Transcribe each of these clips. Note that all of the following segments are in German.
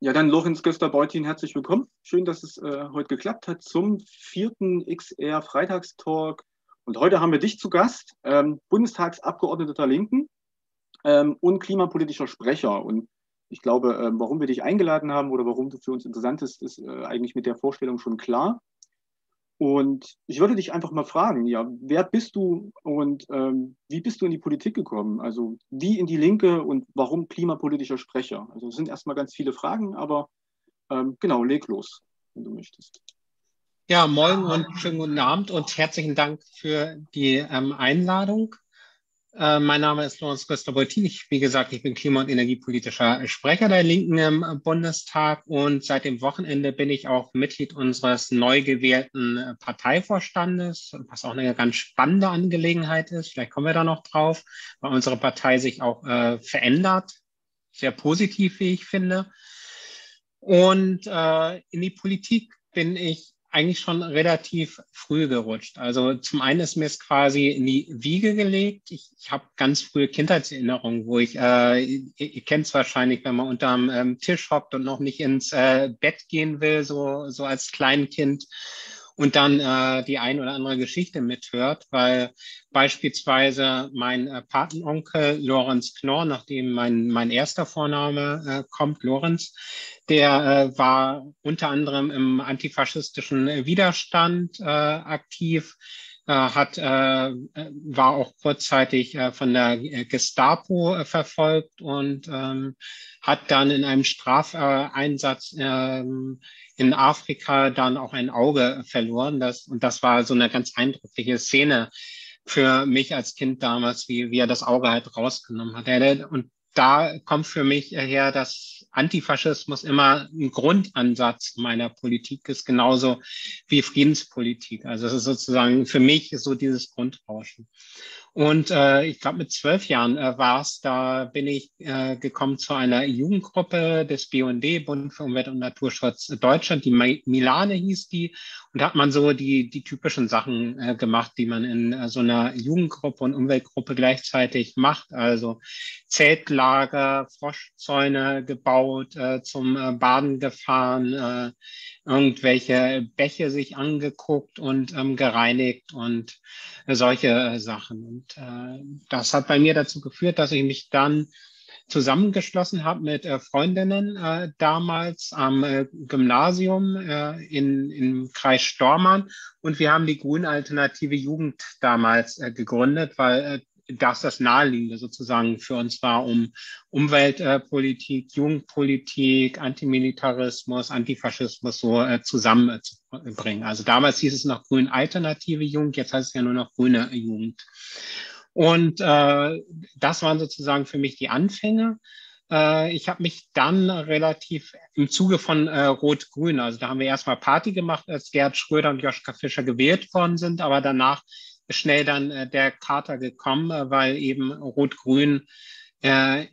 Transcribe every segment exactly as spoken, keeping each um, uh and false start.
Ja, dann Lorenz Göster-Beutin, herzlich willkommen. Schön, dass es äh, heute geklappt hat zum vierten X R-Freitagstalk. Und heute haben wir dich zu Gast, ähm, Bundestagsabgeordneter der Linken ähm, und klimapolitischer Sprecher. Und ich glaube, äh, warum wir dich eingeladen haben oder warum du für uns interessant bist, ist äh, eigentlich mit der Vorstellung schon klar. Und ich würde dich einfach mal fragen, ja, wer bist du und ähm, wie bist du in die Politik gekommen? Also wie in die Linke und warum klimapolitischer Sprecher? Also es sind erstmal ganz viele Fragen, aber ähm, genau, leg los, wenn du möchtest. Ja, moin und schönen guten Abend und herzlichen Dank für die ähm, Einladung. Äh, mein Name ist Lorenz Göster-Beutin. Ich, wie gesagt, ich bin klima- und energiepolitischer Sprecher der Linken im Bundestag und seit dem Wochenende bin ich auch Mitglied unseres neu gewählten Parteivorstandes, was auch eine ganz spannende Angelegenheit ist. Vielleicht kommen wir da noch drauf, weil unsere Partei sich auch äh, verändert, sehr positiv, wie ich finde. Und äh, in die Politik bin ich eigentlich schon relativ früh gerutscht. Also zum einen ist mir es quasi in die Wiege gelegt. Ich, ich habe ganz frühe Kindheitserinnerungen, wo ich, äh, ihr, ihr kennt es wahrscheinlich, wenn man unterm ähm, Tisch hockt und noch nicht ins äh, Bett gehen will, so, so als Kleinkind und dann äh, die ein oder andere Geschichte mithört, weil beispielsweise mein äh, Patenonkel Lorenz Knorr, nachdem mein mein erster Vorname äh, kommt, Lorenz, der äh, war unter anderem im antifaschistischen Widerstand äh, aktiv, äh, hat äh, war auch kurzzeitig äh, von der Gestapo äh, verfolgt und ähm, hat dann in einem Strafeinsatz äh, in Afrika dann auch ein Auge verloren. Das, und das war so eine ganz eindrückliche Szene für mich als Kind damals, wie, wie er das Auge halt rausgenommen hat. Und da kommt für mich her, dass Antifaschismus immer ein Grundansatz meiner Politik ist, genauso wie Friedenspolitik. Also es ist sozusagen für mich so dieses Grundrauschen. Und äh, ich glaube, mit zwölf Jahren äh, war es, da bin ich äh, gekommen zu einer Jugendgruppe des B U N D, Bund für Umwelt und Naturschutz Deutschland, die Milane hieß die. Und da hat man so die, die typischen Sachen äh, gemacht, die man in äh, so einer Jugendgruppe und Umweltgruppe gleichzeitig macht. Also Zeltlager, Froschzäune gebaut, äh, zum äh, Baden gefahren, äh, irgendwelche Bäche sich angeguckt und ähm, gereinigt und äh, solche äh, Sachen. Und äh, das hat bei mir dazu geführt, dass ich mich dann zusammengeschlossen habe mit äh, Freundinnen äh, damals am äh, Gymnasium äh, in, im Kreis Stormarn. Und wir haben die Grüne Alternative Jugend damals äh, gegründet, weil äh, das das Naheliegende sozusagen für uns war, um Umweltpolitik, äh, Jugendpolitik, Antimilitarismus, Antifaschismus so äh, zusammenzubringen. Äh, also damals hieß es noch Grüne Alternative Jugend, jetzt heißt es ja nur noch Grüne Jugend. Und äh, das waren sozusagen für mich die Anfänge. Äh, ich habe mich dann relativ im Zuge von äh, Rot-Grün, also da haben wir erstmal Party gemacht, als Gerd Schröder und Joschka Fischer gewählt worden sind, aber danach ist schnell dann äh, der Kater gekommen, äh, weil eben Rot-Grün äh,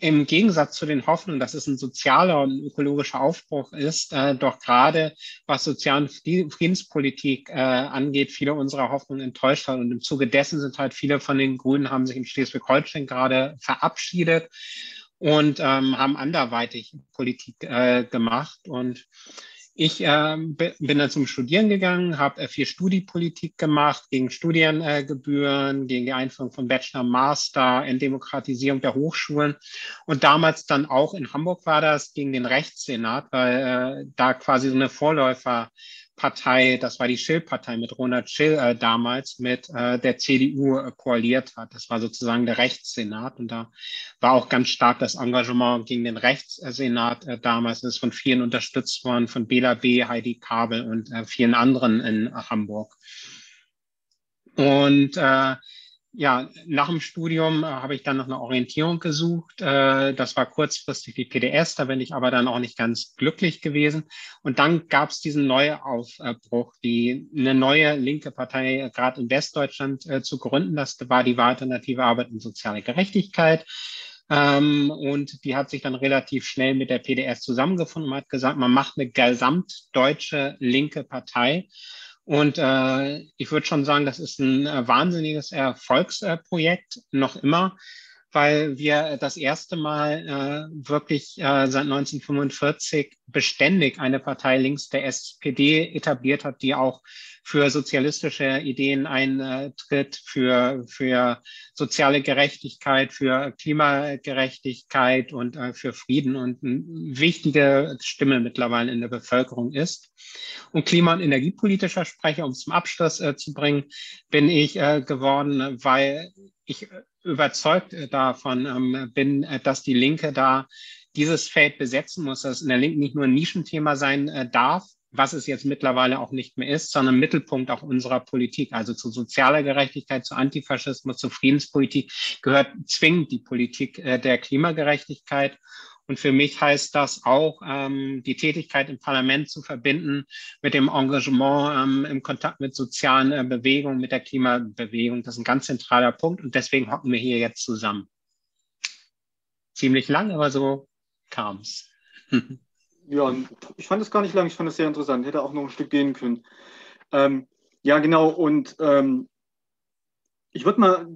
im Gegensatz zu den Hoffnungen, dass es ein sozialer und ökologischer Aufbruch ist, äh, doch gerade was sozialen Friedenspolitik äh, angeht, viele unserer Hoffnungen enttäuscht hat. Und im Zuge dessen sind halt viele von den Grünen, haben sich in Schleswig-Holstein gerade verabschiedet und ähm, haben anderweitig Politik äh, gemacht. Und ich äh, bin dann zum Studieren gegangen, habe äh, viel Studiepolitik gemacht, gegen Studiengebühren, äh, gegen die Einführung von Bachelor, Master, Entdemokratisierung der Hochschulen. Und damals dann auch in Hamburg war das gegen den Rechtssenat, weil äh, da quasi so eine Vorläuferpartei, das war die Schill-Partei mit Ronald Schill äh, damals, mit äh, der C D U äh, koaliert hat. Das war sozusagen der Rechtssenat. Und da war auch ganz stark das Engagement gegen den Rechtssenat äh, damals. Das ist von vielen unterstützt worden, von Bela B., Heidi Kabel und äh, vielen anderen in äh, Hamburg. Und äh, ja, nach dem Studium äh, habe ich dann noch eine Orientierung gesucht. Äh, das war kurzfristig die P D S, da bin ich aber dann auch nicht ganz glücklich gewesen. Und dann gab es diesen Neuaufbruch, die, eine neue linke Partei gerade in Westdeutschland äh, zu gründen. Das war die Alternative Arbeit und soziale Gerechtigkeit. Ähm, und die hat sich dann relativ schnell mit der P D S zusammengefunden und hat gesagt, man macht eine gesamtdeutsche linke Partei. Und äh, ich würde schon sagen, das ist ein äh, wahnsinniges Erfolgsprojekt, äh, noch immer, weil wir das erste Mal äh, wirklich äh, seit neunzehnhundertfünfundvierzig beständig eine Partei links der S P D etabliert hat, die auch für sozialistische Ideen eintritt, für, für soziale Gerechtigkeit, für Klimagerechtigkeit und äh, für Frieden und eine wichtige Stimme mittlerweile in der Bevölkerung ist. Und Klima- und energiepolitischer Sprecher, um es zum Abschluss äh, zu bringen, bin ich äh, geworden, weil ich überzeugt davon ähm, bin, dass die Linke da dieses Feld besetzen muss, dass in der Linken nicht nur ein Nischenthema sein äh, darf, was es jetzt mittlerweile auch nicht mehr ist, sondern Mittelpunkt auch unserer Politik. Also zu sozialer Gerechtigkeit, zu Antifaschismus, zu Friedenspolitik gehört zwingend die Politik äh, der Klimagerechtigkeit. Und für mich heißt das auch, ähm, die Tätigkeit im Parlament zu verbinden mit dem Engagement ähm, im Kontakt mit sozialen äh, Bewegungen, mit der Klimabewegung. Das ist ein ganz zentraler Punkt und deswegen hocken wir hier jetzt zusammen. Ziemlich lang, aber so kam es. Ja, ich fand es gar nicht lang, ich fand es sehr interessant. Hätte auch noch ein Stück gehen können. Ähm, ja, genau. Und ähm, ich würde mal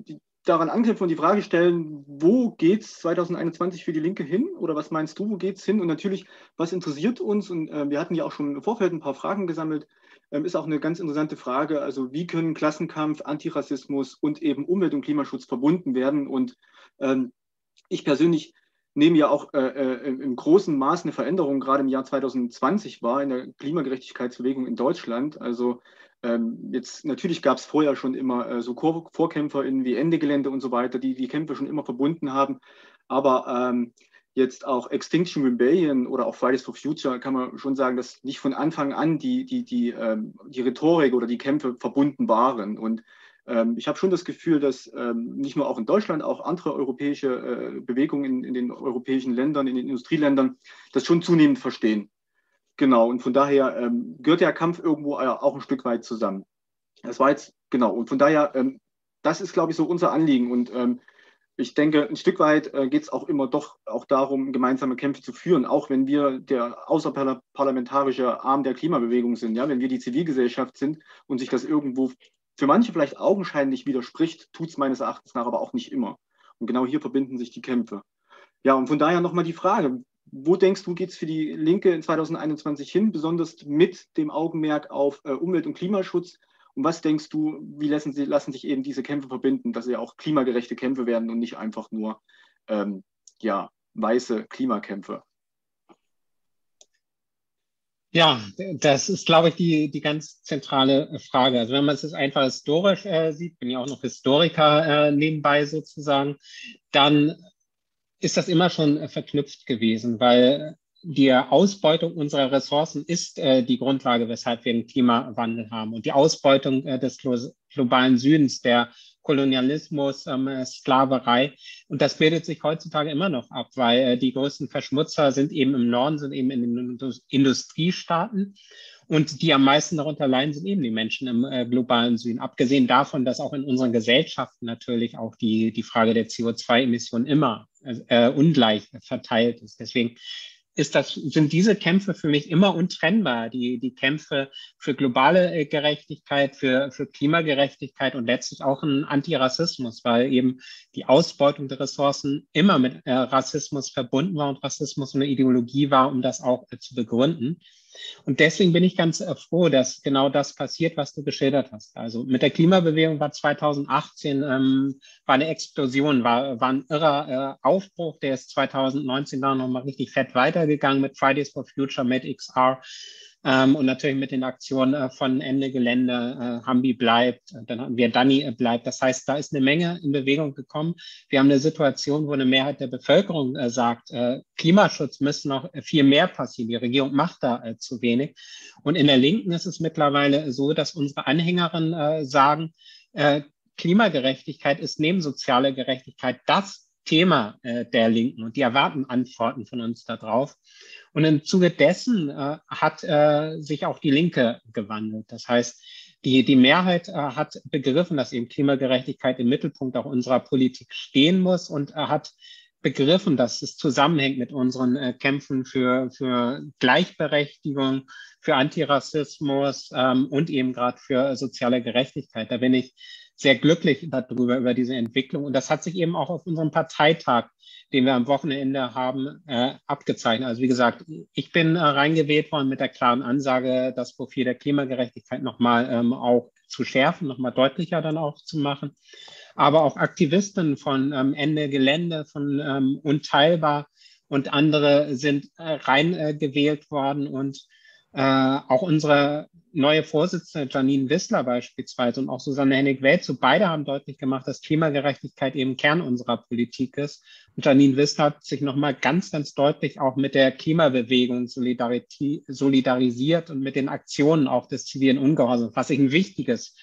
daran anknüpfen und die Frage stellen, wo geht es zweitausendeinundzwanzig für die Linke hin? Oder was meinst du, wo geht es hin? Und natürlich, was interessiert uns? Und äh, wir hatten ja auch schon im Vorfeld ein paar Fragen gesammelt. Ähm, ist auch eine ganz interessante Frage. Also wie können Klassenkampf, Antirassismus und eben Umwelt- und Klimaschutz verbunden werden? Und ähm, ich persönlich nehme ja auch äh, im großen Maß eine Veränderung gerade im Jahr zweitausendzwanzig war in der Klimagerechtigkeitsbewegung in Deutschland. Also ähm, jetzt natürlich gab es vorher schon immer äh, so VorkämpferInnen wie Ende-Gelände und so weiter, die die Kämpfe schon immer verbunden haben. Aber ähm, jetzt auch Extinction Rebellion oder auch Fridays for Future kann man schon sagen, dass nicht von Anfang an die, die, die, ähm, die Rhetorik oder die Kämpfe verbunden waren. Und ich habe schon das Gefühl, dass ähm, nicht nur auch in Deutschland, auch andere europäische äh, Bewegungen in, in den europäischen Ländern, in den Industrieländern, das schon zunehmend verstehen. Genau, und von daher ähm, gehört der Kampf irgendwo auch ein Stück weit zusammen. Das war jetzt, genau, und von daher, ähm, das ist, glaube ich, so unser Anliegen. Und ähm, ich denke, ein Stück weit äh, geht es auch immer doch auch darum, gemeinsame Kämpfe zu führen, auch wenn wir der außerparlamentarische Arm der Klimabewegung sind, ja, wenn wir die Zivilgesellschaft sind und sich das irgendwo für manche vielleicht augenscheinlich widerspricht, tut es meines Erachtens nach aber auch nicht immer. Und genau hier verbinden sich die Kämpfe. Ja, und von daher nochmal die Frage, wo denkst du, geht es für die Linke in zweitausendeinundzwanzig hin, besonders mit dem Augenmerk auf äh, Umwelt- und Klimaschutz? Und was denkst du, wie lassen, sie, lassen sich eben diese Kämpfe verbinden, dass sie auch klimagerechte Kämpfe werden und nicht einfach nur ähm, ja, weiße Klimakämpfe? Ja, das ist, glaube ich, die, die ganz zentrale Frage. Also wenn man es jetzt einfach historisch äh, sieht, bin ja auch noch Historiker äh, nebenbei sozusagen, dann ist das immer schon äh, verknüpft gewesen, weil die Ausbeutung unserer Ressourcen ist äh, die Grundlage, weshalb wir den Klimawandel haben. Und die Ausbeutung äh, des globalen Südens, der Kolonialismus, ähm, Sklaverei. Und das bildet sich heutzutage immer noch ab, weil äh, die größten Verschmutzer sind eben im Norden, sind eben in den Industriestaaten. Und die am meisten darunter leiden, sind eben die Menschen im äh, globalen Süden. Abgesehen davon, dass auch in unseren Gesellschaften natürlich auch die, die Frage der C O zwei Emissionen immer äh, ungleich verteilt ist. Deswegen Ist das, sind diese Kämpfe für mich immer untrennbar, die, die Kämpfe für globale Gerechtigkeit, für, für Klimagerechtigkeit und letztlich auch ein Antirassismus, weil eben die Ausbeutung der Ressourcen immer mit äh, Rassismus verbunden war und Rassismus eine Ideologie war, um das auch äh, zu begründen. Und deswegen bin ich ganz froh, dass genau das passiert, was du geschildert hast. Also mit der Klimabewegung war zweitausendachtzehn ähm, war eine Explosion, war, war ein irrer äh, Aufbruch, der ist zweitausendneunzehn da nochmal richtig fett weitergegangen mit Fridays for Future, mit X R ähm, und natürlich mit den Aktionen äh, von Ende Gelände, äh, Hambi bleibt, dann hatten wir Dani äh, bleibt. Das heißt, da ist eine Menge in Bewegung gekommen. Wir haben eine Situation, wo eine Mehrheit der Bevölkerung äh, sagt, äh, Klimaschutz müsste noch viel mehr passieren. Die Regierung macht da äh, zu wenig. Und in der Linken ist es mittlerweile so, dass unsere Anhängerinnen äh, sagen, äh, Klimagerechtigkeit ist neben sozialer Gerechtigkeit das Thema äh, der Linken. Und die erwarten Antworten von uns darauf. Und im Zuge dessen äh, hat äh, sich auch die Linke gewandelt. Das heißt, Die, die Mehrheit äh, hat begriffen, dass eben Klimagerechtigkeit im Mittelpunkt auch unserer Politik stehen muss und äh, hat begriffen, dass es zusammenhängt mit unseren äh, Kämpfen für, für Gleichberechtigung, für Antirassismus ähm, und eben gerade für soziale Gerechtigkeit. Da bin ich sehr glücklich darüber, über diese Entwicklung. Und das hat sich eben auch auf unserem Parteitag, den wir am Wochenende haben, äh, abgezeichnet. Also wie gesagt, ich bin äh, reingewählt worden mit der klaren Ansage, das Profil der Klimagerechtigkeit nochmal ähm, auch zu schärfen, nochmal deutlicher dann auch zu machen. Aber auch Aktivisten von ähm, Ende Gelände, von ähm, Unteilbar und andere sind äh, reingewählt äh, worden. Und Äh, auch unsere neue Vorsitzende Janine Wissler beispielsweise und auch Susanne Hennig-Welzow, beide haben deutlich gemacht, dass Klimagerechtigkeit eben Kern unserer Politik ist. Und Janine Wissler hat sich nochmal ganz, ganz deutlich auch mit der Klimabewegung solidarisiert und mit den Aktionen auch des zivilen Ungehorsams, was ich ein wichtiges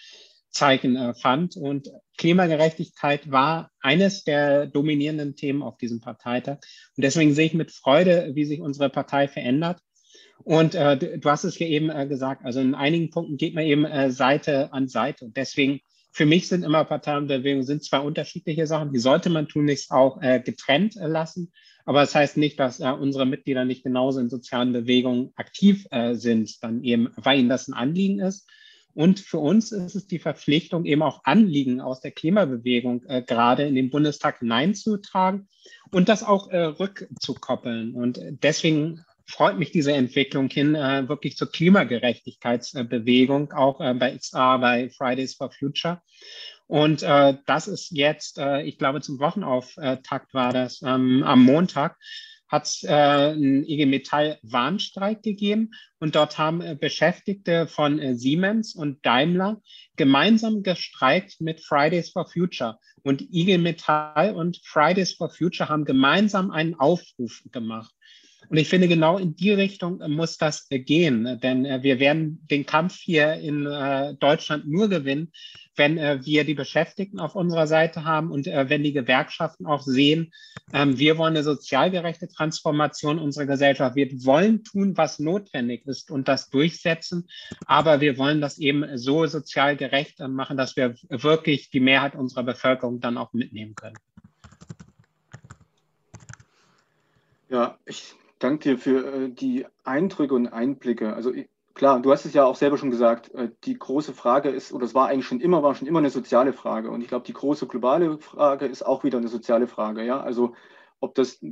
Zeichen äh, fand. Und Klimagerechtigkeit war eines der dominierenden Themen auf diesem Parteitag. Und deswegen sehe ich mit Freude, wie sich unsere Partei verändert. Und äh, du hast es hier eben äh, gesagt, also in einigen Punkten geht man eben äh, Seite an Seite. Und deswegen, für mich sind immer Parteien und Bewegungen sind zwar unterschiedliche Sachen, die sollte man tunlichst auch äh, getrennt äh, lassen. Aber das heißt nicht, dass äh, unsere Mitglieder nicht genauso in sozialen Bewegungen aktiv äh, sind, dann eben, weil ihnen das ein Anliegen ist. Und für uns ist es die Verpflichtung, eben auch Anliegen aus der Klimabewegung äh, gerade in den Bundestag hineinzutragen und das auch äh, rückzukoppeln. Und deswegen freut mich diese Entwicklung hin, äh, wirklich zur Klimagerechtigkeitsbewegung, auch äh, bei X R, bei Fridays for Future. Und äh, das ist jetzt, äh, ich glaube, zum Wochenauftakt war das, ähm, am Montag, hat es äh, einen I G Metall-Warnstreik gegeben. Und dort haben äh, Beschäftigte von äh, Siemens und Daimler gemeinsam gestreikt mit Fridays for Future. Und I G Metall und Fridays for Future haben gemeinsam einen Aufruf gemacht. Und ich finde, genau in die Richtung muss das gehen, denn wir werden den Kampf hier in Deutschland nur gewinnen, wenn wir die Beschäftigten auf unserer Seite haben und wenn die Gewerkschaften auch sehen, wir wollen eine sozial gerechte Transformation unserer Gesellschaft. Wir wollen tun, was notwendig ist und das durchsetzen, aber wir wollen das eben so sozial gerecht machen, dass wir wirklich die Mehrheit unserer Bevölkerung dann auch mitnehmen können. Ja, ich danke dir für äh, die Eindrücke und Einblicke. Also klar, du hast es ja auch selber schon gesagt, äh, die große Frage ist, oder es war eigentlich schon immer, war schon immer eine soziale Frage. Und ich glaube, die große globale Frage ist auch wieder eine soziale Frage. Ja? Also ob, das,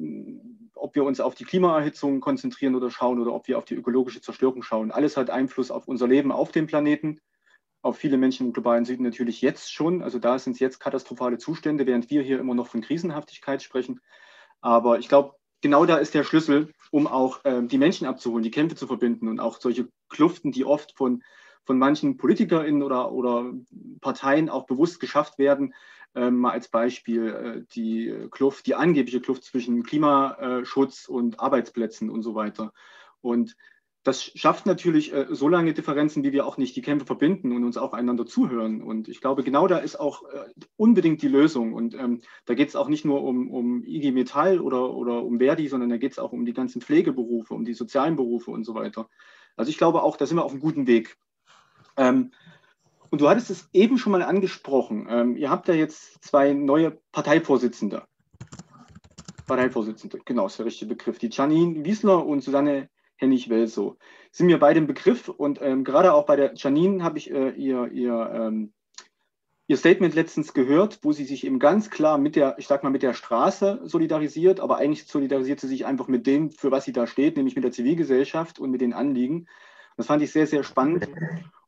ob wir uns auf die Klimaerhitzung konzentrieren oder schauen oder ob wir auf die ökologische Zerstörung schauen. Alles hat Einfluss auf unser Leben, auf den Planeten, auf viele Menschen im globalen Süden natürlich jetzt schon. Also da sind es jetzt katastrophale Zustände, während wir hier immer noch von Krisenhaftigkeit sprechen. Aber ich glaube, genau da ist der Schlüssel, um auch ähm, die Menschen abzuholen, die Kämpfe zu verbinden und auch solche Kluften, die oft von, von manchen PolitikerInnen oder, oder Parteien auch bewusst geschafft werden. Ähm, mal als Beispiel äh, die Kluft, die angebliche Kluft zwischen Klimaschutz und Arbeitsplätzen und so weiter. Und das schafft natürlich äh, so lange Differenzen, wie wir auch nicht die Kämpfe verbinden und uns auch einander zuhören. Und ich glaube, genau da ist auch äh, unbedingt die Lösung. Und ähm, da geht es auch nicht nur um, um I G Metall oder, oder um Verdi, sondern da geht es auch um die ganzen Pflegeberufe, um die sozialen Berufe und so weiter. Also ich glaube auch, da sind wir auf einem guten Weg. Ähm, und du hattest es eben schon mal angesprochen. Ähm, ihr habt ja jetzt zwei neue Parteivorsitzende. Parteivorsitzende, genau, ist der richtige Begriff. Die Janine Wissler und Susanne Hennig-Welzow sind mir beide im Begriff und ähm, gerade auch bei der Janine habe ich äh, ihr, ihr, ähm, ihr Statement letztens gehört, wo sie sich eben ganz klar mit der, ich sag mal, mit der Straße solidarisiert, aber eigentlich solidarisiert sie sich einfach mit dem, für was sie da steht, nämlich mit der Zivilgesellschaft und mit den Anliegen. Das fand ich sehr, sehr spannend.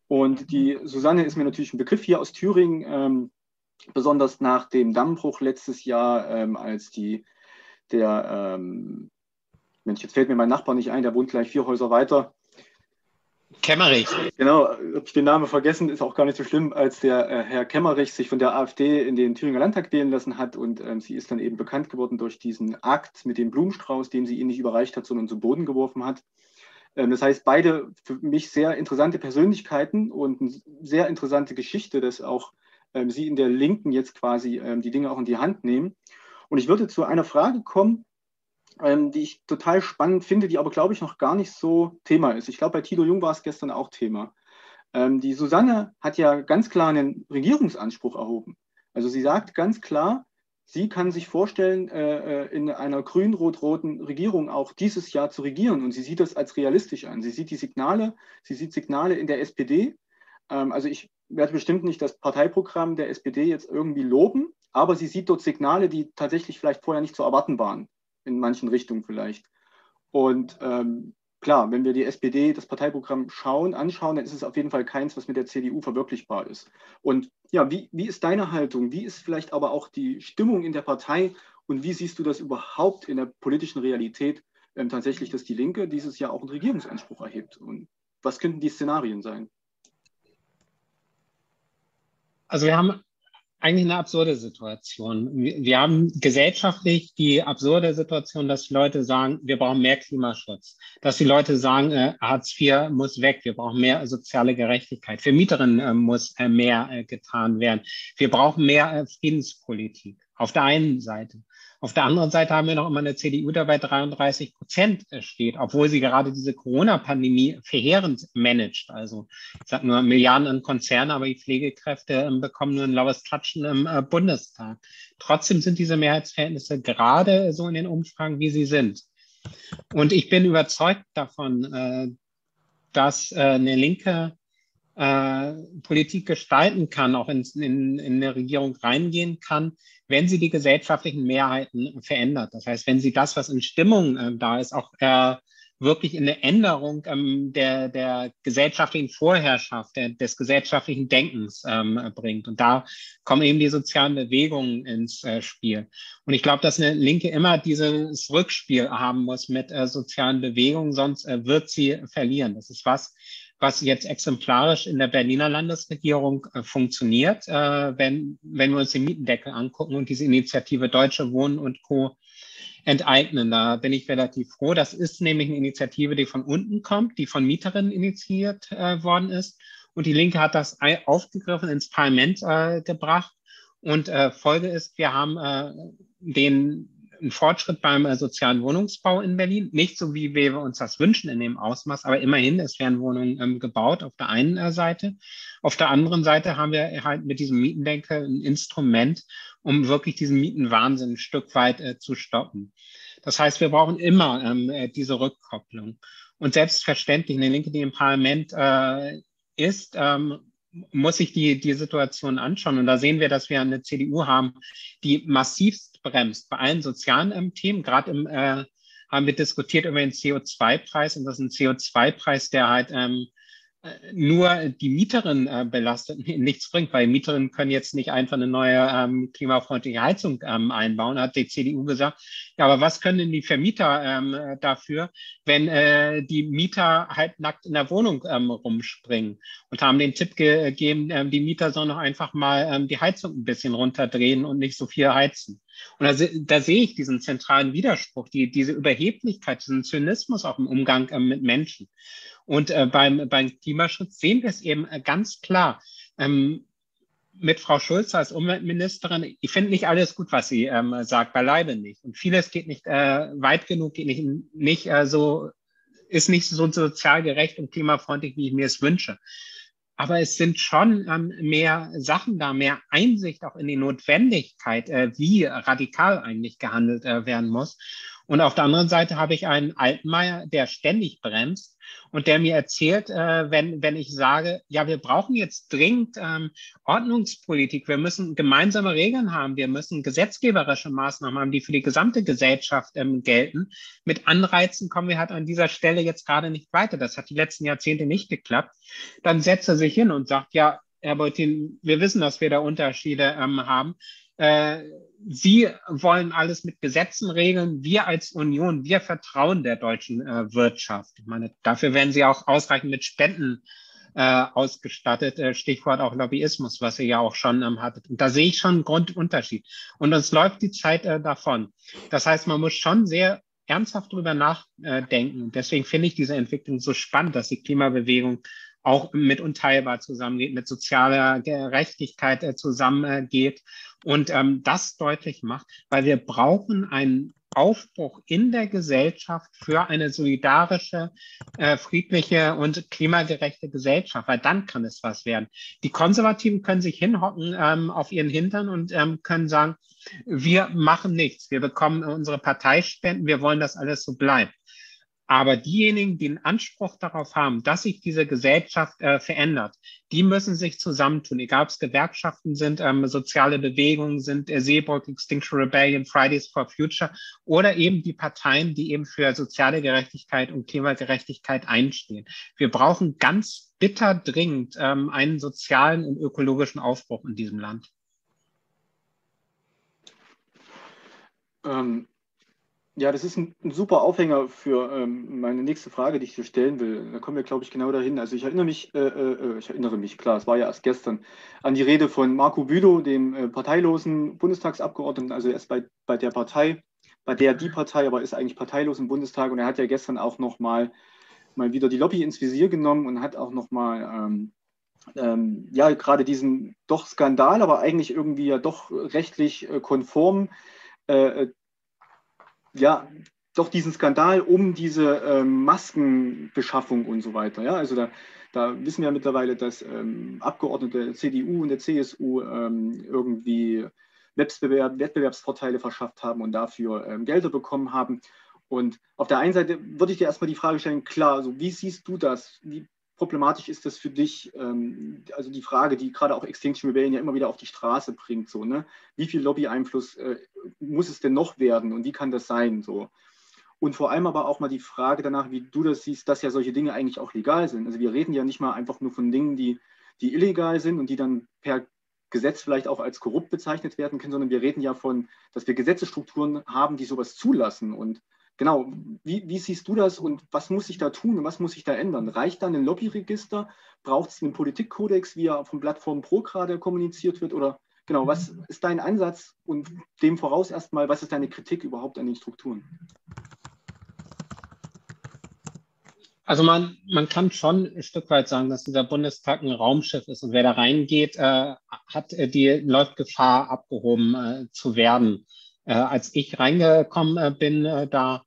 Und die Susanne ist mir natürlich ein Begriff hier aus Thüringen, ähm, besonders nach dem Dammbruch letztes Jahr, ähm, als die der ähm, Mensch, jetzt fällt mir mein Nachbar nicht ein, der wohnt gleich vier Häuser weiter. Kemmerich. Genau, habe ich den Namen vergessen, ist auch gar nicht so schlimm, als der äh, Herr Kemmerich sich von der AfD in den Thüringer Landtag wählen lassen hat und ähm, sie ist dann eben bekannt geworden durch diesen Akt mit dem Blumenstrauß, den sie ihm nicht überreicht hat, sondern zu Boden geworfen hat. Ähm, das heißt, beide für mich sehr interessante Persönlichkeiten und eine sehr interessante Geschichte, dass auch ähm, sie in der Linken jetzt quasi ähm, die Dinge auch in die Hand nehmen. Und ich würde zu einer Frage kommen, die ich total spannend finde, die aber, glaube ich, noch gar nicht so Thema ist. Ich glaube, bei Tilo Jung war es gestern auch Thema. Ähm, die Susanne hat ja ganz klar einen Regierungsanspruch erhoben. Also sie sagt ganz klar, sie kann sich vorstellen, äh, in einer grün-rot-roten Regierung auch dieses Jahr zu regieren. Und sie sieht das als realistisch an. Sie sieht die Signale, sie sieht Signale in der S P D. Ähm, also ich werde bestimmt nicht das Parteiprogramm der S P D jetzt irgendwie loben, aber sie sieht dort Signale, die tatsächlich vielleicht vorher nicht zu erwarten waren, in manchen Richtungen vielleicht. Und ähm, klar, wenn wir die S P D, das Parteiprogramm schauen, anschauen, dann ist es auf jeden Fall keins, was mit der C D U verwirklichbar ist. Und ja, wie, wie ist deine Haltung? Wie ist vielleicht aber auch die Stimmung in der Partei? Und wie siehst du das überhaupt in der politischen Realität ähm, tatsächlich, dass die Linke dieses Jahr auch einen Regierungsanspruch erhebt? Und was könnten die Szenarien sein? Also wir haben eigentlich eine absurde Situation. Wir haben gesellschaftlich die absurde Situation, dass die Leute sagen, wir brauchen mehr Klimaschutz. Dass die Leute sagen, äh, Hartz vier muss weg. Wir brauchen mehr soziale Gerechtigkeit. Für Mieterinnen äh, muss äh, mehr äh, getan werden. Wir brauchen mehr äh, Friedenspolitik. Auf der einen Seite. Auf der anderen Seite haben wir noch immer eine C D U, die bei dreiunddreißig Prozent steht, obwohl sie gerade diese Corona-Pandemie verheerend managt. Also ich sage nur Milliarden an Konzerne, aber die Pflegekräfte bekommen nur ein laues Klatschen im Bundestag. Trotzdem sind diese Mehrheitsverhältnisse gerade so in den Umfragen, wie sie sind. Und ich bin überzeugt davon, dass eine linke Politik gestalten kann, auch in, in, in eine Regierung reingehen kann, wenn sie die gesellschaftlichen Mehrheiten verändert. Das heißt, wenn sie das, was in Stimmung äh, da ist, auch äh, wirklich in eine Änderung ähm, der, der gesellschaftlichen Vorherrschaft, der, des gesellschaftlichen Denkens ähm, bringt. Und da kommen eben die sozialen Bewegungen ins äh, Spiel. Und ich glaube, dass eine Linke immer dieses Rückspiel haben muss mit äh, sozialen Bewegungen, sonst äh, wird sie verlieren. Das ist was, was jetzt exemplarisch in der Berliner Landesregierung äh, funktioniert, äh, wenn, wenn wir uns den Mietendeckel angucken und diese Initiative Deutsche Wohnen und Co. enteignen. Da bin ich relativ froh. Das ist nämlich eine Initiative, die von unten kommt, die von Mieterinnen initiiert äh, worden ist. Und die Linke hat das aufgegriffen, ins Parlament äh, gebracht. Und äh, Folge ist, wir haben äh, den Ein Fortschritt beim äh, sozialen Wohnungsbau in Berlin. Nicht so, wie wir uns das wünschen in dem Ausmaß, aber immerhin, es werden Wohnungen ähm, gebaut auf der einen äh, Seite. Auf der anderen Seite haben wir halt mit diesem Mietendenker ein Instrument, um wirklich diesen Mietenwahnsinn ein Stück weit äh, zu stoppen. Das heißt, wir brauchen immer ähm, äh, diese Rückkopplung. Und selbstverständlich, eine Linke, die im Parlament äh, ist, ähm, muss sich die, die Situation anschauen. Und da sehen wir, dass wir eine C D U haben, die massivst bremst bei allen sozialen ähm, Themen. Gerade im, äh, haben wir diskutiert über den C O zwei Preis. Und das ist ein C O zwei Preis, der halt ähm, nur die Mieterinnen äh, belastet, nichts bringt, weil Mieterinnen können jetzt nicht einfach eine neue ähm, klimafreundliche Heizung ähm, einbauen, da hat die C D U gesagt. Ja, aber was können denn die Vermieter ähm, dafür, wenn äh, die Mieter halt nackt in der Wohnung ähm, rumspringen? Und haben den Tipp gegeben, äh, die Mieter sollen doch einfach mal ähm, die Heizung ein bisschen runterdrehen und nicht so viel heizen. Und da, se da sehe ich diesen zentralen Widerspruch, die, diese Überheblichkeit, diesen Zynismus auch im Umgang äh, mit Menschen. Und äh, beim, beim Klimaschutz sehen wir es eben äh, ganz klar. Ähm, mit Frau Schulz als Umweltministerin, ich finde nicht alles gut, was sie ähm, sagt, beileibe nicht. Und vieles geht nicht äh, weit genug, geht nicht, nicht äh, so, ist nicht so sozial gerecht und klimafreundlich, wie ich mir es wünsche. Aber es sind schon ähm, mehr Sachen da, mehr Einsicht auch in die Notwendigkeit, äh, wie radikal eigentlich gehandelt äh, werden muss. Und auf der anderen Seite habe ich einen Altmaier, der ständig bremst und der mir erzählt, äh, wenn, wenn ich sage, ja, wir brauchen jetzt dringend ähm, Ordnungspolitik, wir müssen gemeinsame Regeln haben, wir müssen gesetzgeberische Maßnahmen haben, die für die gesamte Gesellschaft ähm, gelten. Mit Anreizen kommen wir halt an dieser Stelle jetzt gerade nicht weiter. Das hat die letzten Jahrzehnte nicht geklappt. Dann setzt er sich hin und sagt, ja, Herr Beutin, wir wissen, dass wir da Unterschiede ähm, haben. Sie wollen alles mit Gesetzen regeln. Wir als Union, wir vertrauen der deutschen äh, Wirtschaft. Ich meine, dafür werden sie auch ausreichend mit Spenden äh, ausgestattet. Äh, Stichwort auch Lobbyismus, was ihr ja auch schon ähm, hattet. Und da sehe ich schon einen Grundunterschied. Und uns läuft die Zeit äh, davon. Das heißt, man muss schon sehr ernsthaft drüber nachdenken. Und deswegen finde ich diese Entwicklung so spannend, dass die Klimabewegung auch mit unteilbar zusammengeht, mit sozialer Gerechtigkeit äh, zusammengeht und ähm, das deutlich macht, weil wir brauchen einen Aufbruch in der Gesellschaft für eine solidarische, äh, friedliche und klimagerechte Gesellschaft, weil dann kann es was werden. Die Konservativen können sich hinhocken ähm, auf ihren Hintern und ähm, können sagen, wir machen nichts, wir bekommen unsere Parteispenden, wir wollen, dass alles so bleibt. Aber diejenigen, die einen Anspruch darauf haben, dass sich diese Gesellschaft äh, verändert, die müssen sich zusammentun. Egal, ob es Gewerkschaften sind, ähm, soziale Bewegungen sind, äh, Seebrück, Extinction Rebellion, Fridays for Future oder eben die Parteien, die eben für soziale Gerechtigkeit und Klimagerechtigkeit einstehen. Wir brauchen ganz bitter dringend ähm, einen sozialen und ökologischen Aufbruch in diesem Land. Ähm. Ja, das ist ein, ein super Aufhänger für ähm, meine nächste Frage, die ich dir stellen will. Da kommen wir, glaube ich, genau dahin. Also ich erinnere mich, äh, äh, ich erinnere mich, klar, es war ja erst gestern, an die Rede von Marco Bülow, dem äh, parteilosen Bundestagsabgeordneten, also erst bei, bei der Partei, bei der die Partei, aber ist eigentlich parteilos im Bundestag. Und er hat ja gestern auch nochmal mal wieder die Lobby ins Visier genommen und hat auch nochmal, ähm, ähm, ja, gerade diesen doch Skandal, aber eigentlich irgendwie ja doch rechtlich äh, konform äh, ja, doch diesen Skandal um diese ähm, Maskenbeschaffung und so weiter. Ja? Also da, da wissen wir ja mittlerweile, dass ähm, Abgeordnete der C D U und der C S U ähm, irgendwie Wettbewerb, Wettbewerbsvorteile verschafft haben und dafür ähm, Gelder bekommen haben. Und auf der einen Seite würde ich dir erstmal die Frage stellen, klar, also wie siehst du das? Wie problematisch ist das für dich? Ähm, also die Frage, die gerade auch Extinction Rebellion ja immer wieder auf die Straße bringt, so, ne? Wie viel Lobby-Einfluss äh, muss es denn noch werden und wie kann das sein? So? Und vor allem aber auch mal die Frage danach, wie du das siehst, dass ja solche Dinge eigentlich auch legal sind. Also wir reden ja nicht mal einfach nur von Dingen, die, die illegal sind und die dann per Gesetz vielleicht auch als korrupt bezeichnet werden können, sondern wir reden ja von, dass wir Gesetzesstrukturen haben, die sowas zulassen. Und genau, wie, wie siehst du das und was muss ich da tun und was muss ich da ändern? Reicht da ein Lobbyregister? Braucht es einen Politikkodex, wie er von Plattform Pro gerade kommuniziert wird? Oder genau, was ist dein Ansatz und dem voraus erstmal, was ist deine Kritik überhaupt an den Strukturen? Also man, man kann schon ein Stück weit sagen, dass dieser Bundestag ein Raumschiff ist und wer da reingeht, äh, hat die läuft Gefahr, abgehoben äh, zu werden. Äh, als ich reingekommen äh, bin, äh, da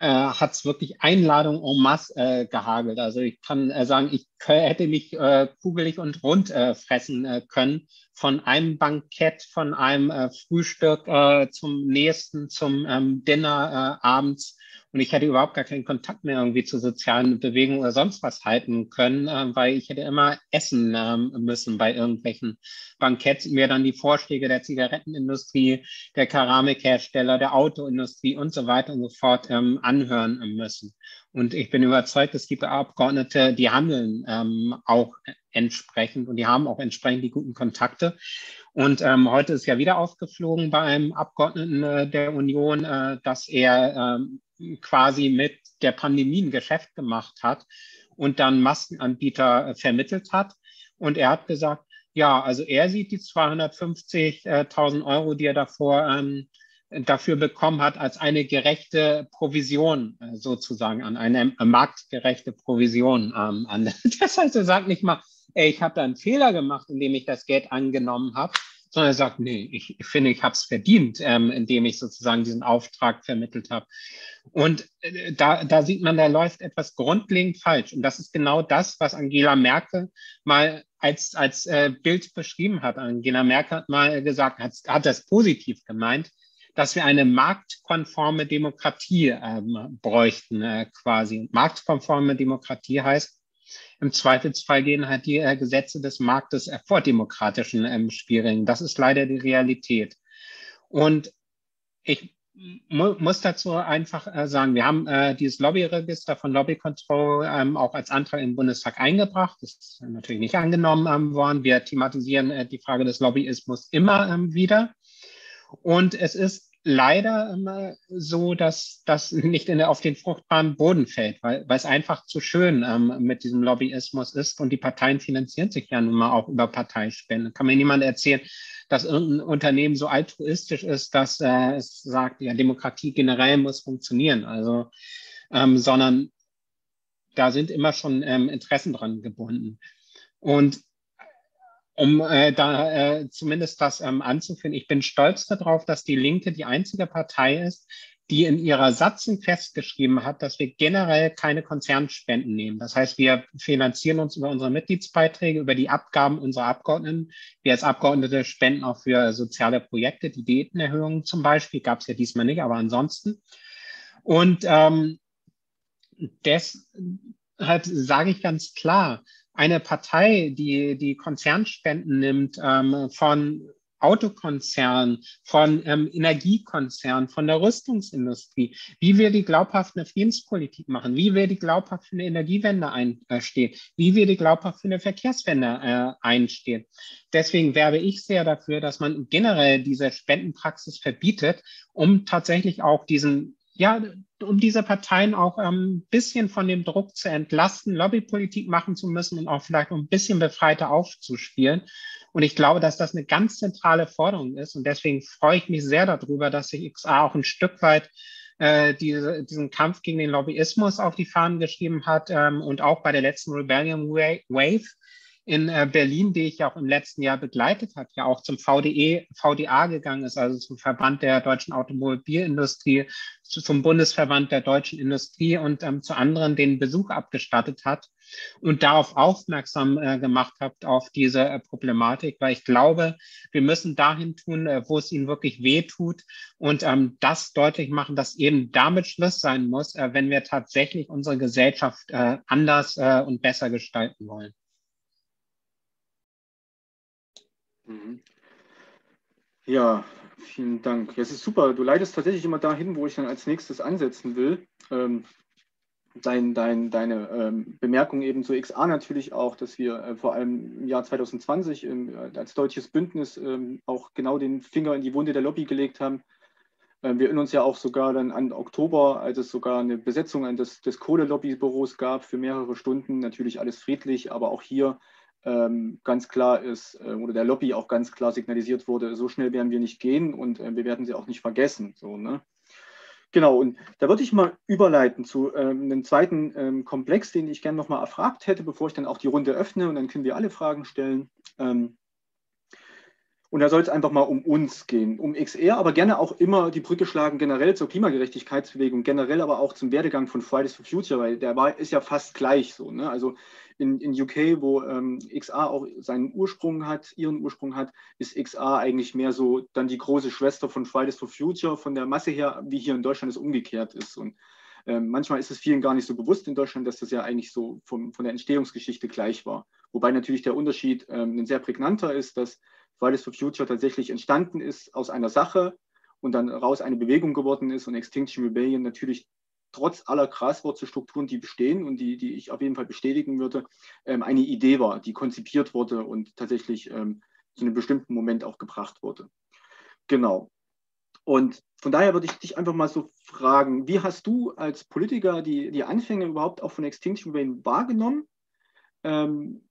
Äh, hat es wirklich Einladungen en masse äh, gehagelt. Also ich kann äh, sagen, ich hätte mich äh, kugelig und rund äh, fressen äh, können. Von einem Bankett, von einem äh, Frühstück äh, zum nächsten, zum ähm, Dinner äh, abends. Und ich hätte überhaupt gar keinen Kontakt mehr irgendwie zu sozialen Bewegungen oder sonst was halten können, äh, weil ich hätte immer essen äh, müssen bei irgendwelchen Banketts. Mir dann die Vorschläge der Zigarettenindustrie, der Keramikhersteller, der Autoindustrie und so weiter und so fort ähm, anhören müssen. Und ich bin überzeugt, es gibt Abgeordnete, die handeln ähm, auch entsprechend und die haben auch entsprechend die guten Kontakte. Und ähm, heute ist ja wieder aufgeflogen bei einem Abgeordneten äh, der Union, äh, dass er äh, quasi mit der Pandemie ein Geschäft gemacht hat und dann Maskenanbieter äh, vermittelt hat. Und er hat gesagt, ja, also er sieht die zweihundertfünfzigtausend Euro, die er davor ähm, dafür bekommen hat, als eine gerechte Provision sozusagen, an eine marktgerechte Provision ähm, an. Das heißt, er sagt nicht mal, ey, ich habe da einen Fehler gemacht, indem ich das Geld angenommen habe, sondern er sagt, nee, ich finde, ich habe es verdient, ähm, indem ich sozusagen diesen Auftrag vermittelt habe. Und äh, da, da sieht man, da läuft etwas grundlegend falsch. Und das ist genau das, was Angela Merkel mal als, als äh, Bild beschrieben hat. Angela Merkel hat mal gesagt, hat, hat das positiv gemeint, dass wir eine marktkonforme Demokratie ähm, bräuchten äh, quasi. Marktkonforme Demokratie heißt, im Zweifelsfall gehen halt die äh, Gesetze des Marktes äh, vor demokratischen ähm, Spielregeln. Das ist leider die Realität. Und ich mu muss dazu einfach äh, sagen, wir haben äh, dieses Lobbyregister von Lobby Control ähm, auch als Antrag im Bundestag eingebracht. Das ist natürlich nicht angenommen ähm, worden. Wir thematisieren äh, die Frage des Lobbyismus immer ähm, wieder. Und es ist leider immer so, dass das nicht in der, auf den fruchtbaren Boden fällt, weil, weil es einfach zu schön ähm, mit diesem Lobbyismus ist und die Parteien finanzieren sich ja nun mal auch über Parteispenden. Kann mir niemand erzählen, dass irgendein Unternehmen so altruistisch ist, dass äh, es sagt, ja, Demokratie generell muss funktionieren, also, ähm, sondern da sind immer schon ähm, Interessen dran gebunden. Und Um äh, da äh, zumindest das ähm, anzuführen, ich bin stolz darauf, dass die Linke die einzige Partei ist, die in ihrer Satzung festgeschrieben hat, dass wir generell keine Konzernspenden nehmen. Das heißt, wir finanzieren uns über unsere Mitgliedsbeiträge, über die Abgaben unserer Abgeordneten. Wir als Abgeordnete spenden auch für soziale Projekte, die Diätenerhöhungen zum Beispiel, gab es ja diesmal nicht, aber ansonsten. Und ähm, deshalb sage ich ganz klar, eine Partei, die die Konzernspenden nimmt ähm, von Autokonzernen, von ähm, Energiekonzernen, von der Rüstungsindustrie, wie wir die glaubhafte Friedenspolitik machen, wie wir die glaubhaft für eine Energiewende einstehen, wie wir die glaubhaft für eine Verkehrswende äh, einstehen. Deswegen werbe ich sehr dafür, dass man generell diese Spendenpraxis verbietet, um tatsächlich auch diesen, ja, um diese Parteien auch ein bisschen von dem Druck zu entlasten, Lobbypolitik machen zu müssen und auch vielleicht ein bisschen befreiter aufzuspielen. Und ich glaube, dass das eine ganz zentrale Forderung ist. Und deswegen freue ich mich sehr darüber, dass sich X A auch ein Stück weit äh, diese, diesen Kampf gegen den Lobbyismus auf die Fahnen geschrieben hat ähm, und auch bei der letzten Rebellion Wave in äh, Berlin, die ich ja auch im letzten Jahr begleitet habe, ja auch zum V D E, V D A gegangen ist, also zum Verband der deutschen Automobilindustrie, zu, zum Bundesverband der deutschen Industrie und ähm, zu anderen den Besuch abgestattet hat und darauf aufmerksam äh, gemacht habt auf diese äh, Problematik, weil ich glaube, wir müssen dahin tun, äh, wo es ihnen wirklich weh tut und ähm, das deutlich machen, dass eben damit Schluss sein muss, äh, wenn wir tatsächlich unsere Gesellschaft äh, anders äh, und besser gestalten wollen. Ja, vielen Dank. Das ist super. Du leitest tatsächlich immer dahin, wo ich dann als nächstes ansetzen will. Ähm, dein, dein, deine ähm, Bemerkung eben zu X A natürlich auch, dass wir äh, vor allem im Jahr zwanzig zwanzig ähm, als deutsches Bündnis ähm, auch genau den Finger in die Wunde der Lobby gelegt haben. Ähm, wir erinnern uns ja auch sogar dann an Oktober, als es sogar eine Besetzung an des, des Kohle-Lobby-Büros gab für mehrere Stunden. Natürlich alles friedlich, aber auch hier ganz klar ist, oder der Lobby auch ganz klar signalisiert wurde, so schnell werden wir nicht gehen und wir werden sie auch nicht vergessen. So, ne? Genau, und da würde ich mal überleiten zu ähm, einem zweiten ähm, Komplex, den ich gerne nochmal erfragt hätte, bevor ich dann auch die Runde öffne und dann können wir alle Fragen stellen. Ähm, und da soll es einfach mal um uns gehen, um X R, aber gerne auch immer die Brücke schlagen generell zur Klimagerechtigkeitsbewegung, generell aber auch zum Werdegang von Fridays for Future, weil der war, ist ja fast gleich so. Ne? Also In, in U K, wo ähm, X A auch seinen Ursprung hat, ihren Ursprung hat, ist X A eigentlich mehr so dann die große Schwester von Fridays for Future, von der Masse her, wie hier in Deutschland es umgekehrt ist. Und ähm, manchmal ist es vielen gar nicht so bewusst in Deutschland, dass das ja eigentlich so vom, von der Entstehungsgeschichte gleich war. Wobei natürlich der Unterschied ähm, ein sehr prägnanter ist, dass Fridays for Future tatsächlich entstanden ist aus einer Sache und dann raus eine Bewegung geworden ist und Extinction Rebellion natürlich trotz aller Graswurzelstrukturen, die bestehen und die, die ich auf jeden Fall bestätigen würde, ähm, eine Idee war, die konzipiert wurde und tatsächlich ähm, zu einem bestimmten Moment auch gebracht wurde. Genau. Und von daher würde ich dich einfach mal so fragen, wie hast du als Politiker die, die Anfänge überhaupt auch von Extinction Rebellion wahrgenommen? Ähm,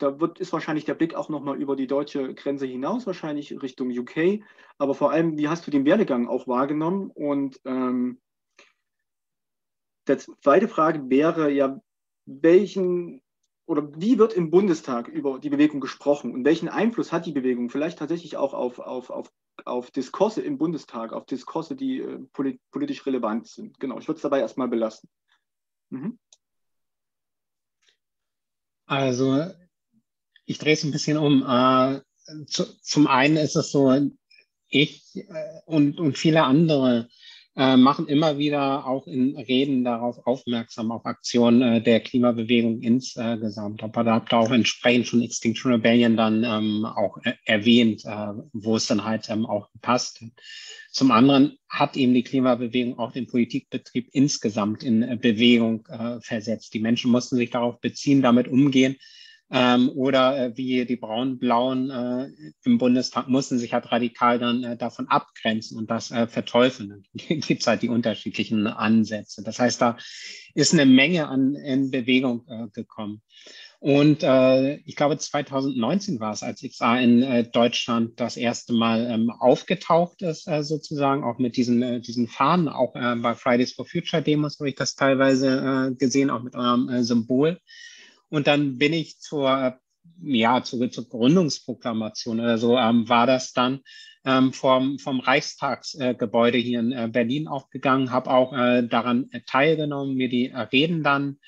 da wird, ist wahrscheinlich der Blick auch nochmal über die deutsche Grenze hinaus, wahrscheinlich Richtung U K. Aber vor allem, wie hast du den Werdegang auch wahrgenommen? Und ähm, die zweite Frage wäre ja, welchen oder wie wird im Bundestag über die Bewegung gesprochen und welchen Einfluss hat die Bewegung vielleicht tatsächlich auch auf, auf, auf, auf Diskurse im Bundestag, auf Diskurse, die äh, polit, politisch relevant sind? Genau, ich würde es dabei erstmal belassen. Mhm. Also, ich drehe es ein bisschen um. Äh, zu, zum einen ist es so, ich äh, und, und viele andere machen immer wieder auch in Reden darauf aufmerksam, auf Aktionen äh, der Klimabewegung insgesamt. Äh, aber da habt ihr auch entsprechend schon Extinction Rebellion dann ähm, auch äh, erwähnt, äh, wo es dann halt ähm, auch gepasst hat. Zum anderen hat eben die Klimabewegung auch den Politikbetrieb insgesamt in äh, Bewegung äh, versetzt. Die Menschen mussten sich darauf beziehen, damit umgehen. Ähm, oder äh, wie die Braun-Blauen äh, im Bundestag mussten sich halt radikal dann äh, davon abgrenzen und das äh, verteufeln. Dann gibt es halt die unterschiedlichen Ansätze. Das heißt, da ist eine Menge an in Bewegung äh, gekommen. Und äh, ich glaube, zweitausendneunzehn war es, als X A in äh, Deutschland das erste Mal ähm, aufgetaucht ist, äh, sozusagen, auch mit diesen, äh, diesen Fahnen, auch äh, bei Fridays for Future Demos habe ich das teilweise äh, gesehen, auch mit eurem äh, Symbol. Und dann bin ich zur, ja, zur, zur Gründungsproklamation oder so, ähm, war das dann ähm, vom, vom Reichstagsgebäude äh, hier in äh, Berlin aufgegangen, habe auch äh, daran äh, teilgenommen, mir die äh, Reden dann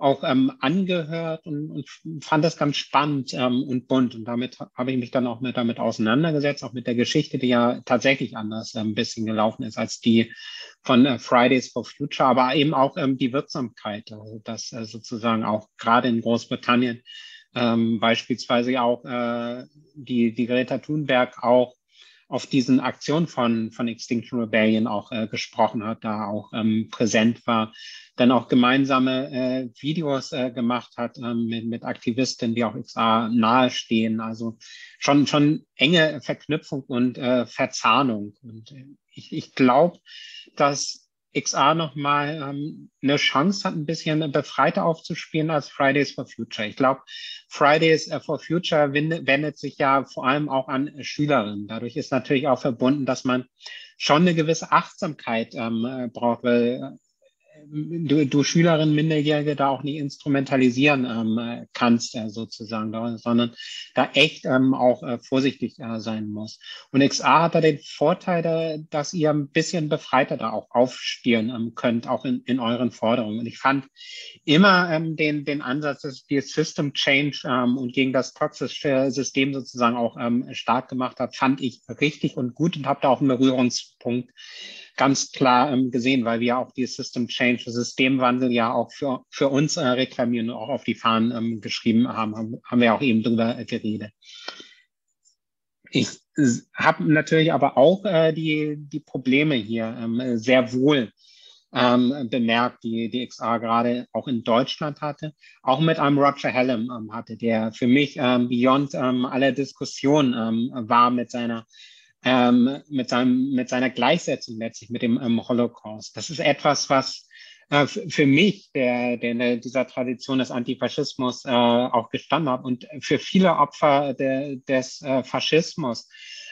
auch ähm, angehört und, und fand das ganz spannend ähm, und bunt. Und damit habe ich mich dann auch mit, damit auseinandergesetzt, auch mit der Geschichte, die ja tatsächlich anders ähm, ein bisschen gelaufen ist als die von äh, Fridays for Future, aber eben auch ähm, die Wirksamkeit, also dass äh, sozusagen auch gerade in Großbritannien ähm, beispielsweise auch äh, die, die Greta Thunberg auch auf diesen Aktionen von, von Extinction Rebellion auch äh, gesprochen hat, da auch ähm, präsent war, dann auch gemeinsame äh, Videos äh, gemacht hat äh, mit, mit Aktivistinnen, die auch X R nahestehen. Also schon, schon enge Verknüpfung und äh, Verzahnung. Und ich, ich glaube, dass X R nochmal ähm, eine Chance hat, ein bisschen befreiter aufzuspielen als Fridays for Future. Ich glaube, Fridays for Future wendet sich ja vor allem auch an Schülerinnen. Dadurch ist natürlich auch verbunden, dass man schon eine gewisse Achtsamkeit ähm, braucht, weil du, du Schülerinnen, Minderjährige da auch nicht instrumentalisieren ähm, kannst äh, sozusagen, sondern da echt ähm, auch äh, vorsichtig äh, sein muss. Und X R hat da den Vorteil, da, dass ihr ein bisschen befreiter da auch aufspielen ähm, könnt, auch in, in euren Forderungen. Und ich fand immer ähm, den, den Ansatz, dass die System Change ähm, und gegen das toxische System sozusagen auch ähm, stark gemacht hat, fand ich richtig und gut und habe da auch einen Berührungspunkt ganz klar ähm, gesehen, weil wir ja auch die System Change, Systemwandel ja auch für, für uns äh, reklamieren und auch auf die Fahnen ähm, geschrieben haben, haben, haben wir auch eben drüber äh, geredet. Ich äh, habe natürlich aber auch äh, die, die Probleme hier ähm, sehr wohl ähm, bemerkt, die, die X R gerade auch in Deutschland hatte, auch mit einem Roger Hallam ähm, hatte, der für mich ähm, beyond ähm, aller Diskussion ähm, war mit seiner Ähm, mit, seinem, mit seiner Gleichsetzung letztlich mit dem ähm, Holocaust. Das ist etwas, was äh, für mich, der, der in dieser Tradition des Antifaschismus äh, auch gestanden hat und für viele Opfer de, des äh, Faschismus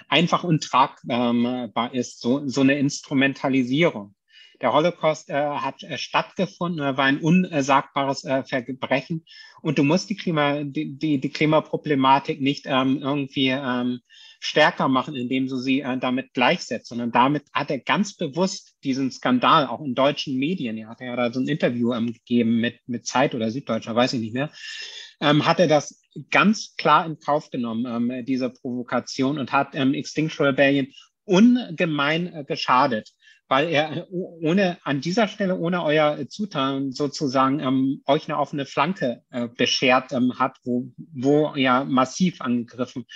einfach untragbar ähm, ist, so, so eine Instrumentalisierung. Der Holocaust äh, hat äh, stattgefunden, war ein unsagbares äh, Verbrechen und du musst die, Klima, die, die, die Klimaproblematik nicht ähm, irgendwie ähm, stärker machen, indem du sie äh, damit gleichsetzt, sondern damit hat er ganz bewusst diesen Skandal, auch in deutschen Medien, er hat ja da so ein Interview ähm, gegeben mit, mit Zeit oder Süddeutscher, weiß ich nicht mehr, ähm, hat er das ganz klar in Kauf genommen, ähm, diese Provokation, und hat ähm, Extinction Rebellion ungemein äh, geschadet, weil er ohne an dieser Stelle ohne euer Zutun sozusagen ähm, euch eine offene Flanke äh, beschert ähm, hat, wo, wo ihr massiv angegriffen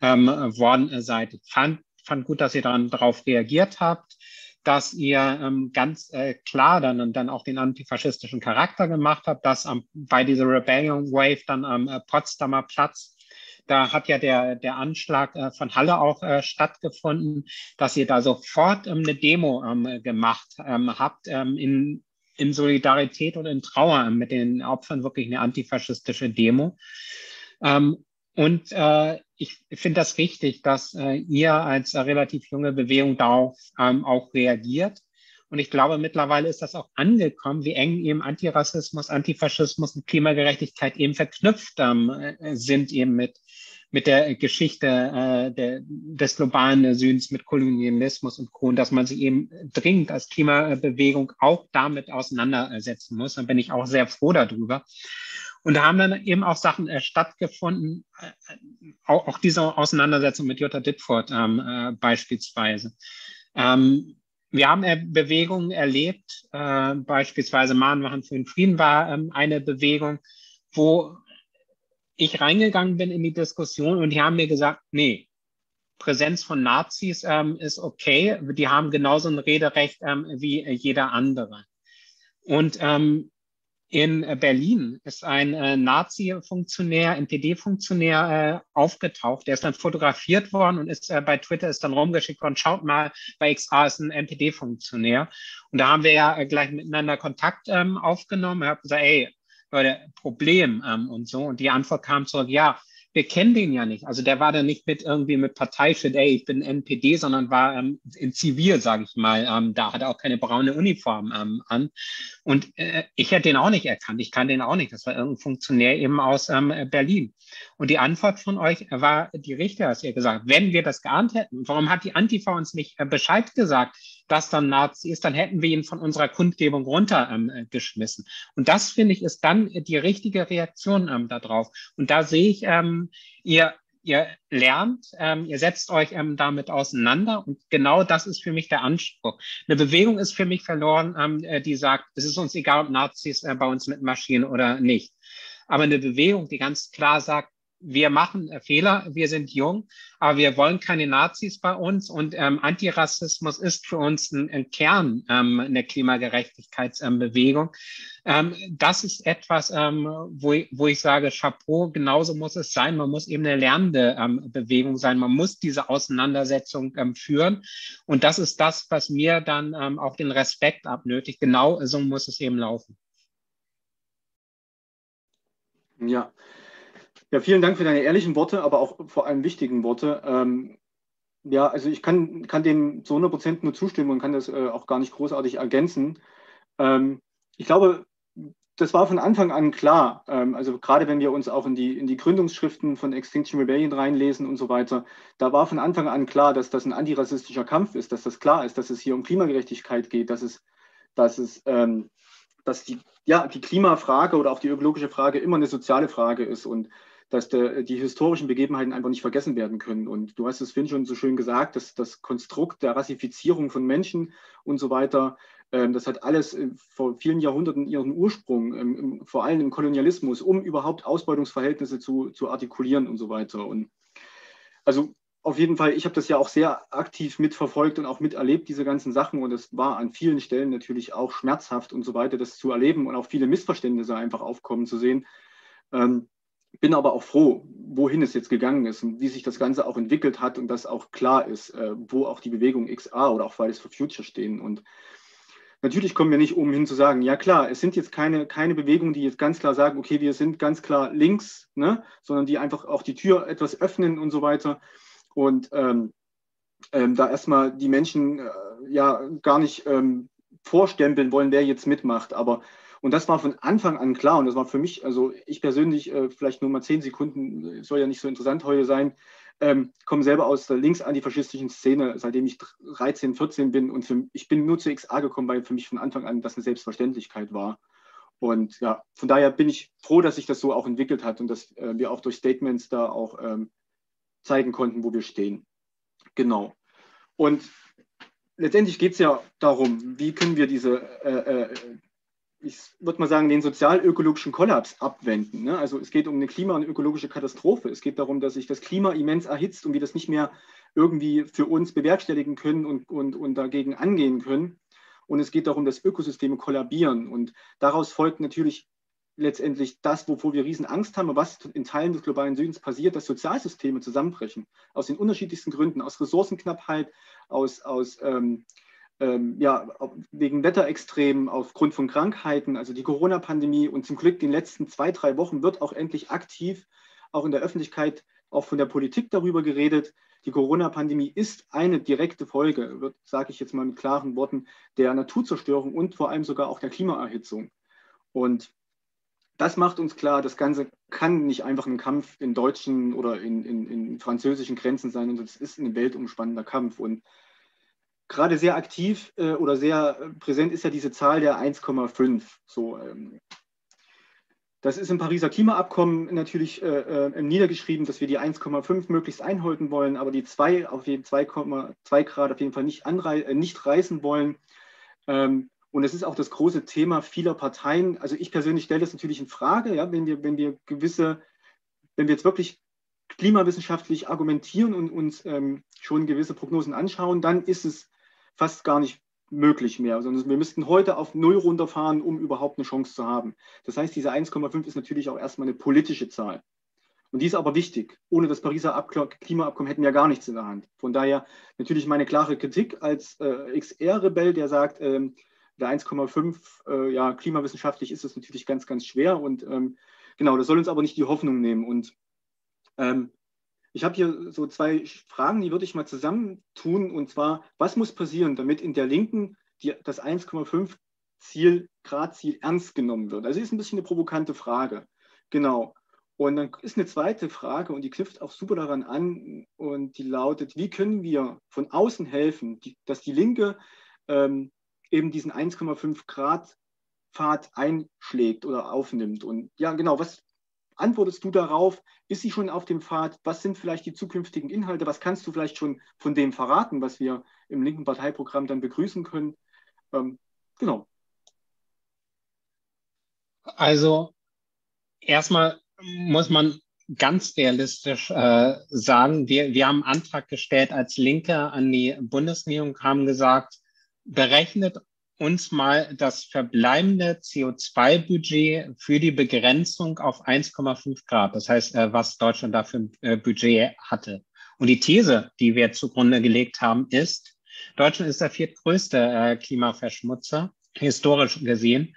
ähm, worden seid. Ich fand, fand gut, dass ihr dann darauf reagiert habt, dass ihr ähm, ganz äh, klar dann, dann auch den antifaschistischen Charakter gemacht habt, dass ähm, bei dieser Rebellion Wave dann am äh, Potsdamer Platz, da hat ja der, der Anschlag äh, von Halle auch äh, stattgefunden, dass ihr da sofort ähm, eine Demo ähm, gemacht ähm, habt, ähm, in, in Solidarität und in Trauer ähm, mit den Opfern, wirklich eine antifaschistische Demo. Ähm, und äh, ich finde das richtig, dass äh, ihr als äh, relativ junge Bewegung darauf ähm, auch reagiert. Und ich glaube, mittlerweile ist das auch angekommen, wie eng eben Antirassismus, Antifaschismus und Klimagerechtigkeit eben verknüpft ähm, sind eben mit, mit der Geschichte äh, der, des globalen Südens, mit Kolonialismus und Co. Und dass man sich eben dringend als Klimabewegung auch damit auseinandersetzen muss. Da bin ich auch sehr froh darüber. Und da haben dann eben auch Sachen äh, stattgefunden, äh, auch, auch diese Auseinandersetzung mit Jutta Ditfurth ähm, äh, beispielsweise. Ähm, Wir haben Bewegungen erlebt, äh, beispielsweise Mahnwachen für den Frieden war ähm, eine Bewegung, wo ich reingegangen bin in die Diskussion und die haben mir gesagt, nee, Präsenz von Nazis ähm, ist okay, die haben genauso ein Rederecht ähm, wie jeder andere. Und ähm, in Berlin ist ein äh, Nazi-Funktionär, N P D-Funktionär äh, aufgetaucht. Der ist dann fotografiert worden und ist äh, bei Twitter ist dann rumgeschickt worden. Schaut mal, bei X R ist ein N P D-Funktionär. Und da haben wir ja äh, gleich miteinander Kontakt ähm, aufgenommen. Ich habe gesagt, ey, Leute, Problem ähm, und so. Und die Antwort kam zurück, ja, wir kennen den ja nicht. Also der war dann nicht mit irgendwie mit Parteischild, ey, ich bin N P D, sondern war ähm, in Zivil, sage ich mal. Ähm, da hat er auch keine braune Uniform ähm, an. Und äh, ich hätte den auch nicht erkannt. Ich kann den auch nicht. Das war irgendein Funktionär eben aus ähm, Berlin. Und die Antwort von euch war die richtige, hast ihr gesagt. Wenn wir das geahnt hätten, warum hat die Antifa uns nicht äh, Bescheid gesagt? das dann Nazi ist, dann hätten wir ihn von unserer Kundgebung runtergeschmissen. Ähm, und das, finde ich, ist dann die richtige Reaktion ähm, darauf. Und da sehe ich, ähm, ihr Ihr lernt, ähm, ihr setzt euch ähm, damit auseinander, und genau das ist für mich der Anspruch. Eine Bewegung ist für mich verloren, ähm, die sagt, es ist uns egal, ob Nazis äh, bei uns mitmarschieren oder nicht. Aber eine Bewegung, die ganz klar sagt, wir machen äh, Fehler, wir sind jung, aber wir wollen keine Nazis bei uns, und ähm, Antirassismus ist für uns ein, ein Kern ähm, einer Klimagerechtigkeitsbewegung. Ähm, das ist etwas, ähm, wo, wo ich sage, Chapeau, genauso muss es sein. Man muss eben eine lernende ähm, Bewegung sein. Man muss diese Auseinandersetzung ähm, führen. Und das ist das, was mir dann ähm, auch den Respekt abnötigt. Genau so muss es eben laufen. Ja, ja vielen Dank für deine ehrlichen Worte, aber auch vor allem wichtigen Worte. Ähm ja, also ich kann, kann dem zu hundert Prozent nur zustimmen und kann das äh, auch gar nicht großartig ergänzen. Ähm, ich glaube, das war von Anfang an klar. Ähm, also gerade wenn wir uns auch in die, in die Gründungsschriften von Extinction Rebellion reinlesen und so weiter, da war von Anfang an klar, dass das ein antirassistischer Kampf ist, dass das klar ist, dass es hier um Klimagerechtigkeit geht, dass es, dass es ähm, dass die, ja, die Klimafrage oder auch die ökologische Frage immer eine soziale Frage ist und dass de, die historischen Begebenheiten einfach nicht vergessen werden können. Und du hast es, Finn, schon so schön gesagt, dass das Konstrukt der Rassifizierung von Menschen und so weiter, ähm, das hat alles äh, vor vielen Jahrhunderten ihren Ursprung, ähm, im, vor allem im Kolonialismus, um überhaupt Ausbeutungsverhältnisse zu, zu artikulieren und so weiter. Und also auf jeden Fall, ich habe das ja auch sehr aktiv mitverfolgt und auch miterlebt, diese ganzen Sachen. Und es war an vielen Stellen natürlich auch schmerzhaft und so weiter, das zu erleben und auch viele Missverständnisse einfach aufkommen zu sehen. Ähm, bin aber auch froh, wohin es jetzt gegangen ist und wie sich das Ganze auch entwickelt hat und dass auch klar ist, äh, wo auch die Bewegung X A oder auch Fridays for Future stehen. Und natürlich kommen wir nicht umhin zu sagen, ja klar, es sind jetzt keine, keine Bewegungen, die jetzt ganz klar sagen, okay, wir sind ganz klar links, ne? Sondern die einfach auch die Tür etwas öffnen und so weiter. Und ähm, ähm, da erstmal die Menschen äh, ja gar nicht ähm, vorstempeln wollen, wer jetzt mitmacht. Aber, und das war von Anfang an klar. Und das war für mich, also ich persönlich, äh, vielleicht nur mal zehn Sekunden, soll ja nicht so interessant heute sein, ähm, komme selber aus der linksantifaschistischen Szene, seitdem ich dreizehn, vierzehn bin. Und für, ich bin nur zu X A gekommen, weil für mich von Anfang an das eine Selbstverständlichkeit war. Und ja, von daher bin ich froh, dass sich das so auch entwickelt hat und dass äh, wir auch durch Statements da auch ähm, zeigen konnten, wo wir stehen. Genau. Und letztendlich geht es ja darum, wie können wir diese, äh, äh, ich würde mal sagen, den sozial-ökologischen Kollaps abwenden. Ne? Also es geht um eine klima- und ökologische Katastrophe. Es geht darum, dass sich das Klima immens erhitzt und wir das nicht mehr irgendwie für uns bewerkstelligen können und, und, und dagegen angehen können. Und es geht darum, dass Ökosysteme kollabieren. Und daraus folgt natürlich letztendlich das, wovor wir riesen Angst haben, was in Teilen des globalen Südens passiert, dass Sozialsysteme zusammenbrechen. Aus den unterschiedlichsten Gründen, aus Ressourcenknappheit, aus, aus ähm, ähm, ja, wegen Wetterextremen, aufgrund von Krankheiten, also die Corona-Pandemie. Und zum Glück in den letzten zwei, drei Wochen wird auch endlich aktiv, auch in der Öffentlichkeit, auch von der Politik darüber geredet. Die Corona-Pandemie ist eine direkte Folge, sage ich jetzt mal mit klaren Worten, der Naturzerstörung und vor allem sogar auch der Klimaerhitzung. Und das macht uns klar, das Ganze kann nicht einfach ein Kampf in deutschen oder in, in, in französischen Grenzen sein, und es ist ein weltumspannender Kampf. Und gerade sehr aktiv äh, oder sehr präsent ist ja diese Zahl der eins Komma fünf. So, ähm, das ist im Pariser Klimaabkommen natürlich äh, äh, niedergeschrieben, dass wir die eins Komma fünf möglichst einhalten wollen, aber die zwei, auf jeden, zwei Komma zwei Grad auf jeden Fall nicht, äh, nicht reißen wollen. Ähm, Und es ist auch das große Thema vieler Parteien. Also ich persönlich stelle das natürlich in Frage, ja, wenn wir, wenn wir gewisse, wenn wir jetzt wirklich klimawissenschaftlich argumentieren und uns ähm, schon gewisse Prognosen anschauen, dann ist es fast gar nicht möglich mehr, sondern wir müssten heute auf Null runterfahren, um überhaupt eine Chance zu haben. Das heißt, diese eins Komma fünf ist natürlich auch erstmal eine politische Zahl. Und die ist aber wichtig. Ohne das Pariser Abk- Klimaabkommen hätten wir gar nichts in der Hand. Von daher natürlich meine klare Kritik als äh, X R-Rebell, der sagt, ähm, der eins Komma fünf, äh, ja, klimawissenschaftlich ist es natürlich ganz, ganz schwer. Und ähm, genau, das soll uns aber nicht die Hoffnung nehmen. Und ähm, ich habe hier so zwei Fragen, die würde ich mal zusammentun. Und zwar, was muss passieren, damit in der Linken die, das eins Komma fünf Ziel, Grad-Ziel ernst genommen wird? Also ist ein bisschen eine provokante Frage. Genau. Und dann ist eine zweite Frage, und die knüpft auch super daran an, und die lautet, wie können wir von außen helfen, die, dass die Linke ähm, eben diesen eins Komma fünf Grad Pfad einschlägt oder aufnimmt. Und ja, genau, was antwortest du darauf? Ist sie schon auf dem Pfad? Was sind vielleicht die zukünftigen Inhalte? Was kannst du vielleicht schon von dem verraten, was wir im linken Parteiprogramm dann begrüßen können? Ähm, genau. Also erstmal muss man ganz realistisch äh, sagen, wir, wir haben einen Antrag gestellt als Linke an die Bundesregierung, haben gesagt, berechnet uns mal das verbleibende C O zwei Budget für die Begrenzung auf eins Komma fünf Grad, das heißt, äh, was Deutschland da für ein äh, Budget hatte. Und die These, die wir zugrunde gelegt haben, ist, Deutschland ist der viertgrößte äh, Klimaverschmutzer, historisch gesehen.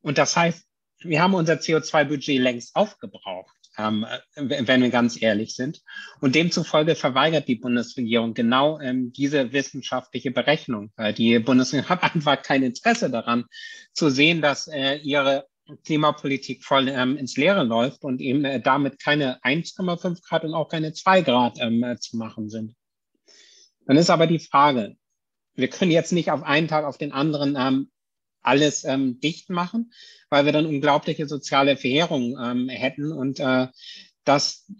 Und das heißt, wir haben unser C O zwei Budget längst aufgebraucht, ähm, wenn wir ganz ehrlich sind. Und demzufolge verweigert die Bundesregierung genau ähm, diese wissenschaftliche Berechnung. Die Bundesregierung hat einfach kein Interesse daran, zu sehen, dass äh, ihre Klimapolitik voll ähm, ins Leere läuft und eben äh, damit keine eins Komma fünf Grad und auch keine zwei Grad ähm, äh, zu machen sind. Dann ist aber die Frage, wir können jetzt nicht auf einen Tag auf den anderen ähm, alles ähm, dicht machen, weil wir dann unglaubliche soziale Verheerungen ähm, hätten. Und äh, das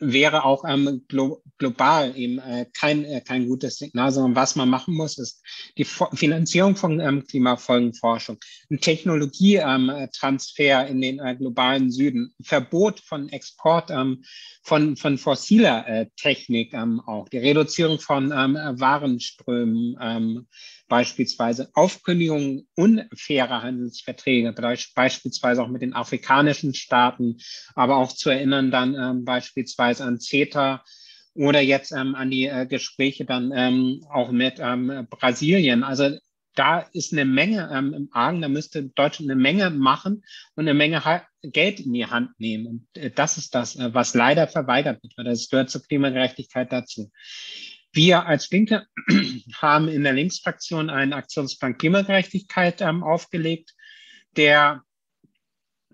wäre auch ähm, glo global eben äh, kein, äh, kein gutes Signal, sondern was man machen muss, ist die Fo Finanzierung von ähm, Klimafolgenforschung, ein Technologietransfer ähm, in den äh, globalen Süden, Verbot von Export ähm, von, von fossiler äh, Technik ähm, auch, die Reduzierung von ähm, Warenströmen, ähm, beispielsweise Aufkündigung unfairer Handelsverträge, beispielsweise auch mit den afrikanischen Staaten, aber auch zu erinnern dann ähm, beispielsweise an CETA oder jetzt ähm, an die äh, Gespräche dann ähm, auch mit ähm, Brasilien. Also da ist eine Menge ähm, im Argen, da müsste Deutschland eine Menge machen und eine Menge ha Geld in die Hand nehmen. Und äh, das ist das, äh, was leider verweigert wird, weil das gehört zur Klimagerechtigkeit dazu. Wir als Linke haben in der Linksfraktion einen Aktionsplan Klimagerechtigkeit ähm, aufgelegt. Der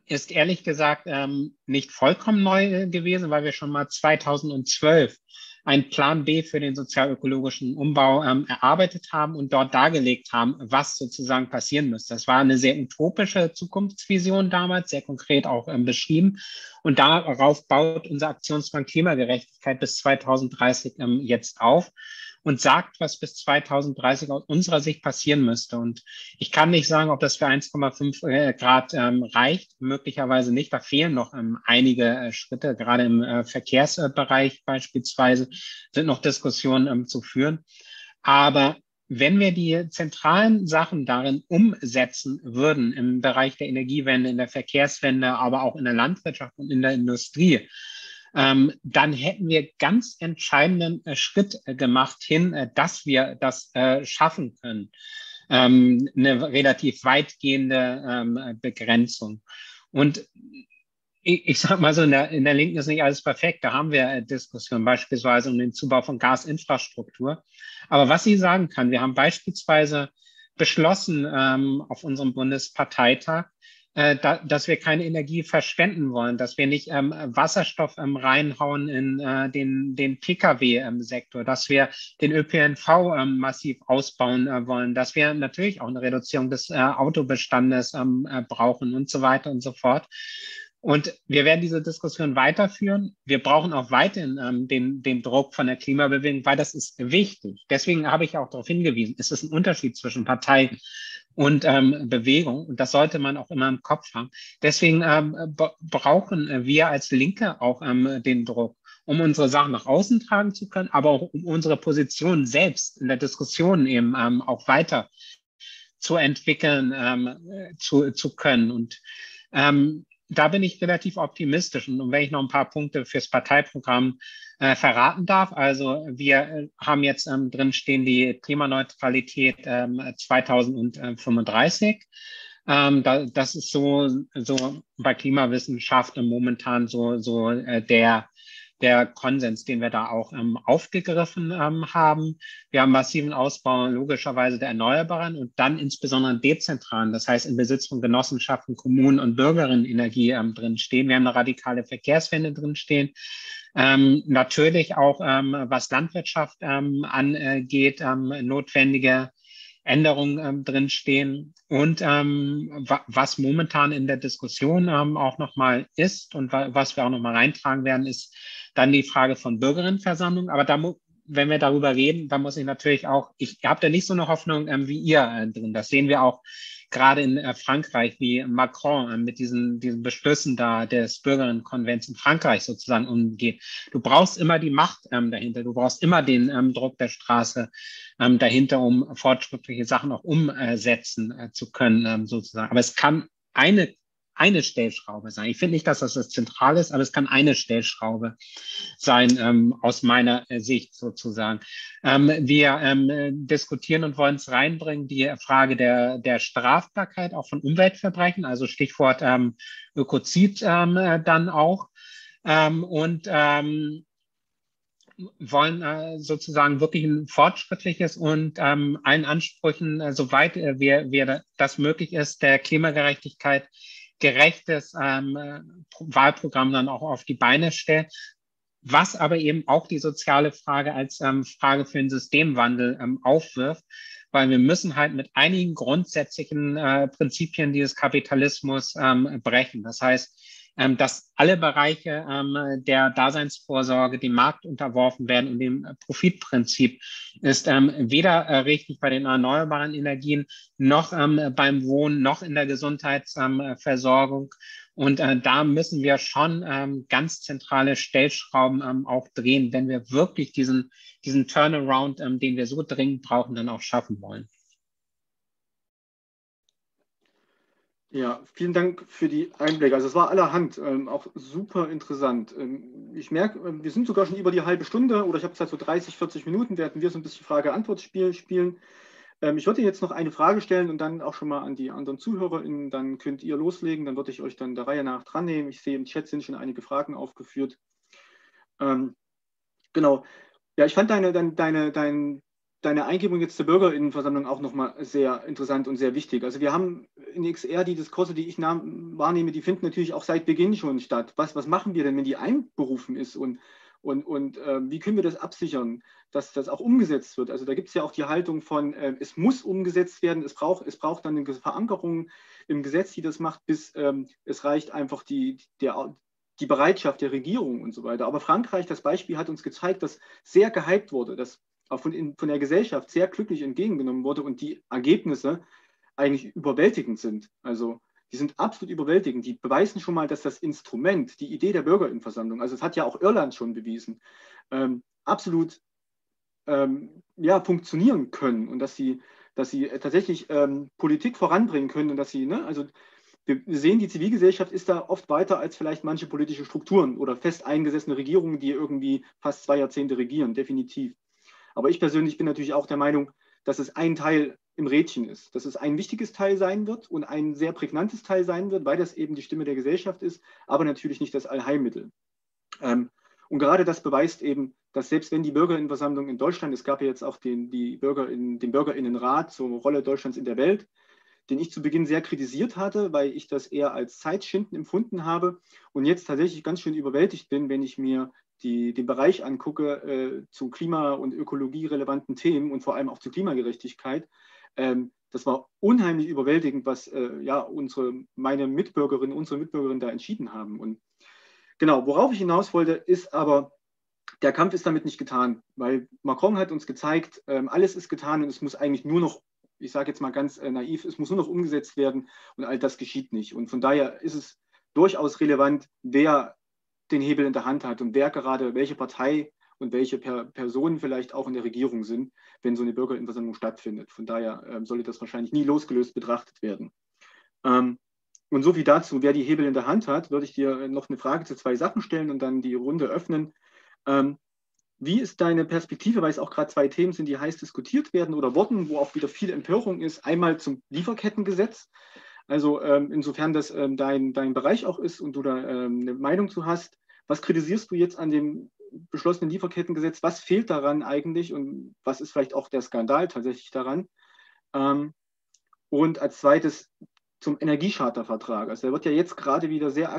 ist ehrlich gesagt ähm, nicht vollkommen neu gewesen, weil wir schon mal zweitausendzwölf einen Plan B für den sozialökologischen Umbau ähm, erarbeitet haben und dort dargelegt haben, was sozusagen passieren müsste. Das war eine sehr utopische Zukunftsvision damals, sehr konkret auch ähm, beschrieben. Und darauf baut unser Aktionsplan Klimagerechtigkeit bis zweitausenddreißig ähm, jetzt auf und sagt, was bis zweitausenddreißig aus unserer Sicht passieren müsste. Und ich kann nicht sagen, ob das für eins Komma fünf Grad ähm, reicht, möglicherweise nicht. Da fehlen noch ähm, einige äh, Schritte, gerade im äh, Verkehrsbereich beispielsweise sind noch Diskussionen ähm, zu führen. Aber wenn wir die zentralen Sachen darin umsetzen würden, im Bereich der Energiewende, in der Verkehrswende, aber auch in der Landwirtschaft und in der Industrie, Ähm, dann hätten wir ganz entscheidenden äh, Schritt äh, gemacht hin, äh, dass wir das äh, schaffen können. Ähm, eine relativ weitgehende ähm, Begrenzung. Und ich, ich sage mal so, in der, in der Linken ist nicht alles perfekt. Da haben wir äh, Diskussionen beispielsweise um den Zubau von Gasinfrastruktur. Aber was ich sagen kann, wir haben beispielsweise beschlossen ähm, auf unserem Bundesparteitag, dass wir keine Energie verschwenden wollen, dass wir nicht ähm, Wasserstoff ähm, reinhauen in äh, den, den Pkw-Sektor, dass wir den Ö P N V ähm, massiv ausbauen äh, wollen, dass wir natürlich auch eine Reduzierung des äh, Autobestandes ähm, äh, brauchen und so weiter und so fort. Und wir werden diese Diskussion weiterführen. Wir brauchen auch weiterhin ähm, den, den Druck von der Klimabewegung, weil das ist wichtig. Deswegen habe ich auch darauf hingewiesen, es ist ein Unterschied zwischen Parteien und ähm, Bewegung. Und das sollte man auch immer im Kopf haben. Deswegen ähm, brauchen wir als Linke auch ähm, den Druck, um unsere Sachen nach außen tragen zu können, aber auch um unsere Position selbst in der Diskussion eben ähm, auch weiter zu entwickeln ähm, zu, zu können. Und ähm, da bin ich relativ optimistisch. Und wenn ich noch ein paar Punkte fürs Parteiprogramm Äh, verraten darf. Also wir äh, haben jetzt ähm, drin stehen die Klimaneutralität ähm, zweitausendfünfunddreißig. Ähm, da, das ist so, so bei Klimawissenschaften momentan so, so äh, der, der Konsens, den wir da auch ähm, aufgegriffen ähm, haben. Wir haben massiven Ausbau logischerweise der Erneuerbaren und dann insbesondere dezentralen, das heißt im Besitz von Genossenschaften, Kommunen und Bürgerinnenenergie ähm, drin stehen. Wir haben eine radikale Verkehrswende drin stehen. Ähm, natürlich auch, ähm, was Landwirtschaft ähm, angeht, ähm, notwendige Änderungen ähm, drinstehen. Und ähm, wa was momentan in der Diskussion ähm, auch nochmal ist und wa was wir auch nochmal reintragen werden, ist dann die Frage von Bürgerinnenversammlung. Aber da mu wenn wir darüber reden, dann muss ich natürlich auch, ich habe da nicht so eine Hoffnung ähm, wie ihr äh, drin. Das sehen wir auch gerade in äh, Frankreich, wie Macron äh, mit diesen, diesen Beschlüssen da des Bürgerinnenkonvents in Frankreich sozusagen umgeht. Du brauchst immer die Macht ähm, dahinter, du brauchst immer den ähm, Druck der Straße ähm, dahinter, um fortschrittliche Sachen auch umsetzen äh, zu können ähm, sozusagen. Aber es kann eine eine Stellschraube sein. Ich finde nicht, dass das das Zentrale ist, aber es kann eine Stellschraube sein, ähm, aus meiner Sicht sozusagen. Ähm, wir ähm, diskutieren und wollen es reinbringen, die Frage der, der Strafbarkeit auch von Umweltverbrechen, also Stichwort ähm, Ökozid ähm, dann auch. Ähm, und ähm, wollen äh, sozusagen wirklich ein fortschrittliches und ähm, allen Ansprüchen, äh, soweit äh, wir, wir das möglich ist, der Klimagerechtigkeit gerechtes ähm, Wahlprogramm dann auch auf die Beine stellt, was aber eben auch die soziale Frage als ähm, Frage für den Systemwandel ähm, aufwirft, weil wir müssen halt mit einigen grundsätzlichen äh, Prinzipien dieses Kapitalismus ähm, brechen. Das heißt, ähm, dass alle Bereiche ähm, der Daseinsvorsorge dem Markt unterworfen werden und dem Profitprinzip ist ähm, weder äh, richtig bei den erneuerbaren Energien noch ähm, beim Wohnen noch in der Gesundheitsversorgung. Ähm, und äh, da müssen wir schon ähm, ganz zentrale Stellschrauben ähm, auch drehen, wenn wir wirklich diesen, diesen Turnaround, ähm, den wir so dringend brauchen, dann auch schaffen wollen. Ja, vielen Dank für die Einblicke. Also es war allerhand, ähm, auch super interessant. Ähm, ich merke, ähm, wir sind sogar schon über die halbe Stunde oder ich habe gesagt so dreißig, vierzig Minuten, werden wir so ein bisschen Frage-Antwort-Spiel spielen. Ähm, ich würde jetzt noch eine Frage stellen und dann auch schon mal an die anderen ZuhörerInnen, dann könnt ihr loslegen, dann würde ich euch dann der Reihe nach dran nehmen. Ich sehe, im Chat sind schon einige Fragen aufgeführt. Ähm, genau. Ja, ich fand deine, deine, deine, deine Deine Eingebung jetzt zur Bürgerinnenversammlung auch nochmal sehr interessant und sehr wichtig. Also wir haben in X R die Diskurse, die ich nahm, wahrnehme, die finden natürlich auch seit Beginn schon statt. Was, was machen wir denn, wenn die einberufen ist und, und, und äh, wie können wir das absichern, dass das auch umgesetzt wird? Also da gibt es ja auch die Haltung von, äh, es muss umgesetzt werden, es braucht, es braucht dann eine Verankerung im Gesetz, die das macht, bis ähm, es reicht einfach die, der, die Bereitschaft der Regierung und so weiter. Aber Frankreich, das Beispiel hat uns gezeigt, dass sehr gehypt wurde, dass auch von, in, von der Gesellschaft sehr glücklich entgegengenommen wurde und die Ergebnisse eigentlich überwältigend sind. Also die sind absolut überwältigend. Die beweisen schon mal, dass das Instrument, die Idee der Bürgerinnenversammlung, also das hat ja auch Irland schon bewiesen, ähm, absolut ähm, ja, funktionieren können und dass sie, dass sie tatsächlich ähm, Politik voranbringen können und dass sie, ne, also wir sehen, die Zivilgesellschaft ist da oft weiter als vielleicht manche politische Strukturen oder fest eingesessene Regierungen, die irgendwie fast zwei Jahrzehnte regieren, definitiv. Aber ich persönlich bin natürlich auch der Meinung, dass es ein Teil im Rädchen ist, dass es ein wichtiges Teil sein wird und ein sehr prägnantes Teil sein wird, weil das eben die Stimme der Gesellschaft ist, aber natürlich nicht das Allheilmittel. Ähm, und gerade das beweist eben, dass selbst wenn die Bürgerinnenversammlung in Deutschland, es gab ja jetzt auch den, die Bürger in, den Bürgerinnenrat zur Rolle Deutschlands in der Welt, den ich zu Beginn sehr kritisiert hatte, weil ich das eher als Zeitschinden empfunden habe und jetzt tatsächlich ganz schön überwältigt bin, wenn ich mir Die, den Bereich angucke äh, zu klima- und ökologierelevanten Themen und vor allem auch zu Klimagerechtigkeit. Ähm, das war unheimlich überwältigend, was äh, ja, unsere, meine Mitbürgerinnen, unsere Mitbürgerinnen da entschieden haben. Und genau, worauf ich hinaus wollte, ist aber, der Kampf ist damit nicht getan, weil Macron hat uns gezeigt, ähm, alles ist getan und es muss eigentlich nur noch, ich sage jetzt mal ganz äh, naiv, es muss nur noch umgesetzt werden und all das geschieht nicht. Und von daher ist es durchaus relevant, wer den Hebel in der Hand hat und wer gerade, welche Partei und welche per Personen vielleicht auch in der Regierung sind, wenn so eine Bürgerinnenversammlung stattfindet. Von daher ähm, sollte das wahrscheinlich nie losgelöst betrachtet werden. Ähm, und so viel dazu, wer die Hebel in der Hand hat, würde ich dir noch eine Frage zu zwei Sachen stellen und dann die Runde öffnen. Ähm, wie ist deine Perspektive, weil es auch gerade zwei Themen sind, die heiß diskutiert werden oder wurden, wo auch wieder viel Empörung ist, einmal zum Lieferkettengesetz. Also ähm, insofern das ähm, dein, dein Bereich auch ist und du da ähm, eine Meinung zu hast, was kritisierst du jetzt an dem beschlossenen Lieferkettengesetz? Was fehlt daran eigentlich und was ist vielleicht auch der Skandal tatsächlich daran? Ähm, und als zweites zum Energiechartervertrag. Also der wird ja jetzt gerade wieder sehr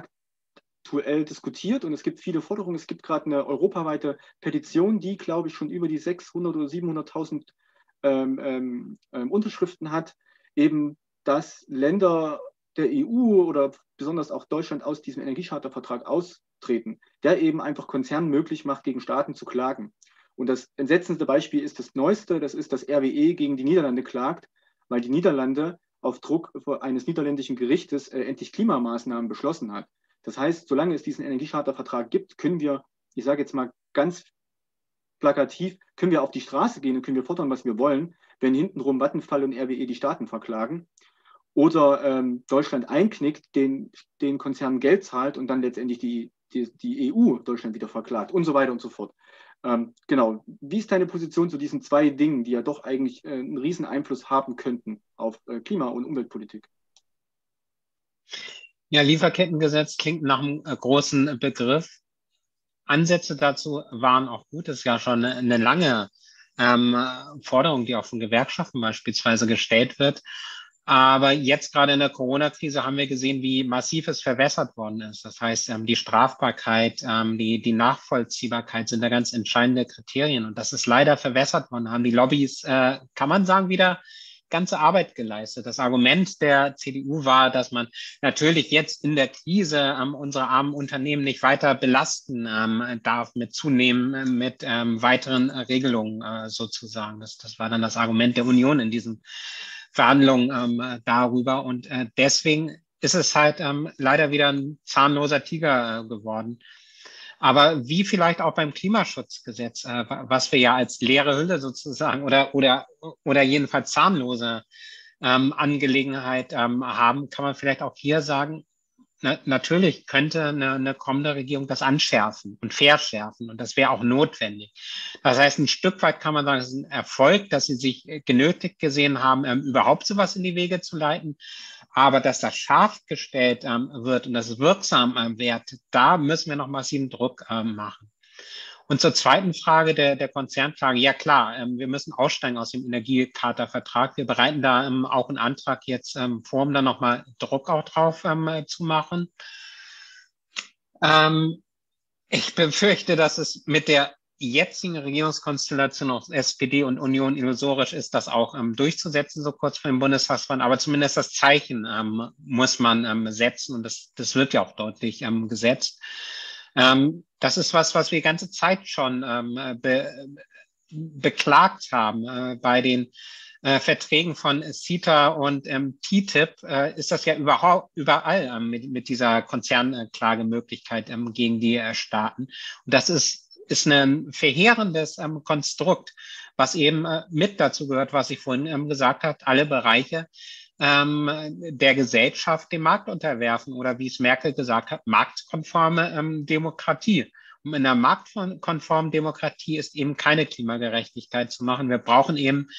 aktuell diskutiert und es gibt viele Forderungen. Es gibt gerade eine europaweite Petition, die, glaube ich, schon über die sechshundert- oder siebenhunderttausend ähm, ähm, Unterschriften hat, eben dass Länder der E U oder besonders auch Deutschland aus diesem Energiechartervertrag austreten, der eben einfach Konzernen möglich macht, gegen Staaten zu klagen. Und das entsetzendste Beispiel ist das neueste, das ist, dass R W E gegen die Niederlande klagt, weil die Niederlande auf Druck eines niederländischen Gerichtes äh, endlich Klimamaßnahmen beschlossen hat. Das heißt, solange es diesen Energiechartervertrag gibt, können wir, ich sage jetzt mal ganz plakativ, können wir auf die Straße gehen und können wir fordern, was wir wollen, wenn hintenrum Vattenfall und R W E die Staaten verklagen oder ähm, Deutschland einknickt, den, den Konzernen Geld zahlt und dann letztendlich die, die, die E U Deutschland wieder verklagt und so weiter und so fort. Ähm, genau, wie ist deine Position zu diesen zwei Dingen, die ja doch eigentlich äh, einen riesen Einfluss haben könnten auf äh, Klima- und Umweltpolitik? Ja, Lieferkettengesetz klingt nach einem großen Begriff. Ansätze dazu waren auch gut. Das ist ja schon eine lange ähm, Forderung, die auch von Gewerkschaften beispielsweise gestellt wird. Aber jetzt gerade in der Corona-Krise haben wir gesehen, wie massiv es verwässert worden ist. Das heißt, ähm, die Strafbarkeit, ähm, die, die Nachvollziehbarkeit sind da ganz entscheidende Kriterien. Und das ist leider verwässert worden. Haben die Lobbys, äh, kann man sagen, wieder ganze Arbeit geleistet. Das Argument der C D U war, dass man natürlich jetzt in der Krise ähm, unsere armen Unternehmen nicht weiter belasten ähm, darf mit zunehmen, mit ähm, weiteren Regelungen äh, sozusagen. Das, das war dann das Argument der Union in diesen Verhandlungen ähm, darüber. Und äh, deswegen ist es halt ähm, leider wieder ein zahnloser Tiger äh, geworden. Aber wie vielleicht auch beim Klimaschutzgesetz, äh, was wir ja als leere Hülle sozusagen oder oder oder jedenfalls zahnlose ähm, Angelegenheit ähm, haben, kann man vielleicht auch hier sagen, na, natürlich könnte eine, eine kommende Regierung das anschärfen und verschärfen. Und das wäre auch notwendig. Das heißt, ein Stück weit kann man sagen, es ist ein Erfolg, dass sie sich genötigt gesehen haben, ähm, überhaupt sowas in die Wege zu leiten. Aber dass das scharf gestellt ähm, wird und das wirksam ähm, wird, da müssen wir noch massiven Druck ähm, machen. Und zur zweiten Frage der, der Konzernklage. Ja klar, ähm, wir müssen aussteigen aus dem Energiechartervertrag. Wir bereiten da ähm, auch einen Antrag jetzt ähm, vor, um da nochmal Druck auch drauf ähm, zu machen. Ähm, ich befürchte, dass es mit der jetzigen Regierungskonstellation aus S P D und Union illusorisch ist, das auch ähm, durchzusetzen, so kurz vor dem Bundestagswahl. Aber zumindest das Zeichen ähm, muss man ähm, setzen und das, das wird ja auch deutlich ähm, gesetzt. Ähm, das ist was, was wir die ganze Zeit schon ähm, be beklagt haben äh, bei den Äh, Verträgen von C E T A und ähm, T T I P äh, ist das ja überall, überall äh, mit, mit dieser Konzernklagemöglichkeit äh, ähm, gegen die äh, Staaten. Und das ist, ist ein verheerendes ähm, Konstrukt, was eben äh, mit dazu gehört, was ich vorhin ähm, gesagt habe, alle Bereiche ähm, der Gesellschaft dem Markt unterwerfen oder wie es Merkel gesagt hat, marktkonforme ähm, Demokratie. In einer marktkonformen Demokratie ist eben keine Klimagerechtigkeit zu machen. Wir brauchen eben,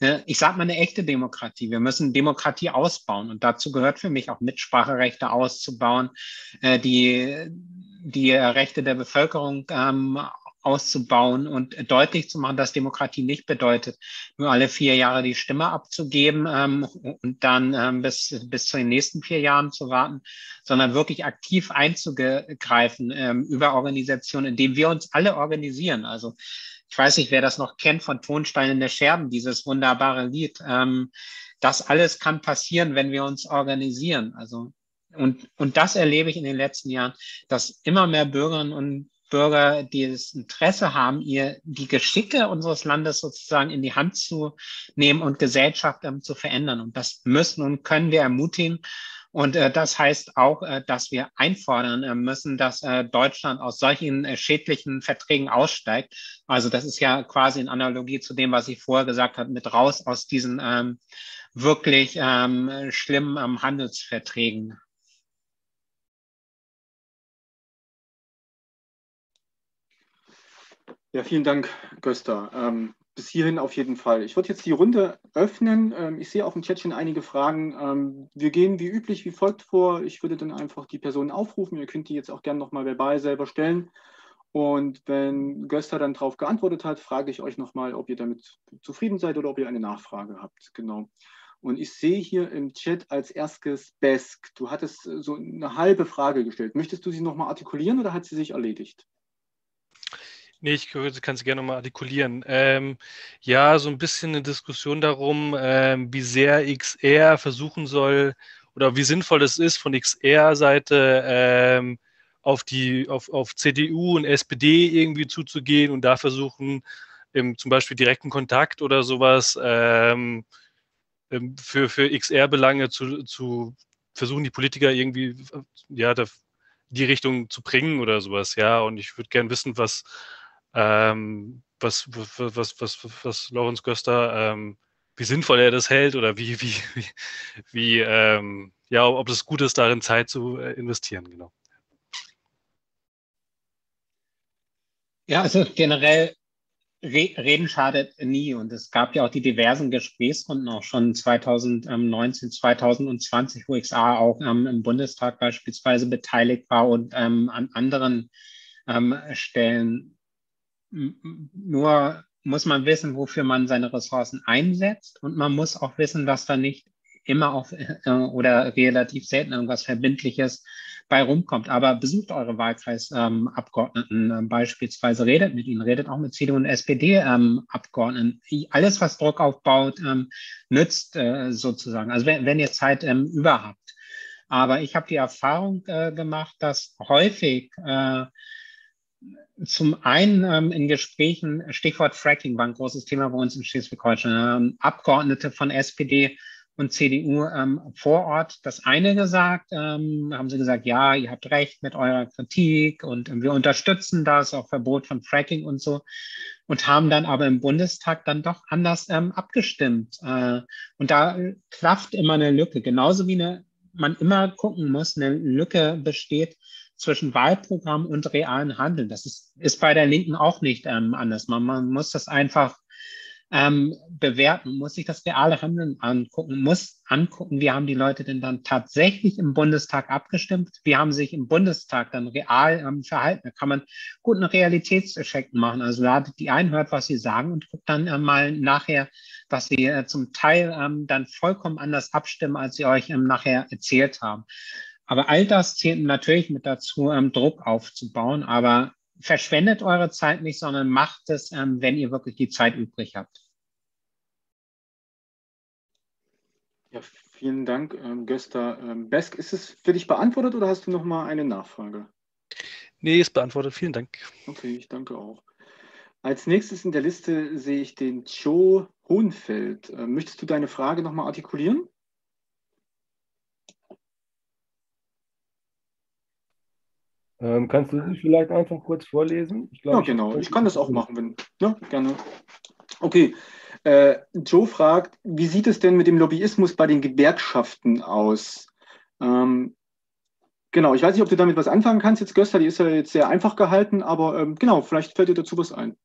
eine, ich sage mal, eine echte Demokratie. Wir müssen Demokratie ausbauen. Und dazu gehört für mich auch Mitspracherechte auszubauen, die, die Rechte der Bevölkerung ähm, auszubauen und deutlich zu machen, dass Demokratie nicht bedeutet, nur alle vier Jahre die Stimme abzugeben ähm, und dann ähm, bis, bis zu den nächsten vier Jahren zu warten, sondern wirklich aktiv einzugreifen ähm, über Organisationen, indem wir uns alle organisieren. Also ich weiß nicht, wer das noch kennt von Tonstein in der Scherben, dieses wunderbare Lied. Ähm, das alles kann passieren, wenn wir uns organisieren. Also und, und das erlebe ich in den letzten Jahren, dass immer mehr Bürgerinnen und Bürger, die das Interesse haben, ihr die Geschicke unseres Landes sozusagen in die Hand zu nehmen und Gesellschaft ähm, zu verändern. Und das müssen und können wir ermutigen. Und äh, das heißt auch, äh, dass wir einfordern äh, müssen, dass äh, Deutschland aus solchen äh, schädlichen Verträgen aussteigt. Also das ist ja quasi in Analogie zu dem, was ich vorher gesagt habe, mit raus aus diesen ähm, wirklich ähm, schlimmen ähm, Handelsverträgen. Ja, vielen Dank, Gösta. Ähm, bis hierhin auf jeden Fall. Ich würde jetzt die Runde öffnen. Ähm, ich sehe auch im Chatchen einige Fragen. Ähm, wir gehen wie üblich wie folgt vor. Ich würde dann einfach die Personen aufrufen. Ihr könnt die jetzt auch gerne nochmal verbal selber stellen. Und wenn Gösta dann darauf geantwortet hat, frage ich euch nochmal, ob ihr damit zufrieden seid oder ob ihr eine Nachfrage habt. Genau. Und ich sehe hier im Chat als erstes Besk. Du hattest so eine halbe Frage gestellt. Möchtest du sie nochmal artikulieren oder hat sie sich erledigt? Nee, ich kann es gerne nochmal artikulieren. Ähm, ja, so ein bisschen eine Diskussion darum, ähm, wie sehr X R versuchen soll oder wie sinnvoll es ist, von X R-Seite ähm, auf die auf, auf C D U und S P D irgendwie zuzugehen und da versuchen, im, zum Beispiel direkten Kontakt oder sowas ähm, für, für X R-Belange zu, zu versuchen, die Politiker irgendwie ja, da, die Richtung zu bringen oder sowas. Ja, und ich würde gerne wissen, was, ähm, was, was, was, was, was Lorenz Göster, ähm, wie sinnvoll er das hält oder wie, wie, wie, wie ähm, ja, ob es gut ist, darin Zeit zu investieren, genau. Ja, also generell Reden schadet nie und es gab ja auch die diversen Gesprächsrunden auch schon zweitausendneunzehn, zweitausendzwanzig, wo X A auch ähm, im Bundestag beispielsweise beteiligt war und ähm, an anderen ähm, Stellen. Nur muss man wissen, wofür man seine Ressourcen einsetzt und man muss auch wissen, dass da nicht immer auf äh, oder relativ selten irgendwas Verbindliches bei rumkommt. Aber besucht eure Wahlkreisabgeordneten ähm, ähm, beispielsweise, redet mit ihnen, redet auch mit C D U und S P D-Abgeordneten. Ähm, Alles, was Druck aufbaut, ähm, nützt äh, sozusagen. Also wenn, wenn ihr Zeit ähm, über habt. Aber ich habe die Erfahrung äh, gemacht, dass häufig äh, zum einen ähm, in Gesprächen, Stichwort Fracking war ein großes Thema bei uns in Schleswig-Holstein, äh, Abgeordnete von S P D und C D U ähm, vor Ort das eine gesagt, ähm, haben sie gesagt, ja, ihr habt recht mit eurer Kritik und ähm, wir unterstützen das, auch Verbot von Fracking und so, und haben dann aber im Bundestag dann doch anders ähm, abgestimmt. Äh, und da klafft immer eine Lücke, genauso wie eine, man immer gucken muss, eine Lücke besteht zwischen Wahlprogramm und realen Handeln. Das ist, ist bei der Linken auch nicht ähm, anders. Man, man muss das einfach Ähm, bewerten, muss sich das reale Handeln angucken, muss angucken, wie haben die Leute denn dann tatsächlich im Bundestag abgestimmt, wie haben sich im Bundestag dann real ähm, verhalten. Da kann man gut einen Realitätscheck machen. Also ladet die ein, hört, was sie sagen und guckt dann äh, mal nachher, dass sie äh, zum Teil ähm, dann vollkommen anders abstimmen, als sie euch ähm, nachher erzählt haben. Aber all das zählt natürlich mit dazu, ähm, Druck aufzubauen, aber verschwendet eure Zeit nicht, sondern macht es, ähm, wenn ihr wirklich die Zeit übrig habt. Ja, vielen Dank, ähm, Göster. Ähm, Besk, ist es für dich beantwortet oder hast du noch mal eine Nachfrage? Nee, ist beantwortet. Vielen Dank. Okay, ich danke auch. Als nächstes in der Liste sehe ich den Joe Hohenfeld. Ähm, möchtest du deine Frage noch mal artikulieren? Ähm, kannst du sie vielleicht einfach kurz vorlesen? Ich glaub, ja, genau. Ich kann das auch machen, wenn. Ja, gerne. Okay. Äh, Joe fragt, wie sieht es denn mit dem Lobbyismus bei den Gewerkschaften aus? Ähm, genau, ich weiß nicht, ob du damit was anfangen kannst jetzt, Göster, die ist ja jetzt sehr einfach gehalten, aber ähm, genau, vielleicht fällt dir dazu was ein.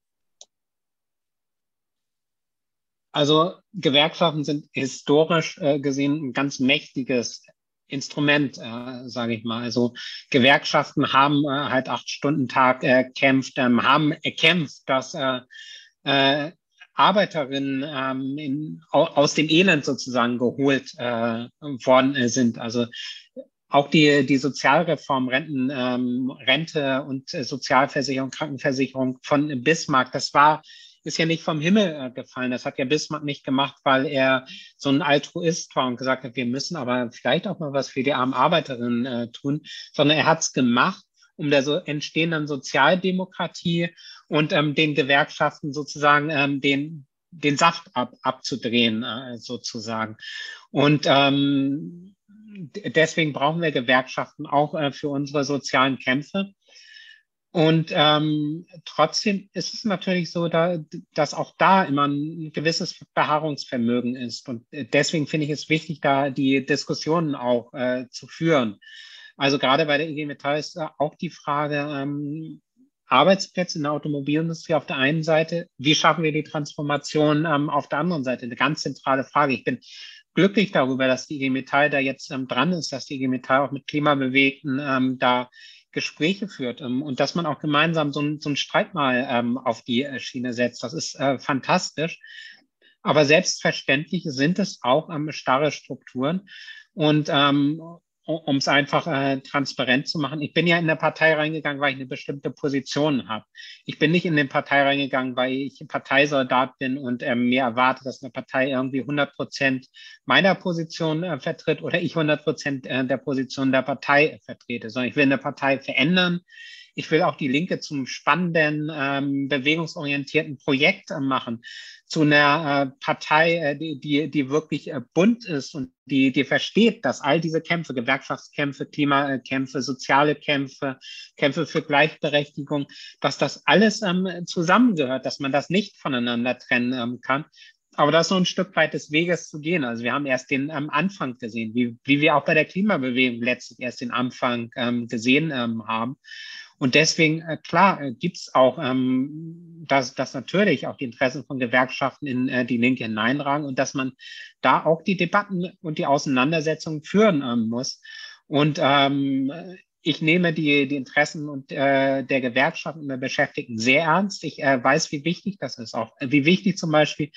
Also Gewerkschaften sind historisch äh, gesehen ein ganz mächtiges Instrument, äh, sage ich mal. Also Gewerkschaften haben äh, halt acht-Stunden-Tag erkämpft, äh, ähm, haben erkämpft, dass äh, äh, Arbeiterinnen ähm, in, aus dem Elend sozusagen geholt äh, worden äh, sind. Also auch die, die Sozialreform, Renten, ähm, Rente und äh, Sozialversicherung, Krankenversicherung von Bismarck, das war ist ja nicht vom Himmel gefallen. Das hat ja Bismarck nicht gemacht, weil er so ein Altruist war und gesagt hat, wir müssen aber vielleicht auch mal was für die armen Arbeiterinnen äh, tun, sondern er hat es gemacht, um der so entstehenden Sozialdemokratie und ähm, den Gewerkschaften sozusagen ähm, den, den Saft ab, abzudrehen äh, sozusagen. Und ähm, deswegen brauchen wir Gewerkschaften auch äh, für unsere sozialen Kämpfe. Und ähm, trotzdem ist es natürlich so, da, dass auch da immer ein gewisses Beharrungsvermögen ist. Und deswegen finde ich es wichtig, da die Diskussionen auch äh, zu führen. Also gerade bei der I G Metall ist auch die Frage, ähm, Arbeitsplätze in der Automobilindustrie auf der einen Seite, wie schaffen wir die Transformation ähm, auf der anderen Seite? Eine ganz zentrale Frage. Ich bin glücklich darüber, dass die I G Metall da jetzt ähm, dran ist, dass die I G Metall auch mit Klimabewegten ähm, da Gespräche führt ähm, und dass man auch gemeinsam so, ein, so einen Streit mal ähm, auf die äh, Schiene setzt. Das ist äh, fantastisch. Aber selbstverständlich sind es auch ähm, starre Strukturen. Und ähm, um es einfach äh, transparent zu machen, ich bin ja in eine Partei reingegangen, weil ich eine bestimmte Position habe. Ich bin nicht in eine Partei reingegangen, weil ich Parteisoldat bin und äh, mir erwarte, dass eine Partei irgendwie hundert Prozent meiner Position äh, vertritt oder ich hundert Prozent äh, der Position der Partei äh, vertrete, sondern ich will eine Partei verändern. Ich will auch die Linke zum spannenden, ähm, bewegungsorientierten Projekt äh, machen, zu einer äh, Partei, äh, die, die, die wirklich äh, bunt ist und die, die versteht, dass all diese Kämpfe, Gewerkschaftskämpfe, Klimakämpfe, soziale Kämpfe, Kämpfe für Gleichberechtigung, dass das alles ähm, zusammengehört, dass man das nicht voneinander trennen ähm, kann. Aber da ist noch ein Stück weit des Weges zu gehen. Also wir haben erst den ähm, Anfang gesehen, wie, wie wir auch bei der Klimabewegung letztlich erst den Anfang ähm, gesehen ähm, haben. Und deswegen, äh, klar, äh, gibt's auch, ähm, dass, dass natürlich auch die Interessen von Gewerkschaften in äh, die Linke hineinragen und dass man da auch die Debatten und die Auseinandersetzungen führen ähm, muss. Und ähm, ich nehme die, die Interessen und äh, der Gewerkschaften und der Beschäftigten sehr ernst. Ich äh, weiß, wie wichtig das ist, auch wie wichtig zum Beispiel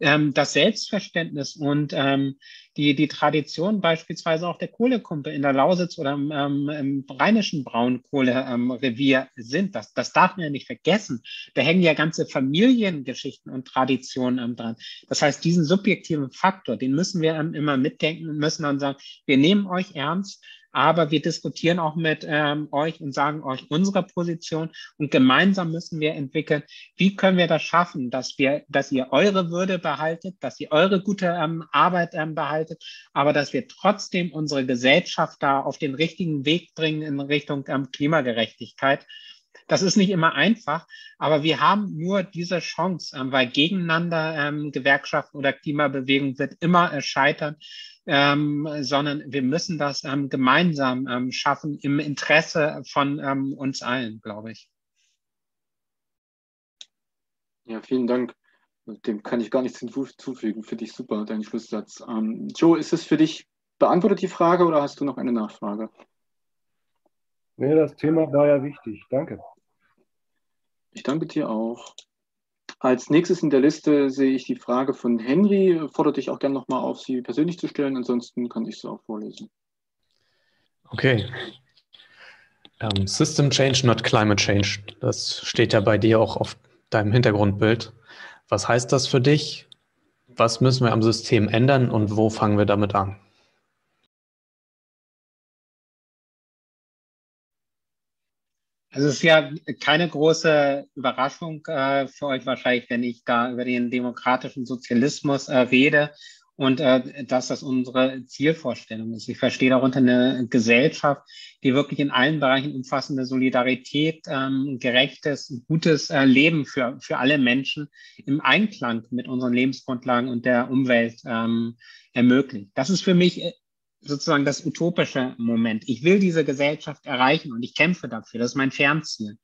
das Selbstverständnis und ähm, die, die Tradition beispielsweise auch der Kohlekumpel in der Lausitz oder im, ähm, im rheinischen Braunkohlerevier ähm, sind. Das, das darf man ja nicht vergessen. Da hängen ja ganze Familiengeschichten und Traditionen ähm, dran. Das heißt, diesen subjektiven Faktor, den müssen wir ähm, immer mitdenken und müssen dann sagen, wir nehmen euch ernst, aber wir diskutieren auch mit ähm, euch und sagen euch unsere Position und gemeinsam müssen wir entwickeln, wie können wir das schaffen, dass wir, dass ihr eure Würde behaltet, dass ihr eure gute ähm, Arbeit ähm, behaltet, aber dass wir trotzdem unsere Gesellschaft da auf den richtigen Weg bringen in Richtung ähm, Klimagerechtigkeit. Das ist nicht immer einfach, aber wir haben nur diese Chance, ähm, weil gegeneinander ähm, Gewerkschaften oder Klimabewegung wird immer äh, scheitern, ähm, sondern wir müssen das ähm, gemeinsam ähm, schaffen im Interesse von ähm, uns allen, glaube ich. Ja, vielen Dank. Dem kann ich gar nichts hinzufügen. Finde ich super, dein Schlusssatz. Ähm, Joe, ist es für dich beantwortet, die Frage, oder hast du noch eine Nachfrage? Nee, das Thema war ja wichtig. Danke. Ich danke dir auch. Als nächstes in der Liste sehe ich die Frage von Henry. Fordere dich auch gerne nochmal auf, sie persönlich zu stellen. Ansonsten kann ich sie auch vorlesen. Okay. Um, System Change, not Climate Change. Das steht ja bei dir auch auf deinem Hintergrundbild. Was heißt das für dich? Was müssen wir am System ändern und wo fangen wir damit an? Also es ist ja keine große Überraschung äh, für euch wahrscheinlich, wenn ich da über den demokratischen Sozialismus äh, rede und äh, dass das unsere Zielvorstellung ist. Ich verstehe darunter eine Gesellschaft, die wirklich in allen Bereichen umfassende Solidarität, ähm, gerechtes, gutes äh, Leben für, für alle Menschen im Einklang mit unseren Lebensgrundlagen und der Umwelt ähm, ermöglicht. Das ist für mich sozusagen das utopische Moment. Ich will diese Gesellschaft erreichen und ich kämpfe dafür. Das ist mein Fernziel.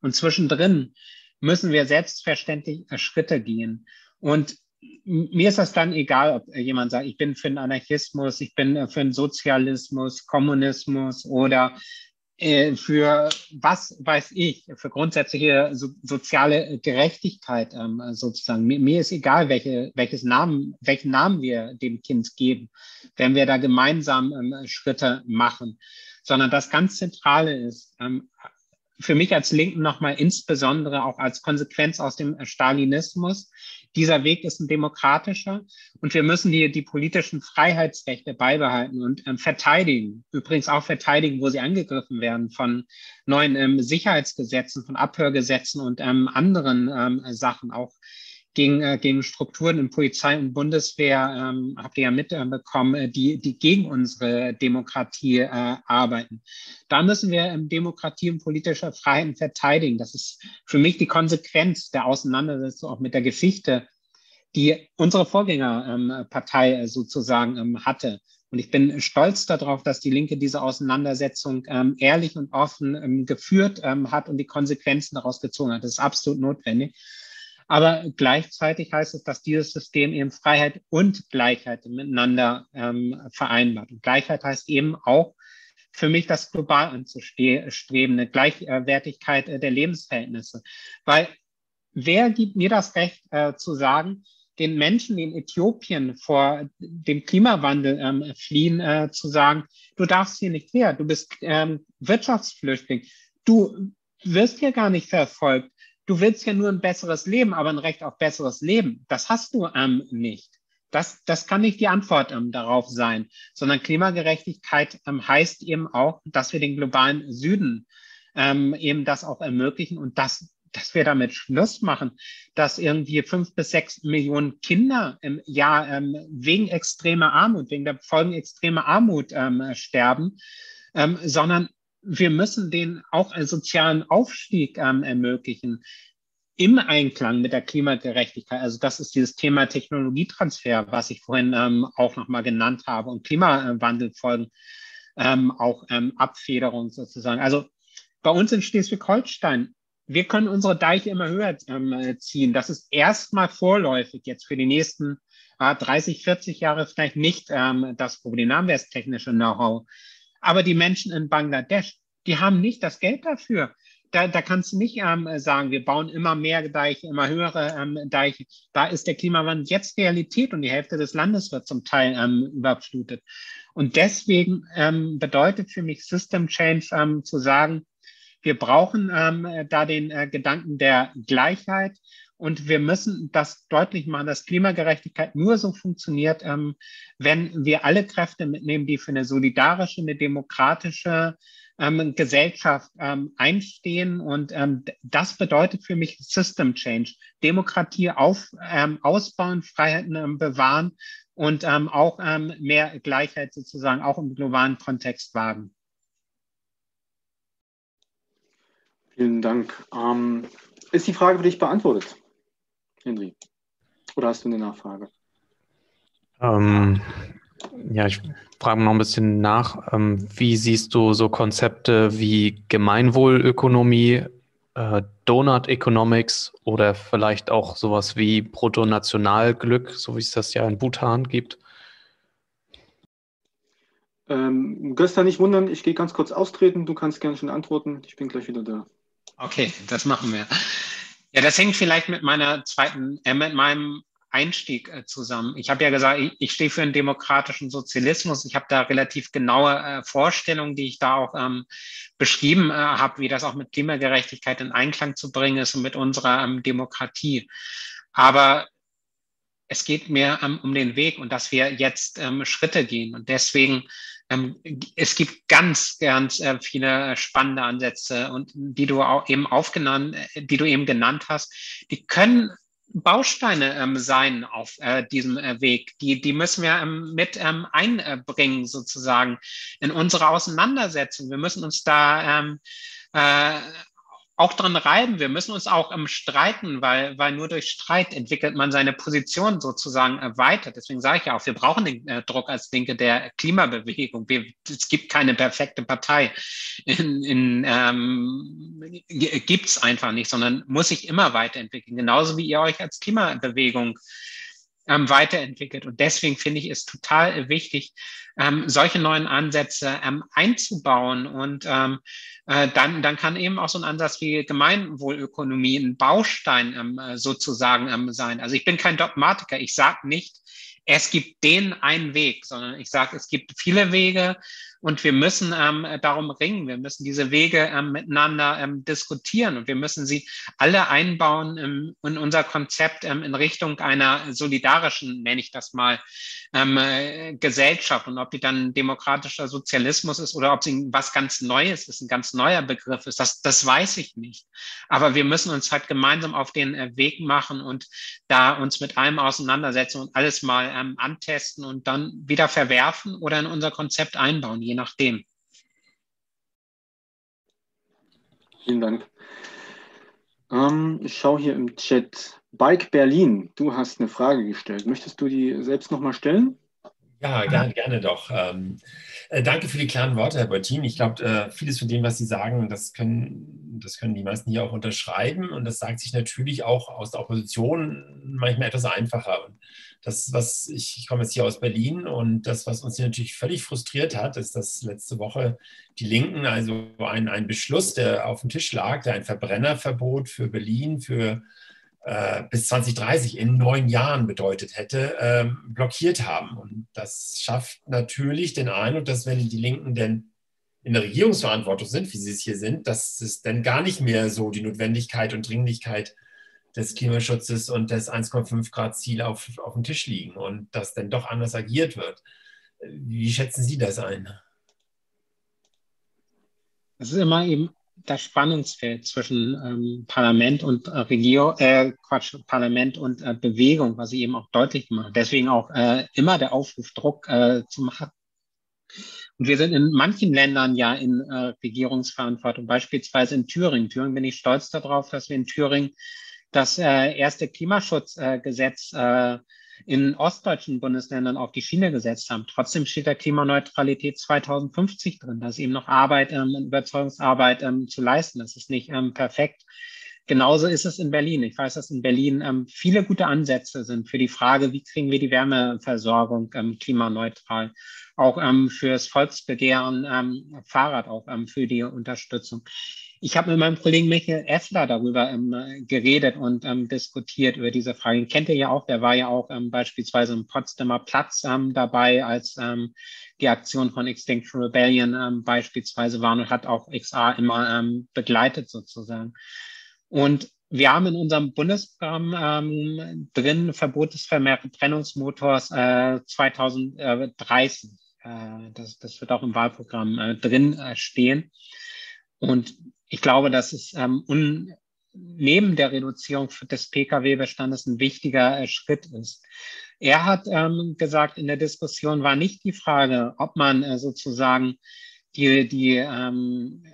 Und zwischendrin müssen wir selbstverständlich Schritte gehen. Und mir ist das dann egal, ob jemand sagt, ich bin für den Anarchismus, ich bin für den Sozialismus, Kommunismus oder für was weiß ich, für grundsätzliche so, soziale Gerechtigkeit ähm, sozusagen. Mir, mir ist egal, welche, welches Namen, welchen Namen wir dem Kind geben, wenn wir da gemeinsam ähm, Schritte machen, sondern das ganz Zentrale ist, ähm, für mich als Linken nochmal insbesondere auch als Konsequenz aus dem Stalinismus, dieser Weg ist ein demokratischer und wir müssen die, die politischen Freiheitsrechte beibehalten und ähm, verteidigen. Übrigens auch verteidigen, wo sie angegriffen werden von neuen ähm, Sicherheitsgesetzen, von Abhörgesetzen und ähm, anderen ähm, Sachen. Auch gegen, äh, gegen Strukturen in Polizei und Bundeswehr, ähm, habt ihr ja mitbekommen, äh, die, die gegen unsere Demokratie äh, arbeiten. Da müssen wir ähm, Demokratie und politische Freiheiten verteidigen. Das ist für mich die Konsequenz der Auseinandersetzung auch mit der Geschichte, die unsere Vorgängerpartei ähm, äh, sozusagen ähm, hatte. Und ich bin stolz darauf, dass die Linke diese Auseinandersetzung ähm, ehrlich und offen ähm, geführt ähm, hat und die Konsequenzen daraus gezogen hat. Das ist absolut notwendig. Aber gleichzeitig heißt es, dass dieses System eben Freiheit und Gleichheit miteinander ähm, vereinbart. Und Gleichheit heißt eben auch für mich das global anzustrebende Gleichwertigkeit äh, der Lebensverhältnisse. Weil wer gibt mir das Recht äh, zu sagen, den Menschen in Äthiopien vor dem Klimawandel ähm, fliehen, äh, zu sagen, du darfst hier nicht her, du bist ähm, Wirtschaftsflüchtling, du wirst hier gar nicht verfolgt, du willst ja nur ein besseres Leben, aber ein Recht auf besseres Leben, das hast du ähm, nicht. Das, das kann nicht die Antwort ähm, darauf sein, sondern Klimagerechtigkeit ähm, heißt eben auch, dass wir den globalen Süden ähm, eben das auch ermöglichen und das dass wir damit Schluss machen, dass irgendwie fünf bis sechs Millionen Kinder im Jahr ähm, wegen extremer Armut, wegen der Folgen extremer Armut ähm, sterben, ähm, sondern wir müssen denen auch einen sozialen Aufstieg ähm, ermöglichen im Einklang mit der Klimagerechtigkeit. Also das ist dieses Thema Technologietransfer, was ich vorhin ähm, auch nochmal genannt habe und Klimawandelfolgen, ähm, auch ähm, Abfederung sozusagen. Also bei uns in Schleswig-Holstein, wir können unsere Deiche immer höher ähm, ziehen. Das ist erstmal vorläufig jetzt für die nächsten äh, dreißig, vierzig Jahre vielleicht nicht ähm, das Problem. Da haben wir das technische Know-how. Aber die Menschen in Bangladesch, die haben nicht das Geld dafür. Da, da kannst du nicht ähm, sagen, wir bauen immer mehr Deiche, immer höhere ähm, Deiche. Da ist der Klimawandel jetzt Realität und die Hälfte des Landes wird zum Teil ähm, überflutet. Und deswegen ähm, bedeutet für mich System Change ähm, zu sagen, wir brauchen ähm, da den äh, Gedanken der Gleichheit und wir müssen das deutlich machen, dass Klimagerechtigkeit nur so funktioniert, ähm, wenn wir alle Kräfte mitnehmen, die für eine solidarische, eine demokratische ähm, Gesellschaft ähm, einstehen. Und ähm, das bedeutet für mich System Change, Demokratie auf, ähm, ausbauen, Freiheiten ähm, bewahren und ähm, auch ähm, mehr Gleichheit sozusagen auch im globalen Kontext wagen. Vielen Dank. Ähm, ist die Frage für dich beantwortet, Henry? Oder hast du eine Nachfrage? Ähm, ja, ich frage noch ein bisschen nach. Ähm, wie siehst du so Konzepte wie Gemeinwohlökonomie, äh, Donut Economics oder vielleicht auch sowas wie Bruttonationalglück, so wie es das ja in Bhutan gibt? Ähm, Gösta, nicht wundern, ich gehe ganz kurz austreten. Du kannst gerne schon antworten. Ich bin gleich wieder da. Okay, das machen wir. Ja, das hängt vielleicht mit meiner zweiten, äh, mit meinem Einstieg äh, zusammen. Ich habe ja gesagt, ich, ich stehe für einen demokratischen Sozialismus. Ich habe da relativ genaue äh, Vorstellungen, die ich da auch ähm, beschrieben äh, habe, wie das auch mit Klimagerechtigkeit in Einklang zu bringen ist und mit unserer ähm, Demokratie. Aber es geht mir ähm, um den Weg und dass wir jetzt ähm, Schritte gehen. Und deswegen es gibt ganz, ganz viele spannende Ansätze und die du auch eben aufgenannt, die du eben genannt hast, die können Bausteine sein auf diesem Weg. Die, die müssen wir mit einbringen sozusagen in unsere Auseinandersetzung. Wir müssen uns da äh, auch dran reiben. Wir müssen uns auch ähm, streiten, weil, weil nur durch Streit entwickelt man seine Position sozusagen äh, weiter. Deswegen sage ich ja auch, wir brauchen den äh, Druck als Linke der Klimabewegung. Wir, es gibt keine perfekte Partei. In, in, ähm, gibt's einfach nicht, sondern muss sich immer weiterentwickeln. Genauso wie ihr euch als Klimabewegung ähm, weiterentwickelt. Und deswegen finde ich es total äh, wichtig, ähm, solche neuen Ansätze ähm, einzubauen und ähm, Dann, dann kann eben auch so ein Ansatz wie Gemeinwohlökonomie ein Baustein ähm, sozusagen ähm, sein. Also ich bin kein Dogmatiker. Ich sage nicht, es gibt den einen Weg, sondern ich sage, es gibt viele Wege und wir müssen ähm, darum ringen. Wir müssen diese Wege ähm, miteinander ähm, diskutieren und wir müssen sie alle einbauen ähm, in unser Konzept ähm, in Richtung einer solidarischen, nenne ich das mal, ähm, äh, Gesellschaft. Und ob die dann demokratischer Sozialismus ist oder ob sie was ganz Neues ist, ein ganz neuer Begriff ist, das, das weiß ich nicht. Aber wir müssen uns halt gemeinsam auf den äh, Weg machen und da uns mit allem auseinandersetzen und alles mal ähm, antesten und dann wieder verwerfen oder in unser Konzept einbauen, je nachdem. Vielen Dank. Ähm, ich schaue hier im Chat. Bike Berlin, du hast eine Frage gestellt. Möchtest du die selbst nochmal stellen? Ja, gerne, gerne doch. Ähm, äh, danke für die klaren Worte, Herr Beutin. Ich glaube, äh, vieles von dem, was Sie sagen, das können, das können die meisten hier auch unterschreiben. Und das sagt sich natürlich auch aus der Opposition manchmal etwas einfacher. Und das, was ich, ich komme jetzt hier aus Berlin und das, was uns hier natürlich völlig frustriert hat, ist, dass letzte Woche die Linken, also ein, ein Beschluss, der auf dem Tisch lag, der ein Verbrennerverbot für Berlin, für äh, bis zwanzig dreißig in neun Jahren bedeutet hätte, ähm, blockiert haben. Und das schafft natürlich den Eindruck, dass wenn die Linken denn in der Regierungsverantwortung sind, wie sie es hier sind, dass es dann gar nicht mehr so die Notwendigkeit und Dringlichkeit des Klimaschutzes und des eins Komma fünf Grad Ziel auf, auf dem Tisch liegen und dass dann doch anders agiert wird. Wie schätzen Sie das ein? Das ist immer eben das Spannungsfeld zwischen ähm, Parlament und äh, Regierung, äh, Quatsch, Parlament und äh, Bewegung, was Sie eben auch deutlich machen. Deswegen auch äh, immer der Aufruf, Druck äh, zu machen. Und wir sind in manchen Ländern ja in äh, Regierungsverantwortung, beispielsweise in Thüringen. Thüringen bin ich stolz darauf, dass wir in Thüringen das äh, erste Klimaschutzgesetz äh, äh, in ostdeutschen Bundesländern auf die Schiene gesetzt haben. Trotzdem steht der Klimaneutralität zweitausendfünfzig drin. Da ist eben noch Arbeit, ähm, Überzeugungsarbeit ähm, zu leisten. Das ist nicht ähm, perfekt. Genauso ist es in Berlin. Ich weiß, dass in Berlin ähm, viele gute Ansätze sind für die Frage, wie kriegen wir die Wärmeversorgung ähm, klimaneutral, auch ähm, fürs Volksbegehren, ähm, Fahrrad, auch ähm, für die Unterstützung. Ich habe mit meinem Kollegen Michael Effler darüber ähm, geredet und ähm, diskutiert über diese Frage. Den kennt ihr ja auch, der war ja auch ähm, beispielsweise im Potsdamer Platz ähm, dabei, als ähm, die Aktion von Extinction Rebellion ähm, beispielsweise war und hat auch X A immer ähm, begleitet sozusagen. Und wir haben in unserem Bundesprogramm ähm, drin Verbot des Verbrennungsmotors äh, zweitausenddreißig. Äh, das, das wird auch im Wahlprogramm äh, drin äh, stehen. Und ich glaube, das ist ähm, un, neben der Reduzierung des Pkw-Bestandes ein wichtiger äh, Schritt ist. Er hat ähm, gesagt, in der Diskussion war nicht die Frage, ob man äh, sozusagen die, die ähm,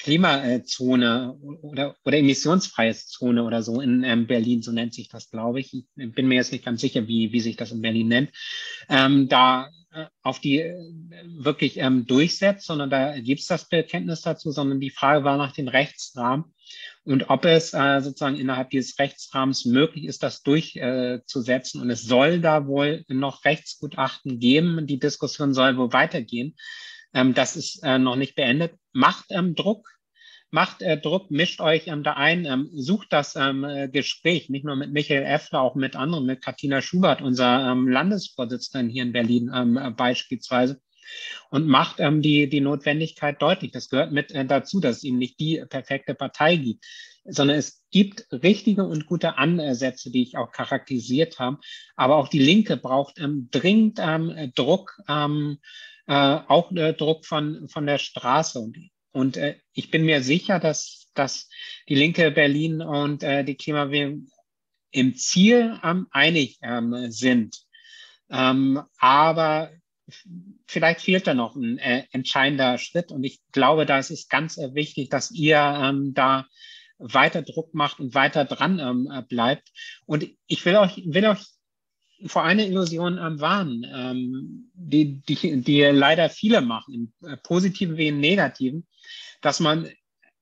Klimazone oder, oder emissionsfreie Zone oder so in ähm, Berlin, so nennt sich das, glaube ich. Ich bin mir jetzt nicht ganz sicher, wie, wie sich das in Berlin nennt. Ähm, da auf die wirklich ähm, durchsetzt, sondern da gibt es das Bekenntnis dazu, sondern die Frage war nach dem Rechtsrahmen und ob es äh, sozusagen innerhalb dieses Rechtsrahmens möglich ist, das durchzusetzen. Äh, und es soll da wohl noch Rechtsgutachten geben. Die Diskussion soll wohl weitergehen. Ähm, das ist äh, noch nicht beendet. Macht ähm, Druck. Macht äh, Druck, mischt euch ähm, da ein, ähm, sucht das ähm, Gespräch, nicht nur mit Michael Effler, auch mit anderen, mit Katina Schubert, unserer ähm, Landesvorsitzenden hier in Berlin ähm, beispielsweise, und macht ähm, die, die Notwendigkeit deutlich. Das gehört mit äh, dazu, dass es eben nicht die perfekte Partei gibt, sondern es gibt richtige und gute Ansätze, die ich auch charakterisiert habe. Aber auch die Linke braucht ähm, dringend ähm, Druck, ähm, äh, auch äh, Druck von, von der Straße. Und Und äh, ich bin mir sicher, dass, dass die Linke Berlin und äh, die Klimabewegung im Ziel ähm, einig ähm, sind. Ähm, aber vielleicht fehlt da noch ein äh, entscheidender Schritt. Und ich glaube, da ist es ganz äh, wichtig, dass ihr ähm, da weiter Druck macht und weiter dran ähm, bleibt. Und ich will euch, will euch vor einer Illusion ähm, warnen, ähm, die, die, die leider viele machen, im Positiven wie im Negativen, dass man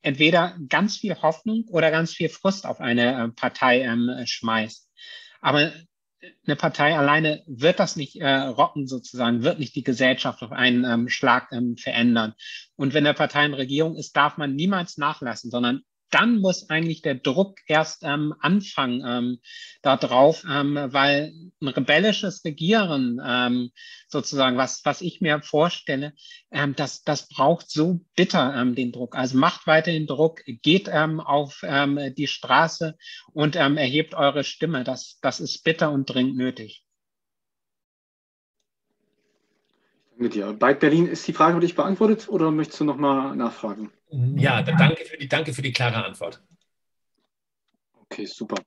entweder ganz viel Hoffnung oder ganz viel Frust auf eine äh, Partei ähm, schmeißt. Aber eine Partei alleine wird das nicht äh, rocken sozusagen, wird nicht die Gesellschaft auf einen ähm, Schlag ähm, verändern. Und wenn eine Partei in Regierung ist, darf man niemals nachlassen, sondern dann muss eigentlich der Druck erst ähm, anfangen ähm, da drauf, ähm, weil ein rebellisches Regieren ähm, sozusagen, was was ich mir vorstelle, ähm, das, das braucht so bitter ähm, den Druck. Also macht weiter den Druck, geht ähm, auf ähm, die Straße und ähm, erhebt eure Stimme. Das, das ist bitter und dringend nötig. Mit dir. Bei Berlin ist die Frage für dich beantwortet oder möchtest du nochmal nachfragen? Ja, danke für die, danke für die klare Antwort. Okay, super.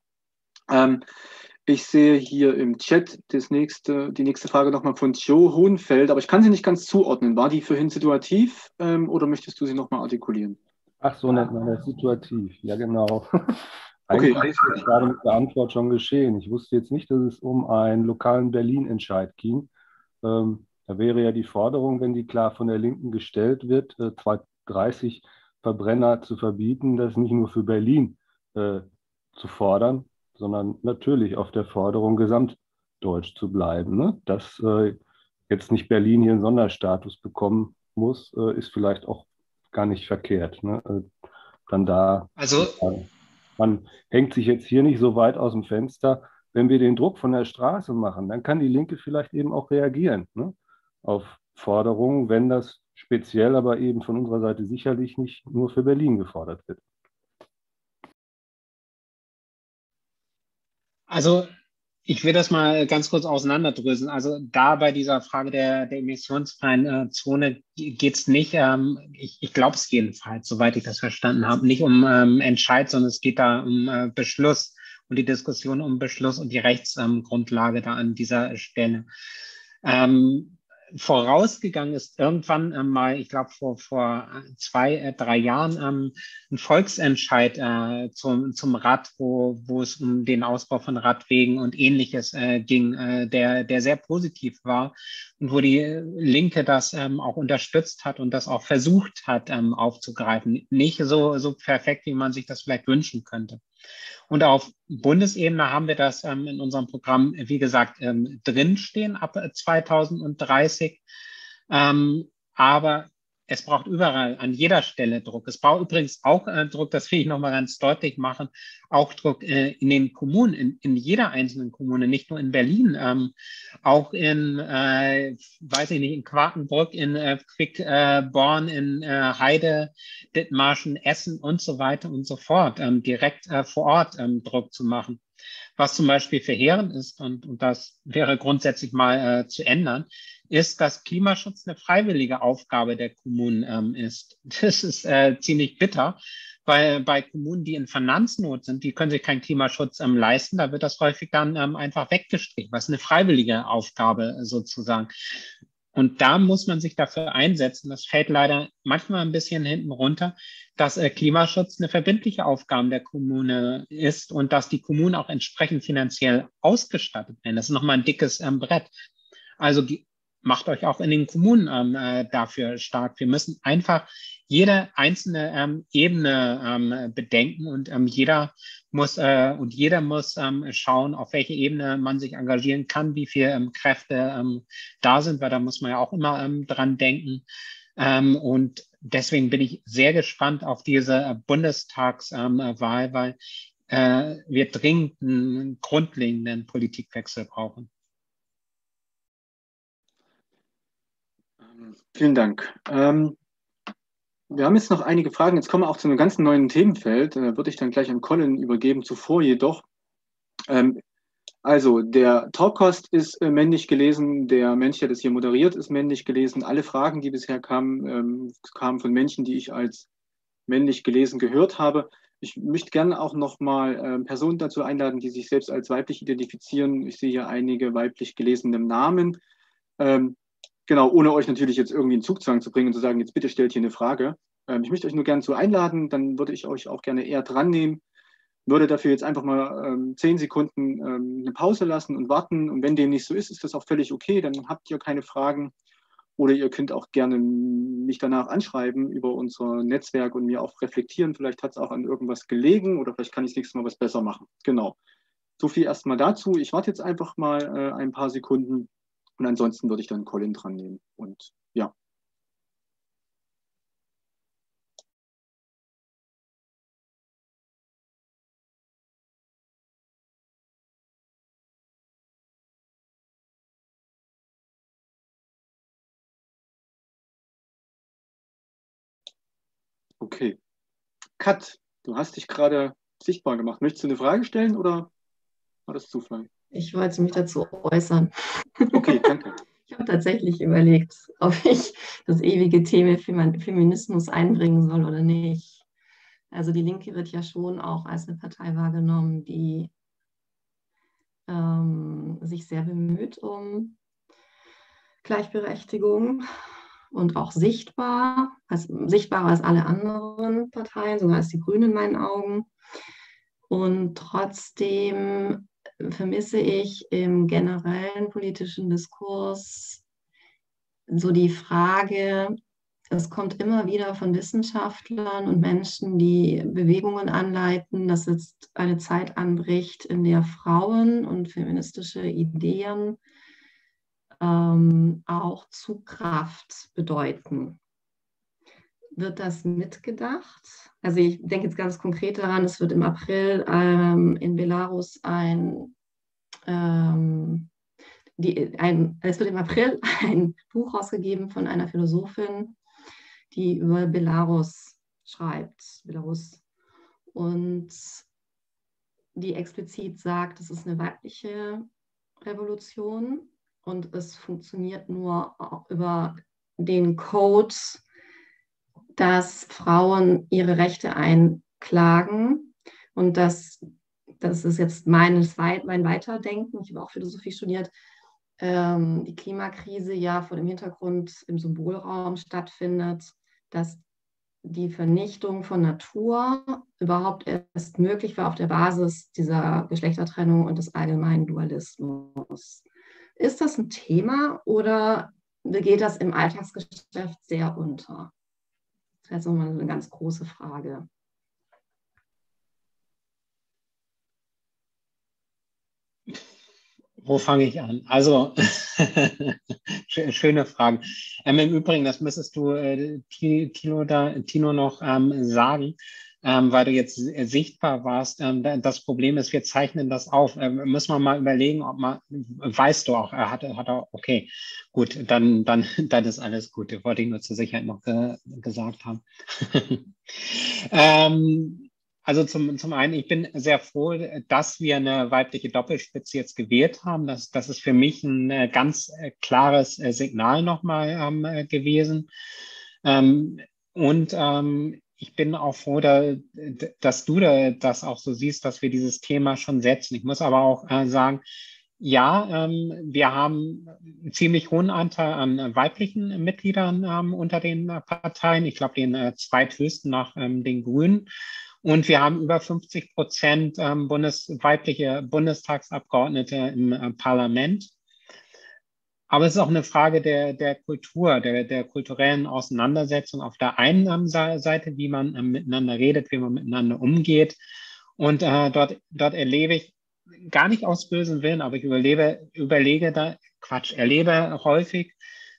Ähm, ich sehe hier im Chat das nächste, die nächste Frage nochmal von Joe Hohenfeld, aber ich kann sie nicht ganz zuordnen. War die vorhin situativ ähm, oder möchtest du sie nochmal artikulieren? Ach so, nennt man das situativ. Ja, genau. Eigentlich okay. Ist das gerade mit der Antwort schon geschehen. Ich wusste jetzt nicht, dass es um einen lokalen Berlin-Entscheid ging. Ähm, Da wäre ja die Forderung, wenn die klar von der Linken gestellt wird, zweitausenddreißig Verbrenner zu verbieten, das nicht nur für Berlin äh, zu fordern, sondern natürlich auf der Forderung, gesamtdeutsch zu bleiben. Ne? Dass äh, jetzt nicht Berlin hier einen Sonderstatus bekommen muss, äh, ist vielleicht auch gar nicht verkehrt. Ne? Äh, dann da. Also. man hängt sich jetzt hier nicht so weit aus dem Fenster. Wenn wir den Druck von der Straße machen, dann kann die Linke vielleicht eben auch reagieren, ne, auf Forderungen, wenn das speziell, aber eben von unserer Seite sicherlich nicht nur für Berlin gefordert wird. Also ich will das mal ganz kurz auseinanderdröseln. Also da bei dieser Frage der, der emissionsfreien äh, Zone geht es nicht, ähm, ich, ich glaube es jedenfalls, soweit ich das verstanden habe, nicht um ähm, Entscheid, sondern es geht da um äh, Beschluss und die Diskussion um Beschluss und die Rechtsgrundlage ähm, da an dieser Stelle. Ähm, vorausgegangen ist irgendwann ähm, mal, ich glaube vor, vor zwei, äh, drei Jahren, ähm, ein Volksentscheid äh, zum, zum Rad, wo, wo es um den Ausbau von Radwegen und Ähnliches äh, ging, äh, der, der sehr positiv war und wo die Linke das ähm, auch unterstützt hat und das auch versucht hat ähm, aufzugreifen. Nicht so, so perfekt, wie man sich das vielleicht wünschen könnte. Und auf Bundesebene haben wir das ähm, in unserem Programm, wie gesagt, ähm, drinstehen ab zweitausenddreißig. Ähm, aber es braucht überall, an jeder Stelle Druck. Es braucht übrigens auch äh, Druck, das will ich nochmal ganz deutlich machen, auch Druck äh, in den Kommunen, in, in jeder einzelnen Kommune, nicht nur in Berlin, ähm, auch in, äh, weiß ich nicht, in Quakenbrück, in äh, Quickborn, äh, in äh, Heide, Dithmarschen, Essen und so weiter und so fort, ähm, direkt äh, vor Ort ähm, Druck zu machen. Was zum Beispiel verheerend ist, und, und das wäre grundsätzlich mal äh, zu ändern, ist, dass Klimaschutz eine freiwillige Aufgabe der Kommunen ähm, ist. Das ist äh, ziemlich bitter, weil bei Kommunen, die in Finanznot sind, die können sich keinen Klimaschutz ähm, leisten, da wird das häufig dann ähm, einfach weggestrichen, was eine freiwillige Aufgabe äh, sozusagen. Und da muss man sich dafür einsetzen, das fällt leider manchmal ein bisschen hinten runter, dass äh, Klimaschutz eine verbindliche Aufgabe der Kommune ist und dass die Kommunen auch entsprechend finanziell ausgestattet werden. Das ist nochmal ein dickes ähm, Brett. Also macht euch auch in den Kommunen ähm, dafür stark. Wir müssen einfach jede einzelne ähm, Ebene ähm, bedenken und ähm, jeder muss äh, und jeder muss ähm, schauen, auf welche Ebene man sich engagieren kann, wie viele ähm, Kräfte ähm, da sind, weil da muss man ja auch immer ähm, dran denken. Ähm, und deswegen bin ich sehr gespannt auf diese Bundestagswahl, ähm, weil äh, wir dringend einen grundlegenden Politikwechsel brauchen. Vielen Dank. Ähm, wir haben jetzt noch einige Fragen. Jetzt kommen wir auch zu einem ganz neuen Themenfeld. Äh, würde ich dann gleich an Colin übergeben, zuvor jedoch. Ähm, also, der Talkcast ist äh, männlich gelesen, der Mensch, der das hier moderiert, ist männlich gelesen. Alle Fragen, die bisher kamen, ähm, kamen von Menschen, die ich als männlich gelesen gehört habe. Ich möchte gerne auch nochmal äh, Personen dazu einladen, die sich selbst als weiblich identifizieren. Ich sehe hier einige weiblich gelesene Namen. Ähm, Genau, ohne euch natürlich jetzt irgendwie in Zugzwang zu bringen und zu sagen, jetzt bitte stellt hier eine Frage. Ähm, ich möchte euch nur gerne zu einladen, dann würde ich euch auch gerne eher dran nehmen. Würde dafür jetzt einfach mal ähm, zehn Sekunden ähm, eine Pause lassen und warten. Und wenn dem nicht so ist, ist das auch völlig okay. Dann habt ihr keine Fragen. Oder ihr könnt auch gerne mich danach anschreiben über unser Netzwerk und mir auch reflektieren. Vielleicht hat es auch an irgendwas gelegen oder vielleicht kann ich das nächste Mal was besser machen. Genau. So viel erstmal dazu. Ich warte jetzt einfach mal äh, ein paar Sekunden. Und ansonsten würde ich dann Colin dran nehmen. Und ja. Okay. Kat, du hast dich gerade sichtbar gemacht. Möchtest du eine Frage stellen oder war das Zufall? Ich wollte mich dazu äußern. Okay, danke. Ich habe tatsächlich überlegt, ob ich das ewige Thema Feminismus einbringen soll oder nicht. Also die Linke wird ja schon auch als eine Partei wahrgenommen, die ähm, sich sehr bemüht um Gleichberechtigung und auch sichtbar, als, sichtbarer als alle anderen Parteien, sogar als die Grünen in meinen Augen. Und trotzdem vermisse ich im generellen politischen Diskurs so die Frage, es kommt immer wieder von Wissenschaftlern und Menschen, die Bewegungen anleiten, dass jetzt eine Zeit anbricht, in der Frauen und feministische Ideen ähm, auch Zugkraft bedeuten. wird das mitgedacht? Also ich denke jetzt ganz konkret daran, es wird im April ähm, in Belarus ein, ähm, die, ein, es wird im April ein Buch rausgegeben von einer Philosophin, die über Belarus schreibt, Belarus, und die explizit sagt, es ist eine weibliche Revolution und es funktioniert nur über den Code, dass Frauen ihre Rechte einklagen und dass, das ist jetzt mein, mein Weiterdenken, ich habe auch Philosophie studiert, ähm, die Klimakrise ja vor dem Hintergrund im Symbolraum stattfindet, dass die Vernichtung von Natur überhaupt erst möglich war auf der Basis dieser Geschlechtertrennung und des allgemeinen Dualismus. Ist das ein Thema oder geht das im Alltagsgeschäft sehr unter? Das ist nochmal eine ganz große Frage. Wo fange ich an? Also, schöne Fragen. Ähm, Im Übrigen, das müsstest du, äh, Tino, da, Tino, noch ähm, sagen, ähm, weil du jetzt sichtbar warst. Ähm, das Problem ist, wir zeichnen das auf. Ähm, müssen wir mal überlegen, ob man, weißt du auch, er hat, hat er, okay, gut, dann, dann, dann ist alles gut. Das wollte ich nur zur Sicherheit noch ge gesagt haben. ähm, Also zum, zum einen, ich bin sehr froh, dass wir eine weibliche Doppelspitze jetzt gewählt haben. Das, das ist für mich ein ganz klares Signal nochmal ähm, gewesen. Ähm, und ähm, ich bin auch froh, da, dass du da das auch so siehst, dass wir dieses Thema schon setzen. Ich muss aber auch äh, sagen, ja, ähm, wir haben einen ziemlich hohen Anteil an weiblichen Mitgliedern ähm, unter den äh, Parteien. Ich glaube, den äh, zweithöchsten nach ähm, den Grünen. Und wir haben über fünfzig Prozent Bundes, weibliche Bundestagsabgeordnete im Parlament. Aber es ist auch eine Frage der, der Kultur, der, der kulturellen Auseinandersetzung auf der einen Seite, wie man miteinander redet, wie man miteinander umgeht. Und äh, dort, dort erlebe ich, gar nicht aus bösen Willen, aber ich überlebe, überlege da, Quatsch, erlebe häufig,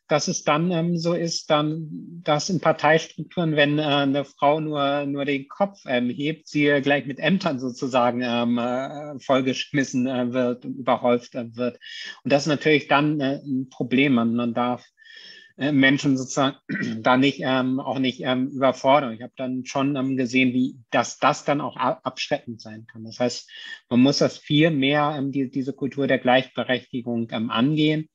dass es dann ähm, so ist, dann, dass in Parteistrukturen, wenn äh, eine Frau nur, nur den Kopf ähm, hebt, sie gleich mit Ämtern sozusagen ähm, äh, vollgeschmissen äh, wird und überhäuft äh, wird. Und das ist natürlich dann äh, ein Problem. Man, man darf äh, Menschen sozusagen da nicht, ähm, auch nicht ähm, überfordern. Ich habe dann schon ähm, gesehen, wie dass das dann auch abschreckend sein kann. Das heißt, man muss das viel mehr, ähm, die, diese Kultur der Gleichberechtigung ähm, angehen.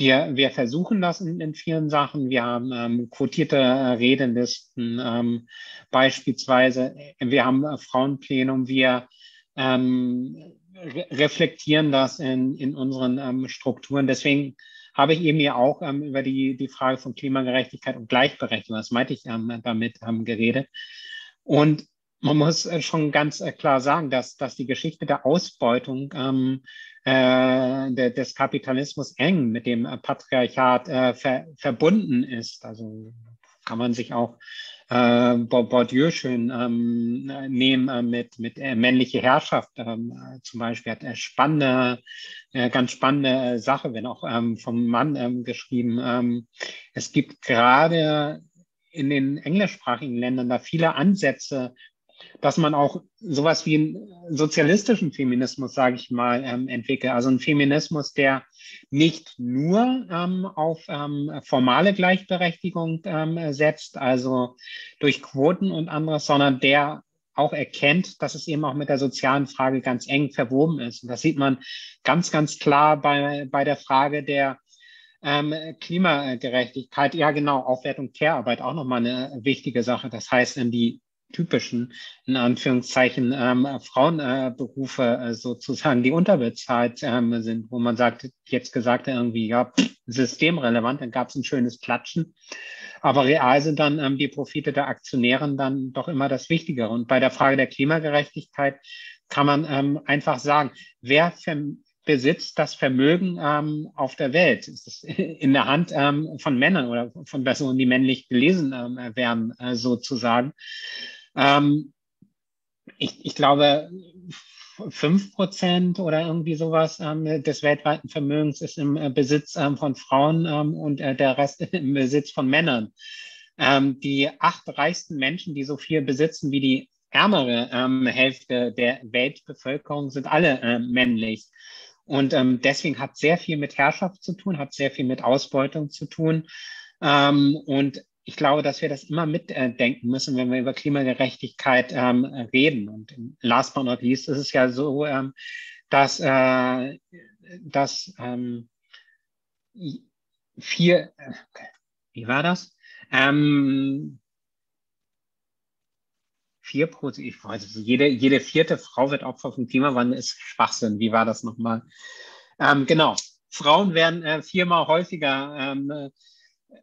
Wir, wir versuchen das in, in vielen Sachen. Wir haben ähm, quotierte Redelisten ähm, beispielsweise. Wir haben äh, Frauenplenum. Wir ähm, re reflektieren das in, in unseren ähm, Strukturen. Deswegen habe ich eben ja auch ähm, über die, die Frage von Klimagerechtigkeit und Gleichberechtigung, das meinte ich ähm, damit, ähm, geredet. Und man muss schon ganz klar sagen, dass, dass die Geschichte der Ausbeutung ähm, äh, de, des Kapitalismus eng mit dem Patriarchat äh, ver, verbunden ist. Also kann man sich auch äh, Bourdieu schön ähm, nehmen äh, mit, mit äh, männliche Herrschaft ähm, zum Beispiel. Hat äh, spannende, äh, ganz spannende Sache, wenn auch ähm, vom Mann ähm, geschrieben. Ähm, es gibt gerade in den englischsprachigen Ländern da viele Ansätze, dass man auch sowas wie einen sozialistischen Feminismus, sage ich mal, ähm, entwickelt. Also einen Feminismus, der nicht nur ähm, auf ähm, formale Gleichberechtigung ähm, setzt, also durch Quoten und anderes, sondern der auch erkennt, dass es eben auch mit der sozialen Frage ganz eng verwoben ist. Und das sieht man ganz, ganz klar bei, bei der Frage der Ähm, Klimagerechtigkeit, ja genau, Aufwertung, Care-Arbeit, auch nochmal eine wichtige Sache. Das heißt, die typischen, in Anführungszeichen, ähm, Frauenberufe äh, sozusagen, die unterbezahlt ähm, sind, wo man sagt, jetzt gesagt irgendwie, ja, systemrelevant, dann gab es ein schönes Klatschen. Aber real sind dann ähm, die Profite der Aktionären dann doch immer das Wichtigere. Und bei der Frage der Klimagerechtigkeit kann man ähm, einfach sagen, wer besitzt das Vermögen ähm, auf der Welt? Es ist in der Hand ähm, von Männern oder von Personen, die männlich gelesen ähm, werden, äh, sozusagen. Ähm, ich, ich glaube, fünf Prozent oder irgendwie sowas ähm, des weltweiten Vermögens ist im äh, Besitz ähm, von Frauen ähm, und äh, der Rest im Besitz von Männern. ähm, die acht reichsten Menschen, die so viel besitzen wie die ärmere ähm, Hälfte der Weltbevölkerung, sind alle äh, männlich. Und ähm, deswegen hat sehr viel mit Herrschaft zu tun, hat sehr viel mit Ausbeutung zu tun. Ähm, und ich glaube, dass wir das immer mitdenken äh, müssen, wenn wir über Klimagerechtigkeit ähm, reden. Und last but not least ist es ja so, ähm, dass, äh, dass ähm, viel, äh, wie war das? Ähm, Vier ich weiß, jede, jede vierte Frau wird Opfer vom Klimawandel, ist Schwachsinn. Wie war das nochmal? Ähm, genau, Frauen werden äh, viermal häufiger ähm,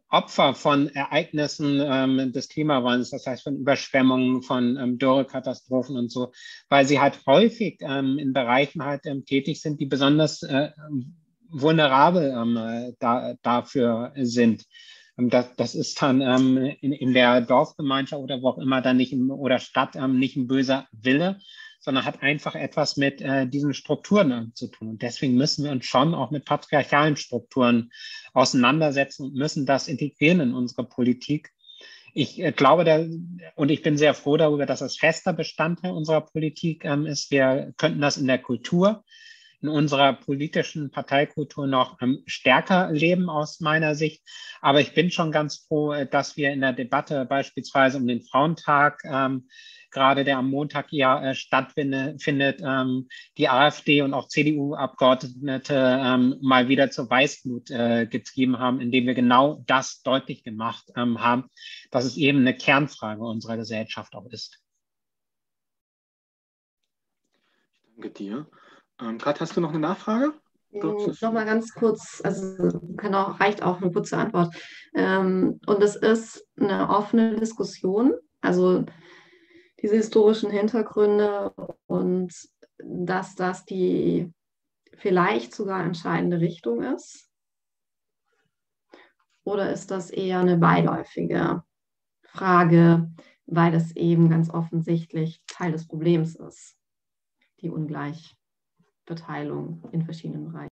Opfer von Ereignissen ähm, des Klimawandels, das heißt von Überschwemmungen, von ähm, Dürrekatastrophen und so, weil sie halt häufig ähm, in Bereichen halt ähm, tätig sind, die besonders äh, vulnerabel ähm, da, dafür sind. Das, das ist dann ähm, in, in der Dorfgemeinschaft oder wo auch immer dann nicht im, oder Stadt ähm, nicht ein böser Wille, sondern hat einfach etwas mit äh, diesen Strukturen ähm, zu tun. Und deswegen müssen wir uns schon auch mit patriarchalen Strukturen auseinandersetzen und müssen das integrieren in unsere Politik. Ich äh, glaube, da, und ich bin sehr froh darüber, dass das fester Bestandteil unserer Politik ähm, ist. Wir könnten das in der Kultur, in unserer politischen Parteikultur noch ähm, stärker leben aus meiner Sicht. Aber ich bin schon ganz froh, dass wir in der Debatte beispielsweise um den Frauentag, ähm, gerade der am Montag ja äh, stattfindet, ähm, die AfD und auch C D U-Abgeordnete ähm, mal wieder zur Weißglut äh, getrieben haben, indem wir genau das deutlich gemacht ähm, haben, dass es eben eine Kernfrage unserer Gesellschaft auch ist. Ich danke dir. Ähm, Kat, hast du noch eine Nachfrage? Noch mal ganz kurz, also kann auch, reicht auch eine kurze Antwort. Ähm, und es ist eine offene Diskussion, also diese historischen Hintergründe und dass das die vielleicht sogar entscheidende Richtung ist. Oder ist das eher eine beiläufige Frage, weil es eben ganz offensichtlich Teil des Problems ist, die Ungleichheit? Beteiligung in verschiedenen Bereichen.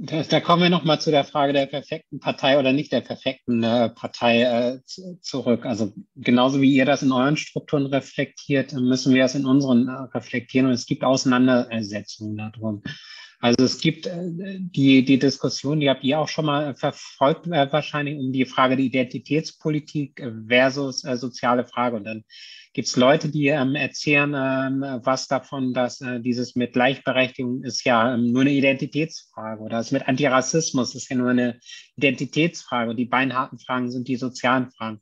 Da, da kommen wir nochmal zu der Frage der perfekten Partei oder nicht der perfekten äh, Partei äh, zu, zurück. Also genauso wie ihr das in euren Strukturen reflektiert, müssen wir das in unseren äh, reflektieren. Und es gibt Auseinandersetzungen darum. Also es gibt äh, die, die Diskussion, die habt ihr auch schon mal verfolgt, äh, wahrscheinlich um die Frage der Identitätspolitik versus äh, soziale Frage. Und dann gibt es Leute, die ähm, erzählen, ähm, was davon, dass äh, dieses mit Gleichberechtigung ist ja ähm, nur eine Identitätsfrage oder das mit Antirassismus ist ja nur eine Identitätsfrage und die beinharten Fragen sind die sozialen Fragen.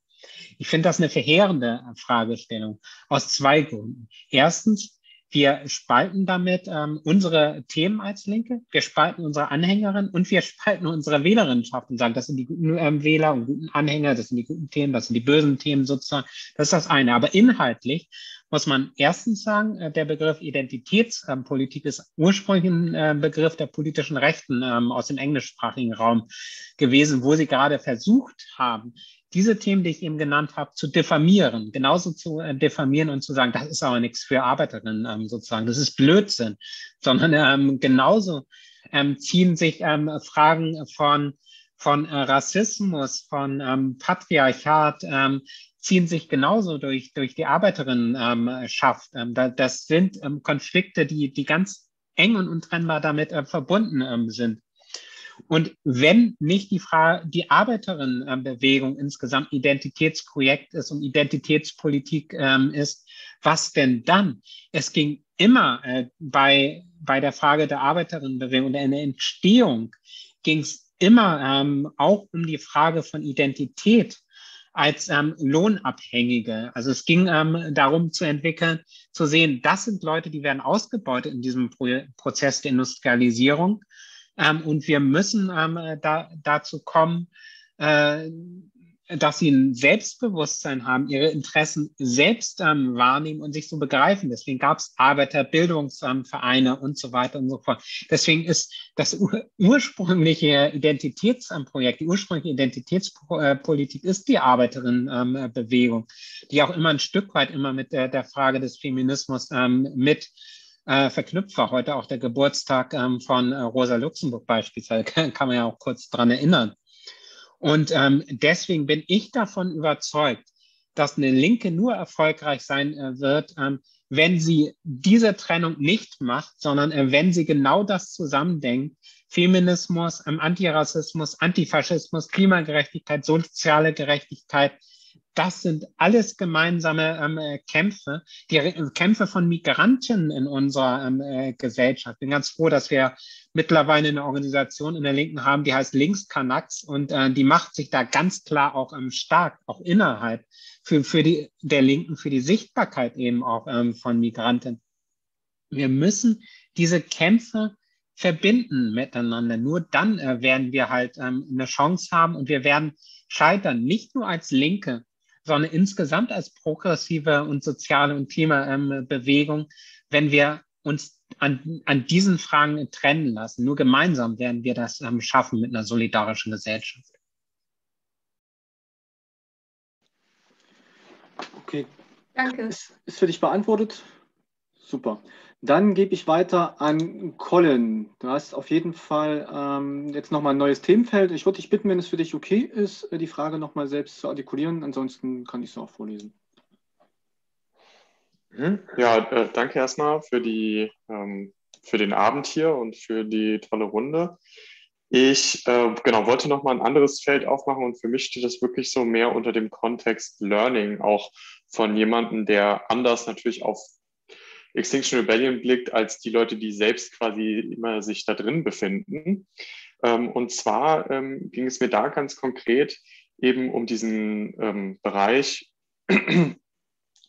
Ich finde das eine verheerende Fragestellung aus zwei Gründen. Erstens, wir spalten damit ähm, unsere Themen als Linke, wir spalten unsere Anhängerinnen und wir spalten unsere Wählerinschaft und sagen, das sind die guten ähm, Wähler und guten Anhänger, das sind die guten Themen, das sind die bösen Themen sozusagen. Das ist das eine. Aber inhaltlich muss man erstens sagen, äh, der Begriff Identitätspolitik ähm, ist ursprünglich ein äh, Begriff der politischen Rechten ähm, aus dem englischsprachigen Raum gewesen, wo sie gerade versucht haben, diese Themen, die ich eben genannt habe, zu diffamieren, genauso zu äh, diffamieren und zu sagen, das ist aber nichts für Arbeiterinnen ähm, sozusagen, das ist Blödsinn, sondern ähm, genauso ähm, ziehen sich ähm, Fragen von, von äh, Rassismus, von ähm, Patriarchat, ähm, ziehen sich genauso durch, durch die Arbeiterinnenschaft. Ähm, ähm, das sind ähm, Konflikte, die, die ganz eng und untrennbar damit äh, verbunden ähm, sind. Und wenn nicht die Frage, die Arbeiterinnenbewegung insgesamt Identitätsprojekt ist und Identitätspolitik ähm, ist, was denn dann? Es ging immer äh, bei, bei der Frage der Arbeiterinnenbewegung oder in der Entstehung ging es immer ähm, auch um die Frage von Identität als ähm, Lohnabhängige. Also es ging ähm, darum zu entwickeln, zu sehen, das sind Leute, die werden ausgebeutet in diesem Pro Prozess der Industrialisierung. Ähm, und wir müssen ähm, da, dazu kommen, äh, dass sie ein Selbstbewusstsein haben, ihre Interessen selbst ähm, wahrnehmen und sich so begreifen. Deswegen gab es Arbeiterbildungsvereine und so weiter und so fort. Deswegen ist das ur ursprüngliche Identitätsprojekt, die ursprüngliche Identitätspolitik ist die Arbeiterinnenbewegung, ähm, die auch immer ein Stück weit immer mit äh, der Frage des Feminismus ähm, mit Äh, verknüpft war. Heute auch der Geburtstag ähm, von äh, Rosa Luxemburg beispielsweise, kann man ja auch kurz dran erinnern. Und ähm, deswegen bin ich davon überzeugt, dass eine Linke nur erfolgreich sein äh, wird, ähm, wenn sie diese Trennung nicht macht, sondern äh, wenn sie genau das zusammendenkt, Feminismus, ähm, Antirassismus, Antifaschismus, Klimagerechtigkeit, soziale Gerechtigkeit, das sind alles gemeinsame ähm, Kämpfe, die Re- Kämpfe von Migranten in unserer ähm, äh, Gesellschaft. Ich bin ganz froh, dass wir mittlerweile eine Organisation in der Linken haben, die heißt Linkskanaks, und äh, die macht sich da ganz klar auch ähm, stark, auch innerhalb für, für die, der Linken, für die Sichtbarkeit eben auch ähm, von Migranten. Wir müssen diese Kämpfe verbinden miteinander. Nur dann äh, werden wir halt ähm, eine Chance haben, und wir werden scheitern, nicht nur als Linke, sondern insgesamt als progressive und soziale und Klimabewegung, wenn wir uns an, an diesen Fragen trennen lassen. Nur gemeinsam werden wir das schaffen mit einer solidarischen Gesellschaft. Okay. Danke. Ist, ist für dich beantwortet? Super. Dann gebe ich weiter an Colin. Du hast auf jeden Fall ähm, jetzt nochmal ein neues Themenfeld. Ich würde dich bitten, wenn es für dich okay ist, die Frage nochmal selbst zu artikulieren. Ansonsten kann ich es auch vorlesen. Ja, äh, danke erstmal für, die, ähm, für den Abend hier und für die tolle Runde. Ich äh, genau, wollte nochmal ein anderes Feld aufmachen, und für mich steht das wirklich so mehr unter dem Kontext Learning, auch von jemandem, der anders natürlich auf Extinction Rebellion blickt als die Leute, die selbst quasi immer sich da drin befinden. Und zwar ging es mir da ganz konkret eben um diesen Bereich,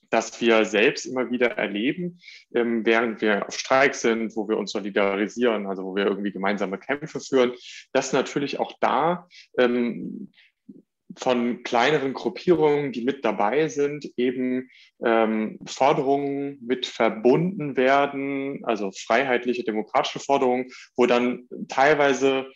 dass wir selbst immer wieder erleben, während wir auf Streik sind, wo wir uns solidarisieren, also wo wir irgendwie gemeinsame Kämpfe führen, dass natürlich auch da von kleineren Gruppierungen, die mit dabei sind, eben ähm, Forderungen mit verbunden werden, also freiheitliche, demokratische Forderungen, wo dann teilweise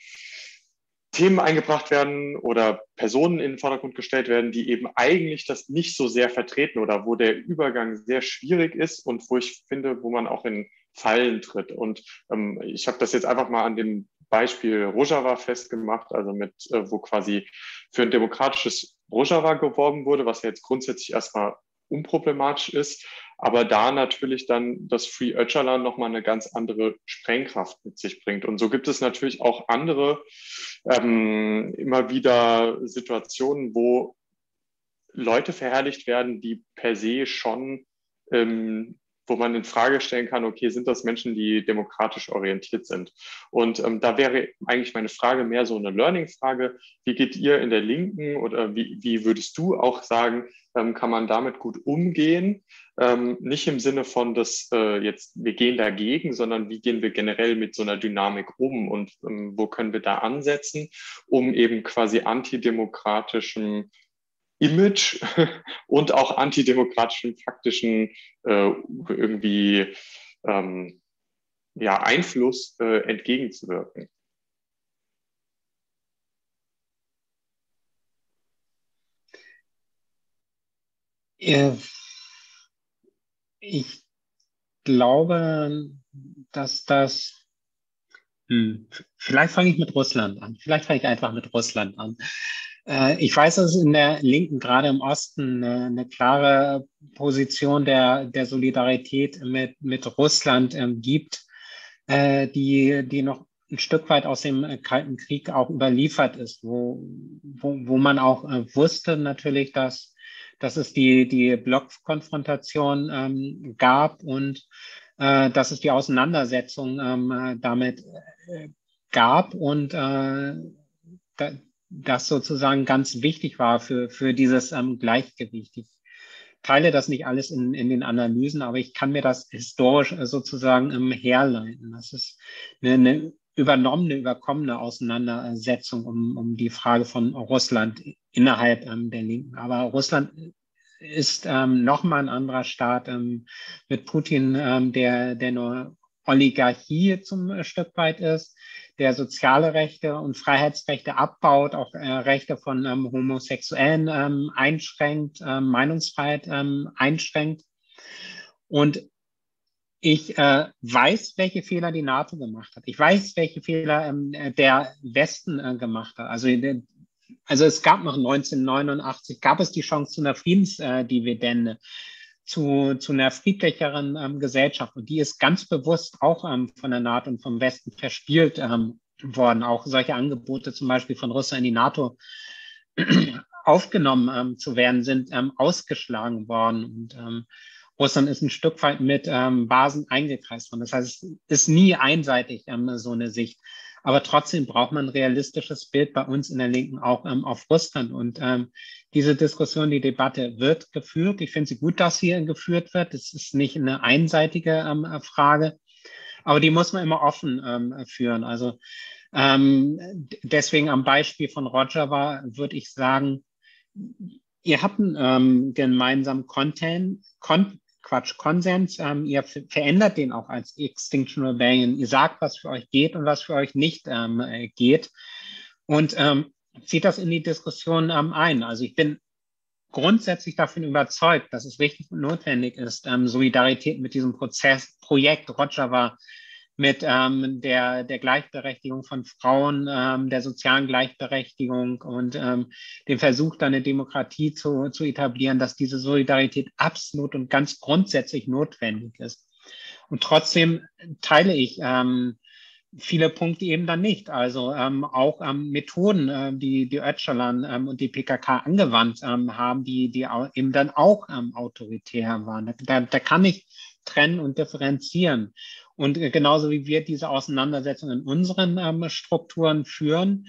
Themen eingebracht werden oder Personen in den Vordergrund gestellt werden, die eben eigentlich das nicht so sehr vertreten oder wo der Übergang sehr schwierig ist und wo ich finde, wo man auch in Fallen tritt. Und ähm, ich habe das jetzt einfach mal an dem Beispiel Rojava festgemacht, also mit, wo quasi für ein demokratisches Rojava geworben wurde, was ja jetzt grundsätzlich erstmal unproblematisch ist, aber da natürlich dann das Free Öcalan nochmal eine ganz andere Sprengkraft mit sich bringt. Und so gibt es natürlich auch andere, ähm, immer wieder Situationen, wo Leute verherrlicht werden, die per se schon ähm, wo man in Frage stellen kann, okay, sind das Menschen, die demokratisch orientiert sind? Und ähm, da wäre eigentlich meine Frage mehr so eine Learning-Frage. Wie geht ihr in der Linken, oder wie, wie würdest du auch sagen, ähm, kann man damit gut umgehen? Ähm, nicht im Sinne von, dass äh, jetzt wir gehen dagegen, sondern wie gehen wir generell mit so einer Dynamik um, und ähm, wo können wir da ansetzen, um eben quasi antidemokratischen Image und auch antidemokratischen, faktischen äh, irgendwie ähm, ja, Einfluss äh, entgegenzuwirken. Ich glaube, dass das hm, vielleicht fange ich mit Russland an. Vielleicht fange ich einfach mit Russland an. Ich weiß, dass es in der Linken, gerade im Osten, eine, eine klare Position der, der Solidarität mit, mit Russland ähm, gibt, äh, die, die noch ein Stück weit aus dem Kalten Krieg auch überliefert ist, wo, wo, wo man auch äh, wusste natürlich, dass, dass es die, die Blockkonfrontation ähm, gab und äh, dass es die Auseinandersetzung ähm, damit äh, gab und äh, da, das sozusagen ganz wichtig war für, für dieses ähm, Gleichgewicht. Ich teile das nicht alles in, in den Analysen, aber ich kann mir das historisch äh, sozusagen ähm, herleiten. Das ist eine, eine übernommene, überkommene Auseinandersetzung um, um die Frage von Russland innerhalb ähm, der Linken. Aber Russland ist ähm, nochmal ein anderer Staat ähm, mit Putin, ähm, der, der nur Oligarchie zum Stück weit ist, der soziale Rechte und Freiheitsrechte abbaut, auch äh, Rechte von ähm, Homosexuellen ähm, einschränkt, äh, Meinungsfreiheit ähm, einschränkt. Und ich äh, weiß, welche Fehler die NATO gemacht hat. Ich weiß, welche Fehler ähm, der Westen äh, gemacht hat. Also Also es gab noch neunzehnhundertneunundachtzig, gab es die Chance zu einer Friedensdividende, zu, zu einer friedlicheren ähm, Gesellschaft. Und die ist ganz bewusst auch ähm, von der NATO und vom Westen verspielt ähm, worden. Auch solche Angebote zum Beispiel von Russland in die NATO aufgenommen ähm, zu werden, sind ähm, ausgeschlagen worden. Und ähm, Russland ist ein Stück weit mit ähm, Basen eingekreist worden. Das heißt, es ist nie einseitig ähm, so eine Sicht. Aber trotzdem braucht man ein realistisches Bild bei uns in der Linken auch ähm, auf Russland. Und ähm, diese Diskussion, die Debatte wird geführt. Ich finde es gut, dass sie geführt wird. Es ist nicht eine einseitige ähm, Frage, aber die muss man immer offen ähm, führen. Also ähm, deswegen am Beispiel von Rojava würde ich sagen, ihr habt einen ähm, gemeinsamen Content, Content, Quatsch, Konsens, ähm, ihr verändert den auch als Extinction Rebellion. Ihr sagt, was für euch geht und was für euch nicht ähm, geht und ähm, zieht das in die Diskussion ähm, ein. Also ich bin grundsätzlich davon überzeugt, dass es richtig und notwendig ist, ähm, Solidarität mit diesem Prozess, Projekt Rojava, mit ähm, der, der Gleichberechtigung von Frauen, ähm, der sozialen Gleichberechtigung und ähm, dem Versuch, da eine Demokratie zu, zu etablieren, dass diese Solidarität absolut und ganz grundsätzlich notwendig ist. Und trotzdem teile ich ähm, viele Punkte eben dann nicht. Also ähm, auch ähm, Methoden, äh, die die Öcalan ähm, und die P K K angewandt ähm, haben, die, die eben dann auch ähm, autoritär waren. Da, da kann ich trennen und differenzieren. Und genauso wie wir diese Auseinandersetzung in unseren ähm, Strukturen führen,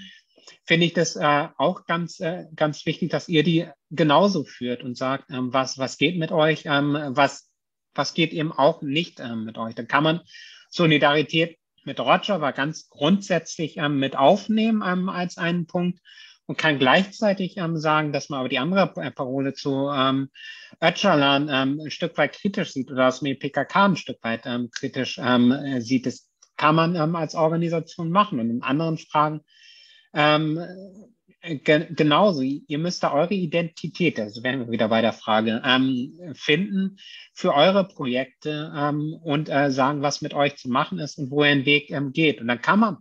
finde ich das äh, auch ganz, äh, ganz wichtig, dass ihr die genauso führt und sagt, ähm, was, was geht mit euch, ähm, was, was geht eben auch nicht ähm, mit euch. Dann kann man Solidarität mit Rojava ganz grundsätzlich ähm, mit aufnehmen ähm, als einen Punkt und kann gleichzeitig ähm, sagen, dass man aber die andere Parole zu ähm, Öcalan ähm, ein Stück weit kritisch sieht oder dass man die P K K ein Stück weit ähm, kritisch ähm, sieht. Das kann man ähm, als Organisation machen und in anderen Fragen ähm, ge genauso. Ihr müsst da eure Identität, also wären wir wieder bei der Frage, ähm, finden für eure Projekte ähm, und äh, sagen, was mit euch zu machen ist und wo ihr den Weg ähm, geht. Und dann kann man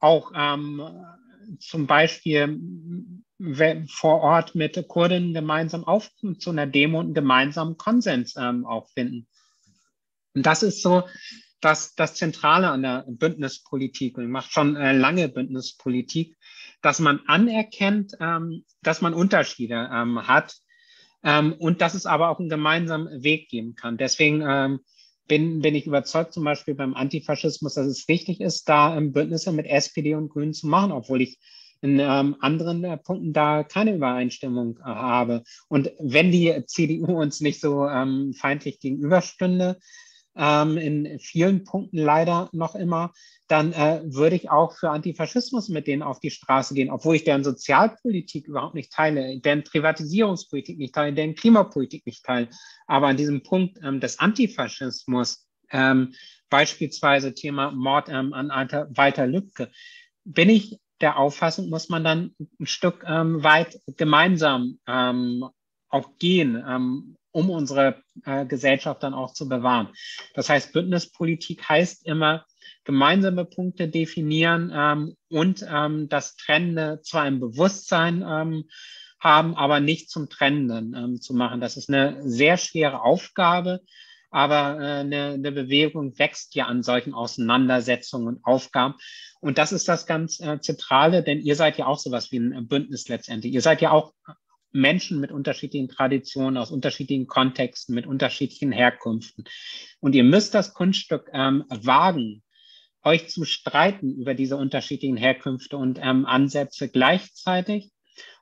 auch ähm, zum Beispiel vor Ort mit Kurden gemeinsam auf zu einer Demo und einen gemeinsamen Konsens ähm, auch finden. Und das ist so das, das Zentrale an der Bündnispolitik. Und ich mache schon äh, lange Bündnispolitik, dass man anerkennt, ähm, dass man Unterschiede ähm, hat ähm, und dass es aber auch einen gemeinsamen Weg geben kann. Deswegen ähm, Bin, bin ich überzeugt, zum Beispiel beim Antifaschismus, dass es richtig ist, da ähm, Bündnisse mit S P D und Grünen zu machen, obwohl ich in ähm, anderen äh, Punkten da keine Übereinstimmung äh, habe. Und wenn die C D U uns nicht so ähm, feindlich gegenüberstünde, ähm, in vielen Punkten leider noch immer, dann äh, würde ich auch für Antifaschismus mit denen auf die Straße gehen, obwohl ich deren Sozialpolitik überhaupt nicht teile, deren Privatisierungspolitik nicht teile, deren Klimapolitik nicht teile. Aber an diesem Punkt ähm, des Antifaschismus, ähm, beispielsweise Thema Mord ähm, an Walter Lübcke, bin ich der Auffassung, muss man dann ein Stück ähm, weit gemeinsam ähm, auch gehen, ähm, um unsere äh, Gesellschaft dann auch zu bewahren. Das heißt, Bündnispolitik heißt immer, gemeinsame Punkte definieren ähm, und ähm, das Trennende zwar im Bewusstsein ähm, haben, aber nicht zum Trennenden ähm, zu machen. Das ist eine sehr schwere Aufgabe, aber äh, eine, eine Bewegung wächst ja an solchen Auseinandersetzungen und Aufgaben. Und das ist das ganz äh, Zentrale, denn ihr seid ja auch sowas wie ein Bündnis letztendlich. Ihr seid ja auch Menschen mit unterschiedlichen Traditionen, aus unterschiedlichen Kontexten, mit unterschiedlichen Herkünften. Und ihr müsst das Kunststück ähm, wagen, euch zu streiten über diese unterschiedlichen Herkünfte und ähm, Ansätze gleichzeitig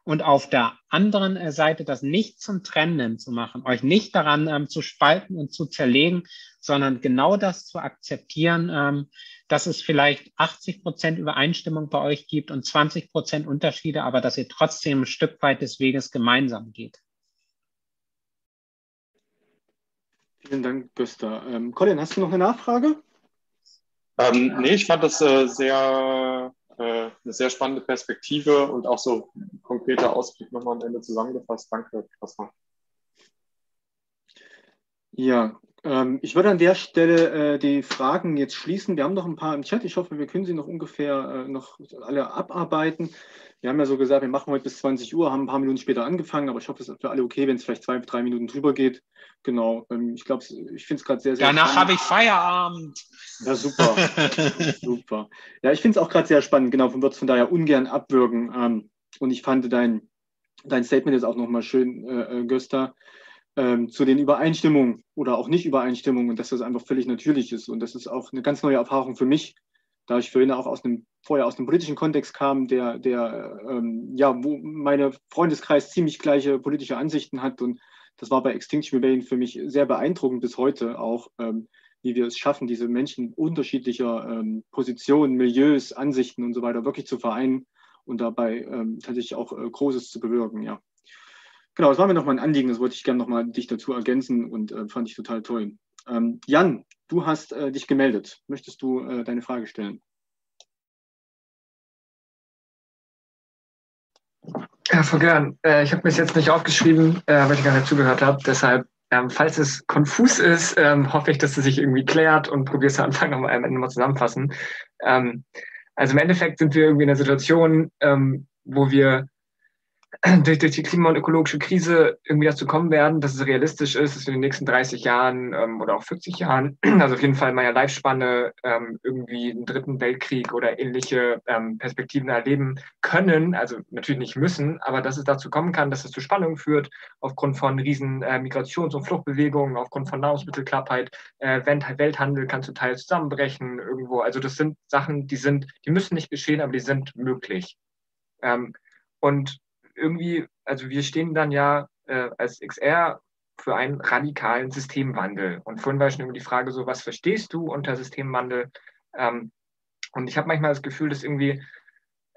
und auf der anderen Seite das nicht zum Trennenden zu machen, euch nicht daran ähm, zu spalten und zu zerlegen, sondern genau das zu akzeptieren, ähm, dass es vielleicht achtzig Prozent Übereinstimmung bei euch gibt und zwanzig Prozent Unterschiede, aber dass ihr trotzdem ein Stück weit des Weges gemeinsam geht. Vielen Dank, Gösta. Ähm, Colin, hast du noch eine Nachfrage? Ähm, nee, ich fand das äh, sehr, äh, eine sehr spannende Perspektive und auch so ein konkreter Ausblick nochmal am Ende zusammengefasst. Danke, Kaspar. Ja, Ähm, ich würde an der Stelle äh, die Fragen jetzt schließen. Wir haben noch ein paar im Chat. Ich hoffe, wir können sie noch ungefähr äh, noch alle abarbeiten. Wir haben ja so gesagt, wir machen heute bis zwanzig Uhr, haben ein paar Minuten später angefangen, aber ich hoffe, es ist für alle okay, wenn es vielleicht zwei, drei Minuten drüber geht. Genau, ähm, ich glaube, ich finde es gerade sehr, sehr Danach spannend. Danach habe ich Feierabend. Ja, super. super. Ja, ich finde es auch gerade sehr spannend, genau, und würde es von daher ungern abwürgen. Ähm, und ich fand dein, dein Statement jetzt auch nochmal schön, äh, Gösta, ähm, zu den Übereinstimmungen oder auch nicht Übereinstimmungen und dass das einfach völlig natürlich ist. Und das ist auch eine ganz neue Erfahrung für mich, da ich vorhin auch aus einem, vorher aus einem politischen Kontext kam, der, der ähm, ja, wo mein Freundeskreis ziemlich gleiche politische Ansichten hat. Und das war bei Extinction Rebellion für mich sehr beeindruckend bis heute auch, ähm, wie wir es schaffen, diese Menschen unterschiedlicher ähm, Positionen, Milieus, Ansichten und so weiter wirklich zu vereinen und dabei ähm, tatsächlich auch äh, Großes zu bewirken, ja. Genau, das war mir nochmal ein Anliegen, das wollte ich gerne nochmal dich dazu ergänzen und äh, fand ich total toll. Ähm, Jan, du hast äh, dich gemeldet. Möchtest du äh, deine Frage stellen? Ja, voll gern. Äh, ich habe mir es jetzt nicht aufgeschrieben, äh, weil ich gar nicht zugehört habe. Deshalb, ähm, falls es konfus ist, ähm, hoffe ich, dass es sich irgendwie klärt und probiere es am Anfang am Ende mal zusammenfassen. Ähm, also im Endeffekt sind wir irgendwie in einer Situation, ähm, wo wir Durch, durch die Klima- und ökologische Krise irgendwie dazu kommen werden, dass es realistisch ist, dass wir in den nächsten dreißig Jahren ähm, oder auch vierzig Jahren, also auf jeden Fall meiner Leibspanne, ähm, irgendwie einen dritten Weltkrieg oder ähnliche ähm, Perspektiven erleben können, also natürlich nicht müssen, aber dass es dazu kommen kann, dass es zu Spannungen führt, aufgrund von riesen äh, Migrations- und Fluchtbewegungen, aufgrund von Nahrungsmittelknappheit, äh, Welthandel kann zum Teil zusammenbrechen irgendwo, also das sind Sachen, die sind, die müssen nicht geschehen, aber die sind möglich. Ähm, und irgendwie, also wir stehen dann ja äh, als X R für einen radikalen Systemwandel. Und vorhin war schon irgendwie die Frage so, was verstehst du unter Systemwandel? Ähm, und ich habe manchmal das Gefühl, dass irgendwie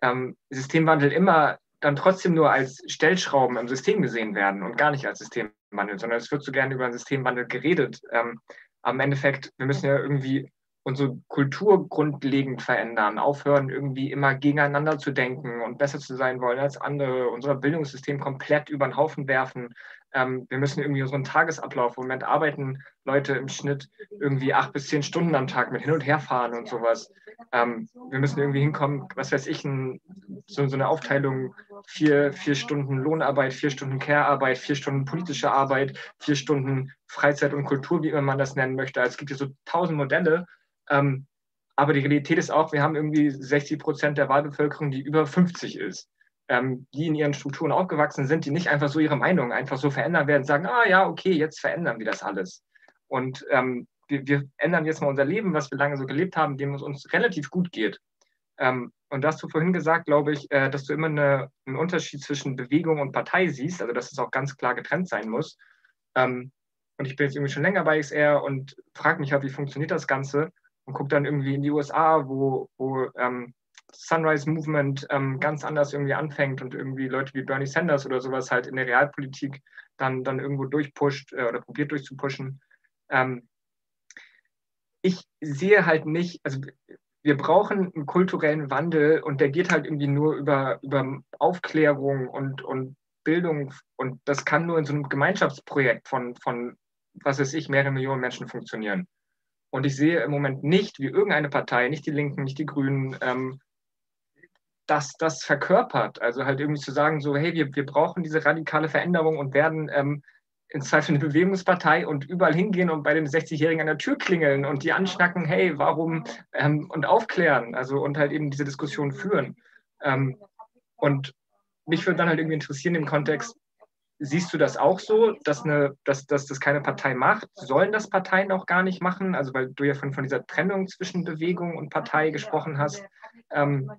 ähm, Systemwandel immer dann trotzdem nur als Stellschrauben im System gesehen werden und gar nicht als Systemwandel, sondern es wird so gerne über einen Systemwandel geredet. Ähm, aber im Endeffekt, wir müssen ja irgendwie unsere Kultur grundlegend verändern, aufhören, irgendwie immer gegeneinander zu denken und besser zu sein wollen als andere, unser Bildungssystem komplett über den Haufen werfen. Ähm, wir müssen irgendwie unseren Tagesablauf, im Moment arbeiten Leute im Schnitt irgendwie acht bis zehn Stunden am Tag mit hin und her fahren und sowas. Ähm, wir müssen irgendwie hinkommen, was weiß ich, ein, so, so eine Aufteilung, vier, vier Stunden Lohnarbeit, vier Stunden Care-Arbeit, vier Stunden politische Arbeit, vier Stunden Freizeit und Kultur, wie immer man das nennen möchte. Also es gibt ja so tausend Modelle, Ähm, aber die Realität ist auch, wir haben irgendwie sechzig Prozent der Wahlbevölkerung, die über fünfzig ist, ähm, die in ihren Strukturen aufgewachsen sind, die nicht einfach so ihre Meinung einfach so verändern werden, sagen, ah ja, okay, jetzt verändern wir das alles. Und ähm, wir, wir ändern jetzt mal unser Leben, was wir lange so gelebt haben, dem es uns relativ gut geht. Ähm, und da hast du vorhin gesagt, glaube ich, äh, dass du immer eine, einen Unterschied zwischen Bewegung und Partei siehst, also dass es auch ganz klar getrennt sein muss. Ähm, und ich bin jetzt irgendwie schon länger bei X R und frage mich, wie funktioniert das Ganze? Und guckt dann irgendwie in die U S A, wo, wo ähm, Sunrise Movement ähm, ganz anders irgendwie anfängt und irgendwie Leute wie Bernie Sanders oder sowas halt in der Realpolitik dann, dann irgendwo durchpusht äh, oder probiert durchzupushen. Ähm, ich sehe halt nicht, also wir brauchen einen kulturellen Wandel und der geht halt irgendwie nur über, über Aufklärung und, und Bildung und das kann nur in so einem Gemeinschaftsprojekt von, von was weiß ich, mehrere Millionen Menschen funktionieren. Und ich sehe im Moment nicht, wie irgendeine Partei, nicht die Linken, nicht die Grünen, ähm, dass das verkörpert. Also halt irgendwie zu sagen, so, hey, wir, wir brauchen diese radikale Veränderung und werden ähm, in Zweifel eine Bewegungspartei und überall hingehen und bei dem sechzigjährigen an der Tür klingeln und die anschnacken, hey, warum? Ähm, und aufklären, also und halt eben diese Diskussion führen. Ähm, und mich würde dann halt irgendwie interessieren im Kontext, siehst du das auch so, dass, eine, dass, dass das keine Partei macht? Sollen das Parteien auch gar nicht machen? Also weil du ja von, von dieser Trennung zwischen Bewegung und Partei gesprochen hast. Ähm,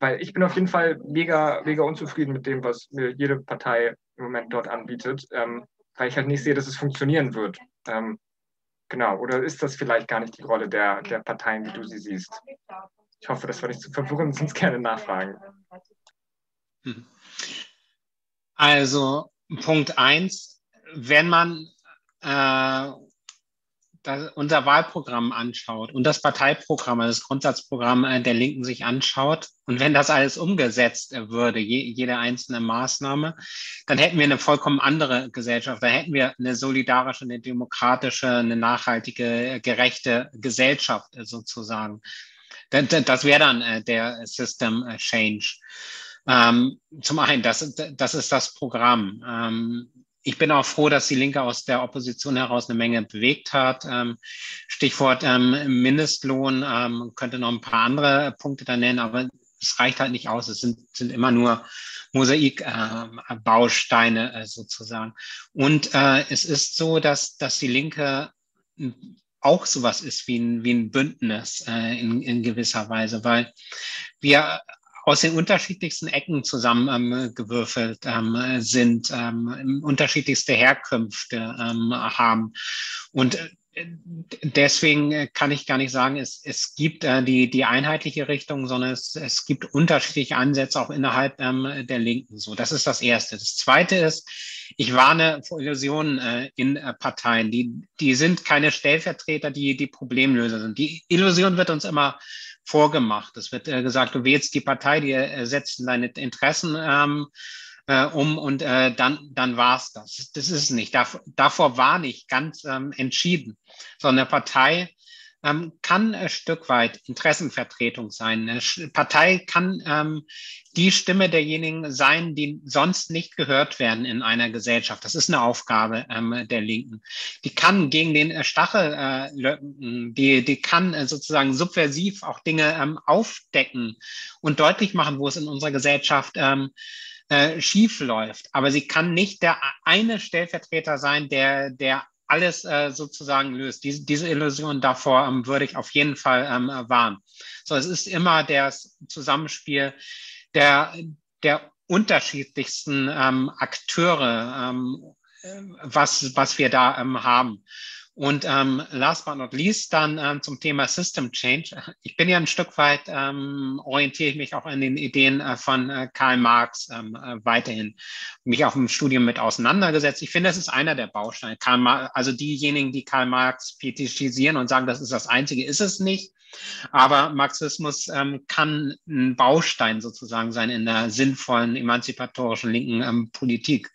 weil ich bin auf jeden Fall mega, mega unzufrieden mit dem, was mir jede Partei im Moment dort anbietet, ähm, weil ich halt nicht sehe, dass es funktionieren wird. Ähm, genau, oder ist das vielleicht gar nicht die Rolle der, der Parteien, wie du sie siehst? Ich hoffe, das war nicht zu verwirrend, sonst gerne nachfragen. Also Punkt eins, wenn man äh, das, unser Wahlprogramm anschaut und das Parteiprogramm, also das Grundsatzprogramm der Linken sich anschaut, und wenn das alles umgesetzt würde, je, jede einzelne Maßnahme, dann hätten wir eine vollkommen andere Gesellschaft. Dann hätten wir eine solidarische, eine demokratische, eine nachhaltige, gerechte Gesellschaft sozusagen. Das, das wäre dann der System Change. Zum einen, das, das ist das Programm. Ich bin auch froh, dass die Linke aus der Opposition heraus eine Menge bewegt hat. Stichwort Mindestlohn, könnte noch ein paar andere Punkte da nennen, aber es reicht halt nicht aus. Es sind, sind immer nur Mosaikbausteine sozusagen. Und es ist so, dass, dass die Linke auch sowas ist wie ein, wie ein Bündnis in, in gewisser Weise, weil wir aus den unterschiedlichsten Ecken zusammengewürfelt ähm, ähm, sind, ähm, unterschiedlichste Herkünfte ähm, haben. Und äh, deswegen kann ich gar nicht sagen, es, es gibt äh, die, die einheitliche Richtung, sondern es, es gibt unterschiedliche Ansätze auch innerhalb ähm, der Linken. So, das ist das Erste. Das Zweite ist, ich warne vor Illusionen äh, in äh, Parteien. Die, die sind keine Stellvertreter, die die Problemlöser sind. Die Illusion wird uns immer vorgemacht. Es wird äh, gesagt, du wählst die Partei, die äh, setzt deine Interessen ähm, äh, um und äh, dann, dann war's das. Das ist es nicht. Dav- davor war nicht ganz ähm, entschieden, sondern eine Partei ähm, kann ein Stück weit Interessenvertretung sein. Eine Sch- Partei kann ähm, die Stimme derjenigen sein, die sonst nicht gehört werden in einer Gesellschaft. Das ist eine Aufgabe ähm, der Linken. Die kann gegen den äh, Stachel äh, löcken, die, die kann äh, sozusagen subversiv auch Dinge ähm, aufdecken und deutlich machen, wo es in unserer Gesellschaft ähm, äh, schief läuft. Aber sie kann nicht der eine Stellvertreter sein, der, der alles äh, sozusagen löst. Diese, diese Illusion davor ähm, würde ich auf jeden Fall ähm, warnen. So, es ist immer das Zusammenspiel Der, der unterschiedlichsten ähm, Akteure, ähm, was, was wir da ähm, haben. Und ähm, last but not least dann ähm, zum Thema System Change. Ich bin ja ein Stück weit, ähm, orientiere ich mich auch an den Ideen äh, von äh, Karl Marx ähm, äh, weiterhin. Mich auch im Studium mit auseinandergesetzt. Ich finde, das ist einer der Bausteine. Karl Marx, also diejenigen, die Karl Marx fetischisieren und sagen, das ist das Einzige, ist es nicht. Aber Marxismus ähm, kann ein Baustein sozusagen sein in der sinnvollen, emanzipatorischen linken ähm, Politik.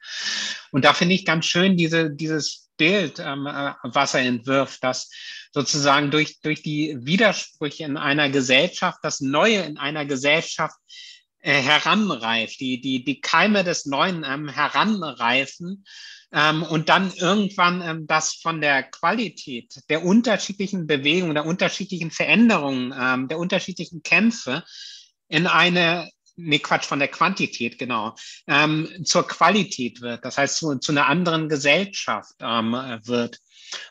Und da finde ich ganz schön diese, dieses Bild, ähm, was er entwirft, dass sozusagen durch, durch die Widersprüche in einer Gesellschaft, das Neue in einer Gesellschaft äh, heranreift, die, die, die Keime des Neuen ähm, heranreifen, Ähm, und dann irgendwann ähm, das von der Qualität der unterschiedlichen Bewegungen, der unterschiedlichen Veränderungen, ähm, der unterschiedlichen Kämpfe in eine, nee Quatsch, von der Quantität, genau, ähm, zur Qualität wird, das heißt zu, zu einer anderen Gesellschaft ähm, wird.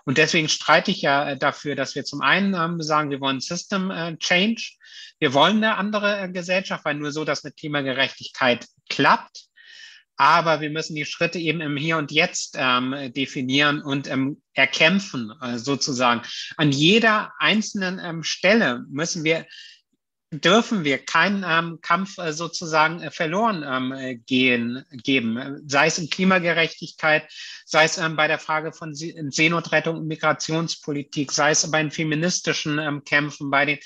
Und deswegen streite ich ja dafür, dass wir zum einen ähm, sagen, wir wollen System äh, Change, wir wollen eine andere äh, Gesellschaft, weil nur so das mit Klimagerechtigkeit klappt. Aber wir müssen die Schritte eben im Hier und Jetzt ähm, definieren und ähm, erkämpfen äh, sozusagen. An jeder einzelnen ähm, Stelle müssen wir, dürfen wir keinen ähm, Kampf äh, sozusagen äh, verloren ähm, gehen, geben. Sei es in Klimagerechtigkeit, sei es ähm, bei der Frage von Se- Seenotrettung und Migrationspolitik, sei es bei den feministischen ähm, Kämpfen, bei den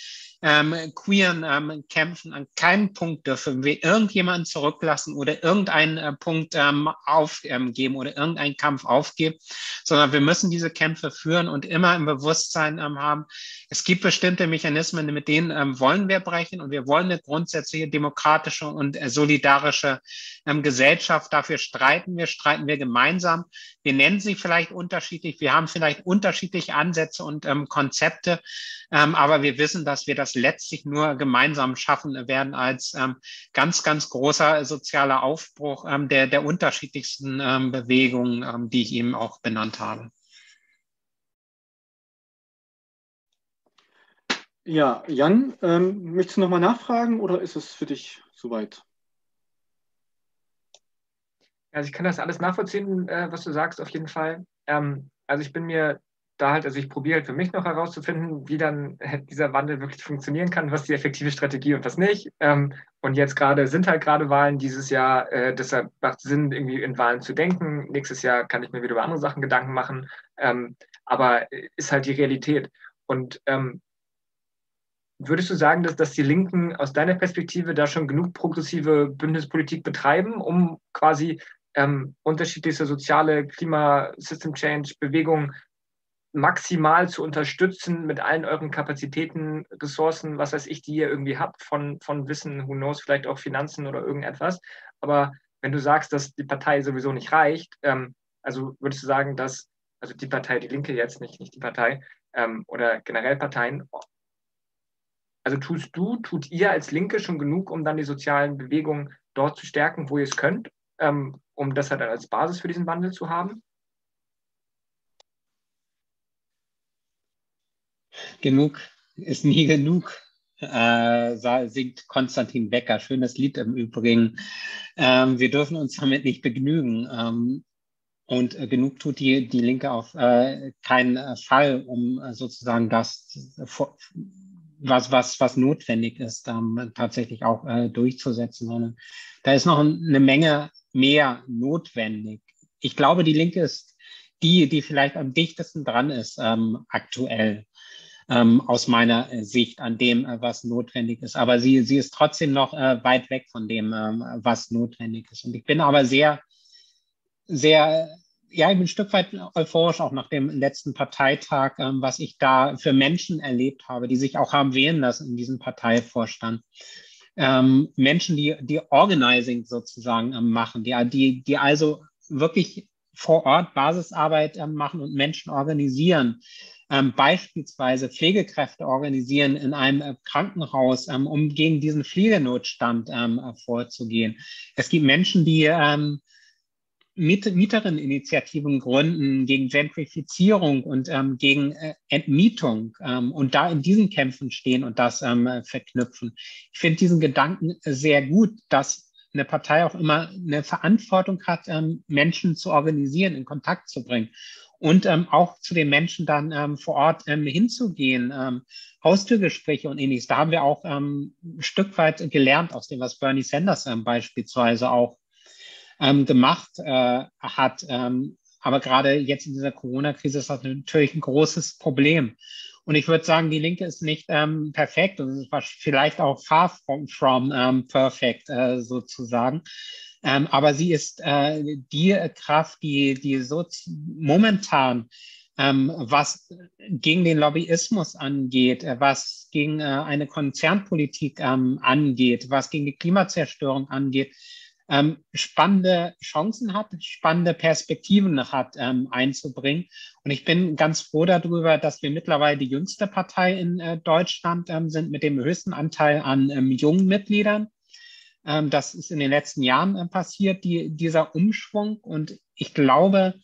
Ähm, queeren ähm, Kämpfen. An keinem Punkt dürfen wir irgendjemanden zurücklassen oder irgendeinen äh, Punkt ähm, aufgeben ähm, oder irgendeinen Kampf aufgeben, sondern wir müssen diese Kämpfe führen und immer im Bewusstsein ähm, haben, es gibt bestimmte Mechanismen, mit denen ähm, wollen wir brechen, und wir wollen eine grundsätzliche demokratische und äh, solidarische ähm, Gesellschaft. Dafür streiten wir, streiten wir gemeinsam. Wir nennen sie vielleicht unterschiedlich, wir haben vielleicht unterschiedliche Ansätze und ähm, Konzepte, ähm, aber wir wissen, dass wir das letztlich nur gemeinsam schaffen werden als ähm, ganz, ganz großer sozialer Aufbruch ähm, der, der unterschiedlichsten ähm, Bewegungen, ähm, die ich eben auch benannt habe. Ja, Jan, ähm, möchtest du nochmal nachfragen oder ist es für dich soweit? Also ich kann das alles nachvollziehen, äh, was du sagst, auf jeden Fall. Ähm, also ich bin mir Da halt, also ich probiere halt für mich noch herauszufinden, wie dann dieser Wandel wirklich funktionieren kann, was die effektive Strategie und was nicht. Und jetzt gerade sind halt gerade Wahlen dieses Jahr, deshalb macht es Sinn, irgendwie in Wahlen zu denken. Nächstes Jahr kann ich mir wieder über andere Sachen Gedanken machen. aber ist halt die Realität. Und ähm, würdest du sagen, dass, dass die Linken aus deiner Perspektive da schon genug progressive Bündnispolitik betreiben, um quasi ähm, unterschiedlichste soziale Klima-System-Change-Bewegungen maximal zu unterstützen mit allen euren Kapazitäten, Ressourcen, was weiß ich, die ihr irgendwie habt, von, von Wissen, who knows, vielleicht auch Finanzen oder irgendetwas. Aber wenn du sagst, dass die Partei sowieso nicht reicht, ähm, also würdest du sagen, dass, also die Partei, die Linke jetzt, nicht, nicht die Partei, ähm, oder generell Parteien, also tust du, tut ihr als Linke schon genug, um dann die sozialen Bewegungen dort zu stärken, wo ihr es könnt, ähm, um das halt als Basis für diesen Wandel zu haben? Genug ist nie genug, äh, singt Konstantin Becker. Schönes Lied im Übrigen. Ähm, wir dürfen uns damit nicht begnügen. Ähm, und äh, genug tut die, die Linke auf äh, keinen Fall, um äh, sozusagen das, was, was, was notwendig ist, ähm, tatsächlich auch äh, durchzusetzen, sondern da ist noch eine Menge mehr notwendig. Ich glaube, die Linke ist die, die vielleicht am dichtesten dran ist ähm, aktuell. Ähm, aus meiner Sicht an dem, äh, was notwendig ist. Aber sie, sie ist trotzdem noch äh, weit weg von dem, ähm, was notwendig ist. Und ich bin aber sehr, sehr, ja, ich bin ein Stück weit euphorisch auch nach dem letzten Parteitag, ähm, was ich da für Menschen erlebt habe, die sich auch haben wählen lassen in diesem Parteivorstand. Ähm, Menschen, die, die Organizing sozusagen ähm, machen, die, die, die also wirklich vor Ort Basisarbeit äh, machen und Menschen organisieren. Ähm, beispielsweise Pflegekräfte organisieren in einem äh, Krankenhaus, ähm, um gegen diesen Pflegenotstand ähm, äh, vorzugehen. Es gibt Menschen, die ähm, Miet- Mieterinitiativen gründen gegen Gentrifizierung und ähm, gegen äh, Entmietung ähm, und da in diesen Kämpfen stehen und das ähm, äh, verknüpfen. Ich finde diesen Gedanken sehr gut, dass eine Partei auch immer eine Verantwortung hat, ähm, Menschen zu organisieren, in Kontakt zu bringen. Und ähm, auch zu den Menschen dann ähm, vor Ort ähm, hinzugehen, ähm, Haustürgespräche und ähnliches. Da haben wir auch ähm, ein Stück weit gelernt aus dem, was Bernie Sanders ähm, beispielsweise auch ähm, gemacht äh, hat. Ähm, aber gerade jetzt in dieser Corona-Krise ist das natürlich ein großes Problem. Und ich würde sagen, die Linke ist nicht ähm, perfekt und es war vielleicht auch far from, from ähm, perfect äh, sozusagen. Ähm, aber sie ist äh, die Kraft, die, die so momentan, ähm, was gegen den Lobbyismus angeht, äh, was gegen äh, eine Konzernpolitik ähm, angeht, was gegen die Klimazerstörung angeht, ähm, spannende Chancen hat, spannende Perspektiven hat, ähm, einzubringen. Und ich bin ganz froh darüber, dass wir mittlerweile die jüngste Partei in äh, Deutschland ähm, sind, mit dem höchsten Anteil an ähm, jungen Mitgliedern. Das ist in den letzten Jahren passiert, die, dieser Umschwung. Und ich glaube,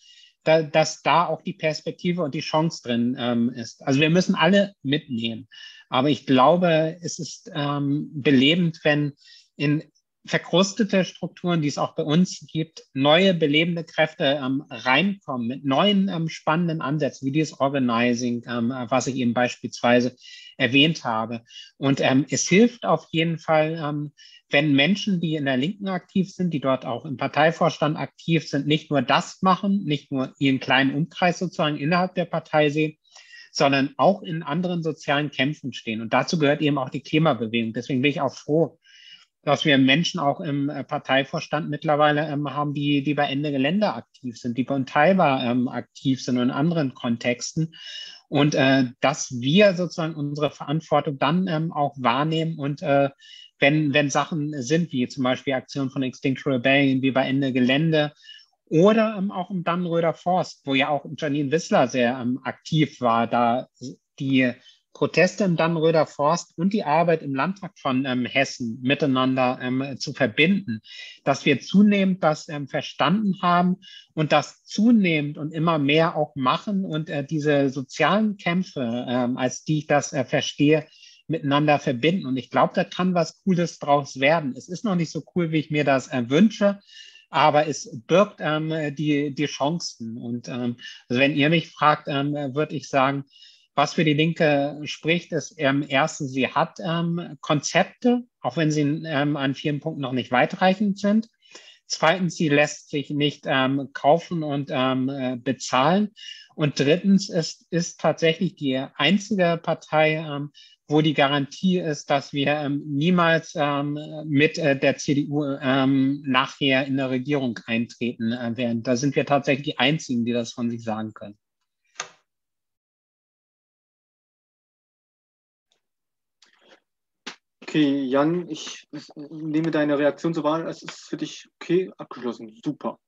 da, dass da auch die Perspektive und die Chance drin ähm, ist. Also wir müssen alle mitnehmen. Aber ich glaube, es ist ähm, belebend, wenn in verkrustete Strukturen, die es auch bei uns gibt, neue belebende Kräfte ähm, reinkommen mit neuen ähm, spannenden Ansätzen, wie dieses Organizing, ähm, was ich eben beispielsweise erwähnt habe. Und ähm, es hilft auf jeden Fall, ähm, wenn Menschen, die in der Linken aktiv sind, die dort auch im Parteivorstand aktiv sind, nicht nur das machen, nicht nur ihren kleinen Umkreis sozusagen innerhalb der Partei sehen, sondern auch in anderen sozialen Kämpfen stehen. Und dazu gehört eben auch die Klimabewegung. Deswegen bin ich auch froh, dass wir Menschen auch im Parteivorstand mittlerweile ähm, haben, die, die bei Ende Gelände aktiv sind, die bei Unteilbar ähm, aktiv sind und in anderen Kontexten. Und äh, dass wir sozusagen unsere Verantwortung dann ähm, auch wahrnehmen und äh, Wenn, wenn Sachen sind, wie zum Beispiel Aktionen von Extinction Rebellion, wie bei Ende Gelände oder ähm, auch im Dannenröder Forst, wo ja auch Janine Wissler sehr ähm, aktiv war, da die Proteste im Dannenröder Forst und die Arbeit im Landtag von ähm, Hessen miteinander ähm, zu verbinden, dass wir zunehmend das ähm, verstanden haben und das zunehmend und immer mehr auch machen und äh, diese sozialen Kämpfe, ähm, als die ich das äh, verstehe, miteinander verbinden. Und ich glaube, da kann was Cooles draus werden. Es ist noch nicht so cool, wie ich mir das äh, wünsche, aber es birgt ähm, die, die Chancen. Und ähm, also wenn ihr mich fragt, ähm, würde ich sagen, was für die Linke spricht, ist ähm, erstens, sie hat ähm, Konzepte, auch wenn sie ähm, an vielen Punkten noch nicht weitreichend sind. Zweitens, sie lässt sich nicht ähm, kaufen und ähm, bezahlen. Und drittens, es ist tatsächlich die einzige Partei, ähm, wo die Garantie ist, dass wir ähm, niemals ähm, mit äh, der C D U ähm, nachher in der Regierung eintreten äh, werden. Da sind wir tatsächlich die Einzigen, die das von sich sagen können. Okay, Jan, ich nehme deine Reaktion zur Wahl. Es ist für dich okay, abgeschlossen, super.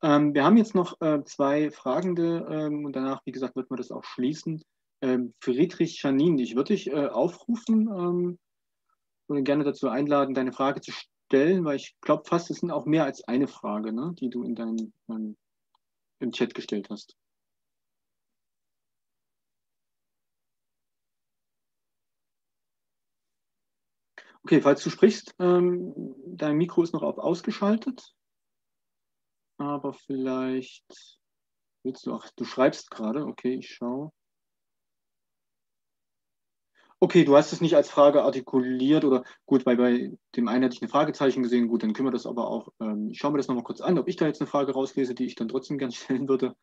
Ähm, wir haben jetzt noch äh, zwei Fragende ähm, und danach, wie gesagt, wird man das auch schließen. Ähm, Friedrich Janin, ich würde dich äh, aufrufen ähm, und gerne dazu einladen, deine Frage zu stellen, weil ich glaube fast, es sind auch mehr als eine Frage, ne, die du in deinem ähm, im Chat gestellt hast. Okay, falls du sprichst, ähm, dein Mikro ist noch auf ausgeschaltet, aber vielleicht willst du auch, du schreibst gerade, okay, ich schaue. Okay, du hast es nicht als Frage artikuliert oder gut, weil bei dem einen hatte ich ein Fragezeichen gesehen, gut, dann können wir das aber auch, ähm, ich schaue mir das nochmal kurz an, ob ich da jetzt eine Frage rauslese, die ich dann trotzdem gerne stellen würde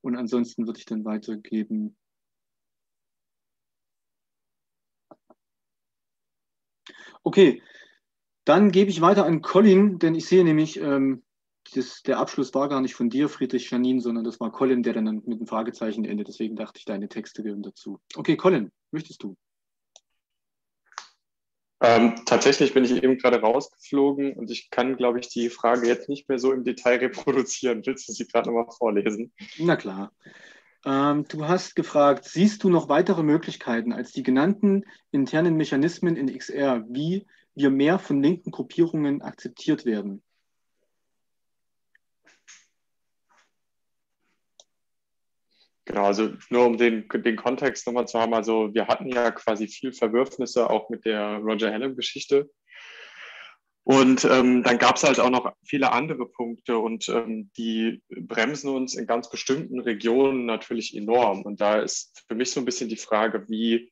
und ansonsten würde ich dann weitergeben. Okay, dann gebe ich weiter an Colin, denn ich sehe nämlich, ähm, das, der Abschluss war gar nicht von dir, Friedrich Janin, sondern das war Colin, der dann mit einem Fragezeichen endet. Deswegen dachte ich, deine Texte gehören dazu. Okay, Colin, möchtest du? Ähm, tatsächlich bin ich eben gerade rausgeflogen und ich kann, glaube ich, die Frage jetzt nicht mehr so im Detail reproduzieren. Willst du sie gerade nochmal vorlesen? Na klar. Ähm, du hast gefragt, siehst du noch weitere Möglichkeiten als die genannten internen Mechanismen in X R, wie wir mehr von linken Gruppierungen akzeptiert werden? Genau, also nur um den, den Kontext nochmal zu haben, also wir hatten ja quasi viel Verwürfnisse auch mit der Roger Hallam-Geschichte. Und ähm, dann gab es halt auch noch viele andere Punkte und ähm, die bremsen uns in ganz bestimmten Regionen natürlich enorm. Und da ist für mich so ein bisschen die Frage, wie,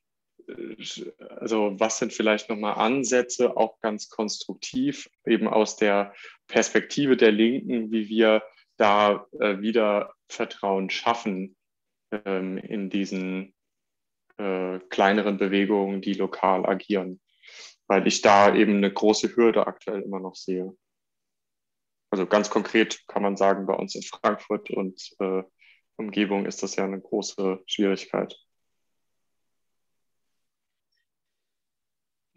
also was sind vielleicht nochmal Ansätze, auch ganz konstruktiv, eben aus der Perspektive der Linken, wie wir da äh, wieder Vertrauen schaffen ähm, in diesen äh, kleineren Bewegungen, die lokal agieren. Weil ich da eben eine große Hürde aktuell immer noch sehe. Also ganz konkret kann man sagen, bei uns in Frankfurt und äh, Umgebung ist das ja eine große Schwierigkeit.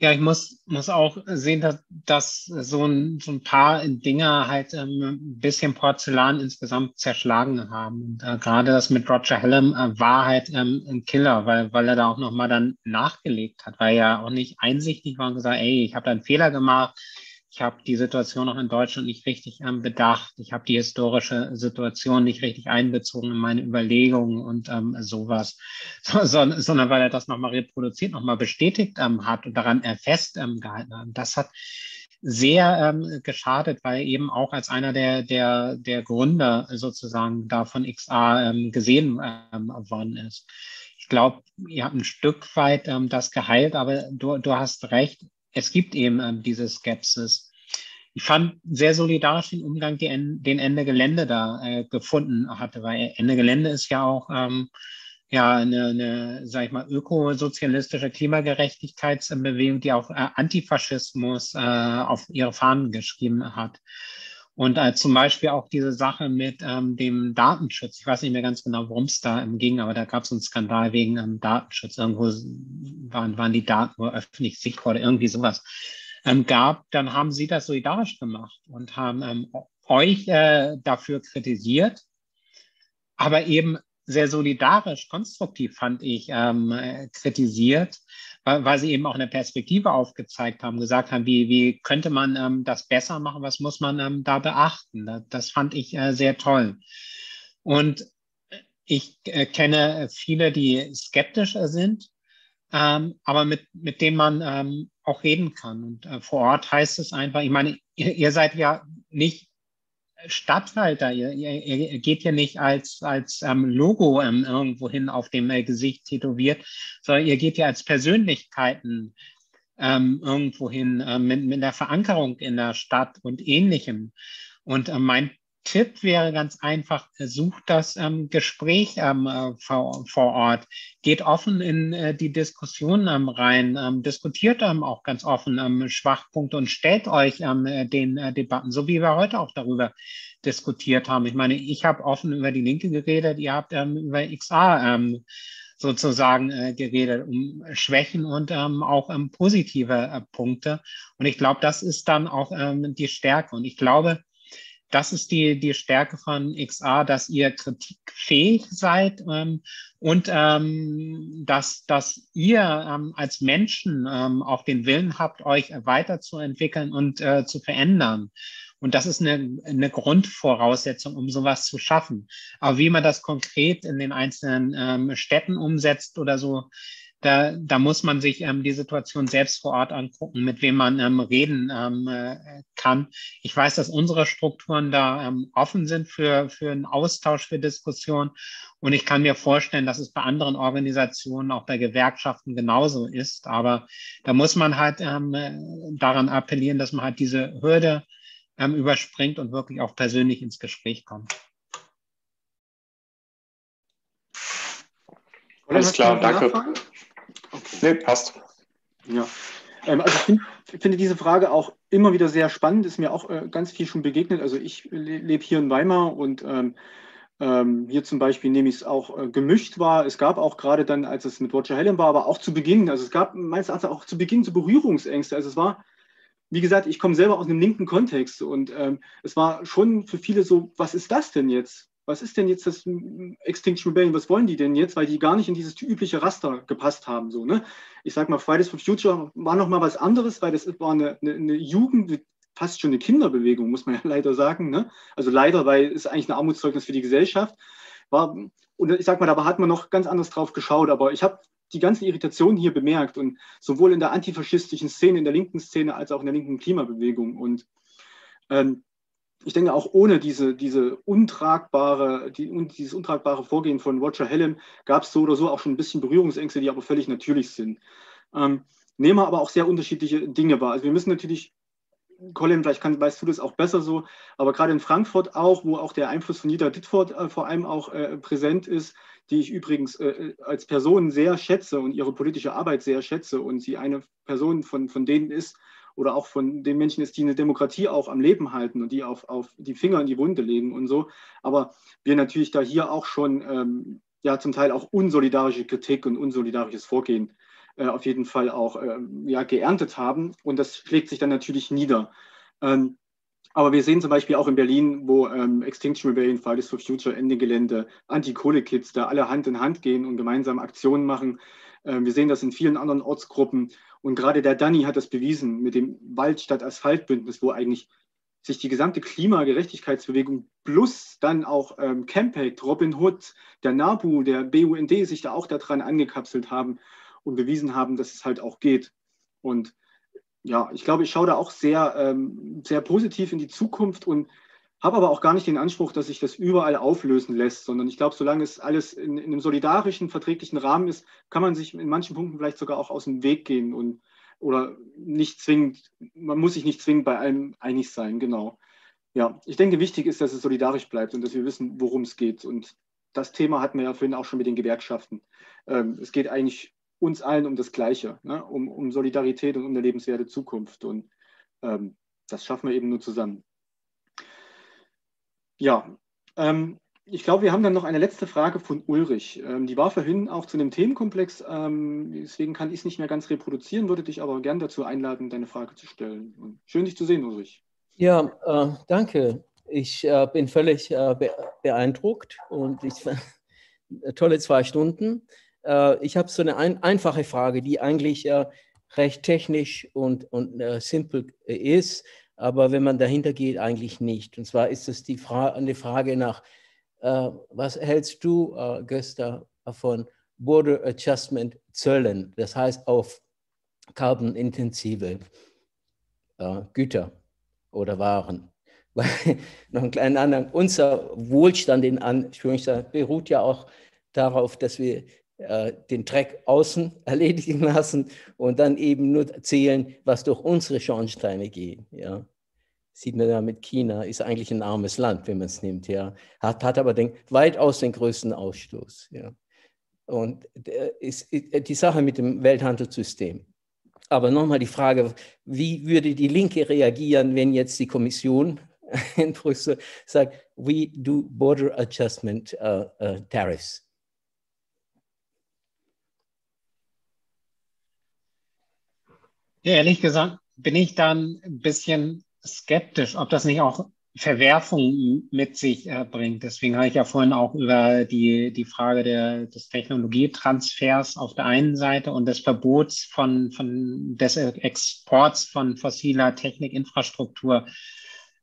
Ja, ich muss, muss auch sehen, dass, dass so, ein, so ein paar Dinger halt ähm, ein bisschen Porzellan insgesamt zerschlagen haben. Und äh, gerade das mit Roger Hallam äh, war halt ähm, ein Killer, weil, weil er da auch nochmal dann nachgelegt hat, weil er auch nicht einsichtig war und gesagt, ey, ich habe da einen Fehler gemacht, ich habe die Situation auch in Deutschland nicht richtig ähm, bedacht, ich habe die historische Situation nicht richtig einbezogen in meine Überlegungen und ähm, sowas, so, so, sondern weil er das nochmal reproduziert, nochmal bestätigt ähm, hat und daran er fest ähm, gehalten hat. Das hat sehr ähm, geschadet, weil eben auch als einer der, der, der Gründer sozusagen da von X A ähm, gesehen ähm, worden ist. Ich glaube, ihr habt ein Stück weit ähm, das geheilt, aber du, du hast recht, es gibt eben ähm, diese Skepsis. Ich fand sehr solidarisch den Umgang, den, den Ende Gelände da äh, gefunden hatte, weil Ende Gelände ist ja auch ähm, ja, eine, eine, sag ich mal, ökosozialistische Klimagerechtigkeitsbewegung, die auch äh, Antifaschismus äh, auf ihre Fahnen geschrieben hat. Und äh, zum Beispiel auch diese Sache mit ähm, dem Datenschutz. Ich weiß nicht mehr ganz genau, worum es da ähm, ging, aber da gab es einen Skandal wegen ähm, Datenschutz. Irgendwo waren, waren die Daten nur öffentlich sichtbar oder irgendwie sowas ähm, gab. Dann haben sie das solidarisch gemacht und haben ähm, euch äh, dafür kritisiert. Aber eben sehr solidarisch, konstruktiv fand ich, ähm, kritisiert, weil, weil sie eben auch eine Perspektive aufgezeigt haben, gesagt haben, wie, wie könnte man ähm, das besser machen, was muss man ähm, da beachten. Das, das fand ich äh, sehr toll. Und ich äh, kenne viele, die skeptisch sind, ähm, aber mit, mit denen man ähm, auch reden kann. Und äh, vor Ort heißt es einfach, ich meine, ihr, ihr seid ja nicht Statthalter, ihr, ihr geht ja nicht als, als ähm, Logo ähm, irgendwo hin auf dem äh, Gesicht tätowiert, sondern ihr geht ja als Persönlichkeiten ähm, irgendwo hin äh, mit, mit der Verankerung in der Stadt und Ähnlichem. Und äh, mein Tipp wäre ganz einfach, sucht das ähm, Gespräch ähm, äh, vor, vor Ort, geht offen in äh, die Diskussion ähm, rein, ähm, diskutiert ähm, auch ganz offen ähm, Schwachpunkte und stellt euch ähm, den äh, Debatten, so wie wir heute auch darüber diskutiert haben. Ich meine, ich habe offen über die Linke geredet, ihr habt ähm, über X A ähm, sozusagen äh, geredet, um Schwächen und ähm, auch ähm, positive äh, Punkte. Und ich glaube, das ist dann auch ähm, die Stärke. Und ich glaube, das ist die, die Stärke von X A, dass ihr kritikfähig seid ähm, und ähm, dass, dass ihr ähm, als Menschen ähm, auch den Willen habt, euch weiterzuentwickeln und äh, zu verändern. Und das ist eine, eine Grundvoraussetzung, um sowas zu schaffen. Aber wie man das konkret in den einzelnen ähm, Städten umsetzt oder so, Da, da muss man sich ähm, die Situation selbst vor Ort angucken, mit wem man ähm, reden ähm, äh, kann. Ich weiß, dass unsere Strukturen da ähm, offen sind für, für einen Austausch, für Diskussion. Und ich kann mir vorstellen, dass es bei anderen Organisationen, auch bei Gewerkschaften genauso ist. Aber da muss man halt ähm, daran appellieren, dass man halt diese Hürde ähm, überspringt und wirklich auch persönlich ins Gespräch kommt. Alles klar, danke. Okay. Nee, passt. Ja. Also ich find, finde diese Frage auch immer wieder sehr spannend, ist mir auch äh, ganz viel schon begegnet. Also ich le lebe hier in Weimar und ähm, ähm, hier zum Beispiel nehme ich es auch äh, gemischt wahr. Es gab auch gerade dann, als es mit Roger Helen war, aber auch zu Beginn, also es gab meines Erachtens auch zu Beginn so Berührungsängste. Also es war, wie gesagt, ich komme selber aus einem linken Kontext und ähm, es war schon für viele so, was ist das denn jetzt? Was ist denn jetzt das Extinction Rebellion, was wollen die denn jetzt, weil die gar nicht in dieses übliche Raster gepasst haben. So, ne? Ich sag mal, Fridays for Future war nochmal was anderes, weil das war eine, eine, eine Jugend, fast schon eine Kinderbewegung, muss man ja leider sagen. Ne? Also leider, weil es eigentlich ein Armutszeugnis für die Gesellschaft war. Und ich sag mal, da hat man noch ganz anders drauf geschaut, aber ich habe die ganzen Irritationen hier bemerkt und sowohl in der antifaschistischen Szene, in der linken Szene, als auch in der linken Klimabewegung. Und ähm, ich denke, auch ohne diese, diese untragbare, die, dieses untragbare Vorgehen von Roger Hellem gab es so oder so auch schon ein bisschen Berührungsängste, die aber völlig natürlich sind. Ähm, nehmen wir aber auch sehr unterschiedliche Dinge wahr. Also wir müssen natürlich, Colin, vielleicht kann, weißt du das auch besser so, aber gerade in Frankfurt auch, wo auch der Einfluss von Jutta Ditfurth äh, vor allem auch äh, präsent ist, die ich übrigens äh, als Person sehr schätze und ihre politische Arbeit sehr schätze und sie eine Person von, von denen ist, oder auch von den Menschen ist, die eine Demokratie auch am Leben halten und die auf, auf die Finger in die Wunde legen und so. Aber wir natürlich da hier auch schon ähm, ja zum Teil auch unsolidarische Kritik und unsolidarisches Vorgehen äh, auf jeden Fall auch ähm, ja, geerntet haben. Und das schlägt sich dann natürlich nieder. Ähm, aber wir sehen zum Beispiel auch in Berlin, wo ähm, Extinction Rebellion, Fridays for Future, Ende Gelände, Anti-Kohle-Kids da alle Hand in Hand gehen und gemeinsam Aktionen machen. Ähm, wir sehen das in vielen anderen Ortsgruppen. Und gerade der Danny hat das bewiesen mit dem Wald statt Asphaltbündnis, wo eigentlich sich die gesamte Klimagerechtigkeitsbewegung plus dann auch ähm, Campact, Robin Hood, der NABU, der B U N D sich da auch daran angekapselt haben und bewiesen haben, dass es halt auch geht. Und ja, ich glaube, ich schaue da auch sehr, ähm, sehr positiv in die Zukunft und habe aber auch gar nicht den Anspruch, dass sich das überall auflösen lässt, sondern ich glaube, solange es alles in, in einem solidarischen, verträglichen Rahmen ist, kann man sich in manchen Punkten vielleicht sogar auch aus dem Weg gehen und oder nicht zwingend, man muss sich nicht zwingend bei allem einig sein, genau. Ja, ich denke, wichtig ist, dass es solidarisch bleibt und dass wir wissen, worum es geht. Und das Thema hatten wir ja vorhin auch schon mit den Gewerkschaften. Ähm, es geht eigentlich uns allen um das Gleiche, ne? um, um Solidarität und um eine lebenswerte Zukunft. Und ähm, das schaffen wir eben nur zusammen. Ja, ähm, ich glaube, wir haben dann noch eine letzte Frage von Ulrich. Ähm, die war vorhin auch zu einem Themenkomplex, ähm, deswegen kann ich es nicht mehr ganz reproduzieren, würde dich aber gern dazu einladen, deine Frage zu stellen. Und schön, dich zu sehen, Ulrich. Ja, äh, danke. Ich äh, bin völlig äh, beeindruckt und ich, tolle zwei Stunden. Äh, ich habe so eine ein, einfache Frage, die eigentlich äh, recht technisch und, und äh, simpel ist. Aber wenn man dahinter geht, eigentlich nicht. Und zwar ist es die Fra- eine Frage nach, äh, was hältst du, äh, Gösta, von Border Adjustment Zöllen, das heißt auf carbonintensive äh, Güter oder Waren. Weil, noch einen kleinen anderen, unser Wohlstand in Anführungszeichen beruht ja auch darauf, dass wir äh, den Dreck außen erledigen lassen und dann eben nur zählen, was durch unsere Schornsteine geht. Ja. sieht man ja mit China, ist eigentlich ein armes Land, wenn man es nimmt, ja. Hat, hat aber den, weitaus den größten Ausstoß, ja. Und ist die Sache mit dem Welthandelssystem. Aber nochmal die Frage, wie würde die Linke reagieren, wenn jetzt die Kommission in Brüssel sagt, we do border adjustment uh, uh, tariffs? Ja, ehrlich gesagt bin ich dann ein bisschen skeptisch, ob das nicht auch Verwerfungen mit sich äh, bringt. Deswegen habe ich ja vorhin auch über die, die Frage der, des Technologietransfers auf der einen Seite und des Verbots von, von des Exports von fossiler Technikinfrastruktur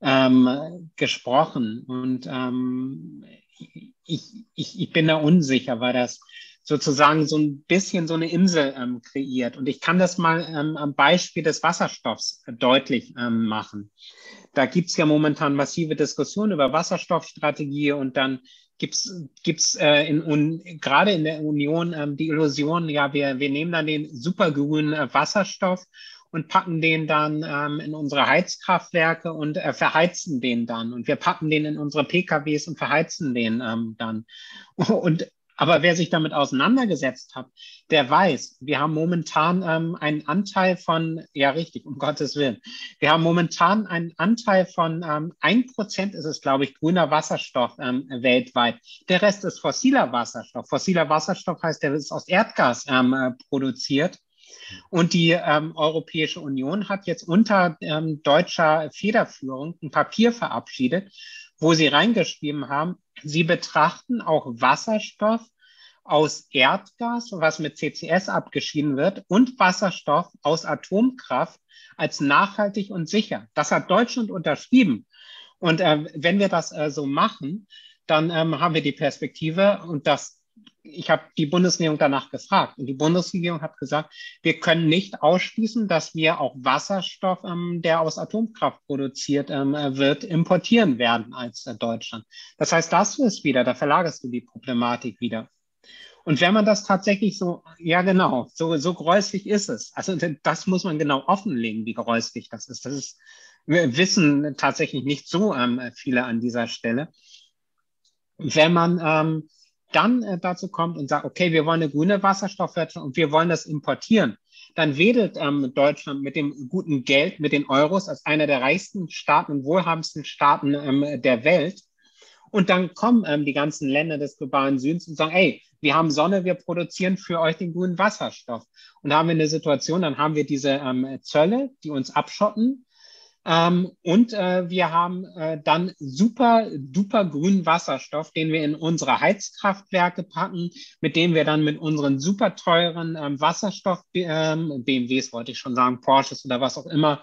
ähm, gesprochen. Und ähm, ich, ich, ich bin da unsicher, weil das sozusagen so ein bisschen so eine Insel ähm, kreiert. Und ich kann das mal ähm, am Beispiel des Wasserstoffs deutlich ähm, machen. Da gibt's ja momentan massive Diskussionen über Wasserstoffstrategie und dann gibt's gibt's äh, in, un, gerade in der Union ähm, die Illusion, ja, wir, wir nehmen dann den supergrünen äh, Wasserstoff und packen den dann ähm, in unsere Heizkraftwerke und äh, verheizen den dann. Und wir packen den in unsere P K Ws und verheizen den ähm, dann. Und aber wer sich damit auseinandergesetzt hat, der weiß, wir haben momentan ähm, einen Anteil von, ja richtig, um Gottes Willen, wir haben momentan einen Anteil von ähm, ein Prozent ist es, glaube ich, grüner Wasserstoff ähm, weltweit. Der Rest ist fossiler Wasserstoff. Fossiler Wasserstoff heißt, der ist aus Erdgas ähm, produziert. Und die ähm, Europäische Union hat jetzt unter ähm, deutscher Federführung ein Papier verabschiedet, wo sie reingeschrieben haben, sie betrachten auch Wasserstoff aus Erdgas, was mit C C S abgeschieden wird, und Wasserstoff aus Atomkraft als nachhaltig und sicher. Das hat Deutschland unterschrieben. Und äh, wenn wir das äh, so machen, dann ähm, haben wir die Perspektive und das, ich habe die Bundesregierung danach gefragt und die Bundesregierung hat gesagt, wir können nicht ausschließen, dass wir auch Wasserstoff, ähm, der aus Atomkraft produziert ähm, wird, importieren werden als äh, Deutschland. Das heißt, das ist wieder, da verlagerst du die Problematik wieder. Und wenn man das tatsächlich so, ja genau, so, so gräuslich ist es. Also das muss man genau offenlegen, wie gräuslich das ist. Das ist, wir wissen tatsächlich nicht so ähm, viele an dieser Stelle. Wenn man ähm, dann äh, dazu kommt und sagt, okay, wir wollen eine grüne Wasserstoffwirtschaft und wir wollen das importieren, dann wedelt ähm, Deutschland mit dem guten Geld, mit den Euros als einer der reichsten Staaten und wohlhabendsten Staaten ähm, der Welt. Und dann kommen ähm, die ganzen Länder des globalen Südens und sagen, ey, wir haben Sonne, wir produzieren für euch den grünen Wasserstoff. Und da haben wir eine Situation, dann haben wir diese ähm, Zölle, die uns abschotten. Ähm, und äh, wir haben äh, dann super, duper grünen Wasserstoff, den wir in unsere Heizkraftwerke packen, mit dem wir dann mit unseren super teuren ähm, Wasserstoff, ähm, B M Ws wollte ich schon sagen, Porsches oder was auch immer,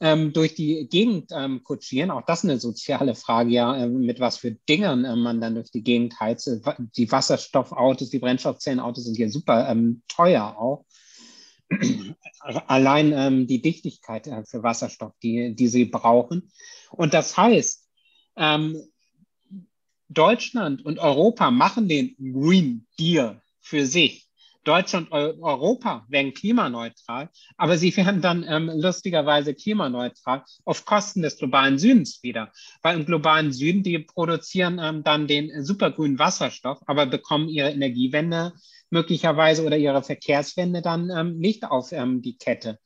ähm, durch die Gegend ähm, kutschieren. Auch das ist eine soziale Frage, ja, äh, mit was für Dingern äh, man dann durch die Gegend heizt. Die Wasserstoffautos, die Brennstoffzellenautos sind hier super ähm, teuer auch. Allein ähm, die Dichtigkeit äh, für Wasserstoff, die, die sie brauchen. Und das heißt, ähm, Deutschland und Europa machen den Green Deal für sich. Deutschland und Europa werden klimaneutral, aber sie werden dann ähm, lustigerweise klimaneutral auf Kosten des globalen Südens wieder. Weil im globalen Süden, die produzieren ähm, dann den supergrünen Wasserstoff, aber bekommen ihre Energiewende möglicherweise oder ihre Verkehrswende dann ähm, nicht auf ähm, die Kette.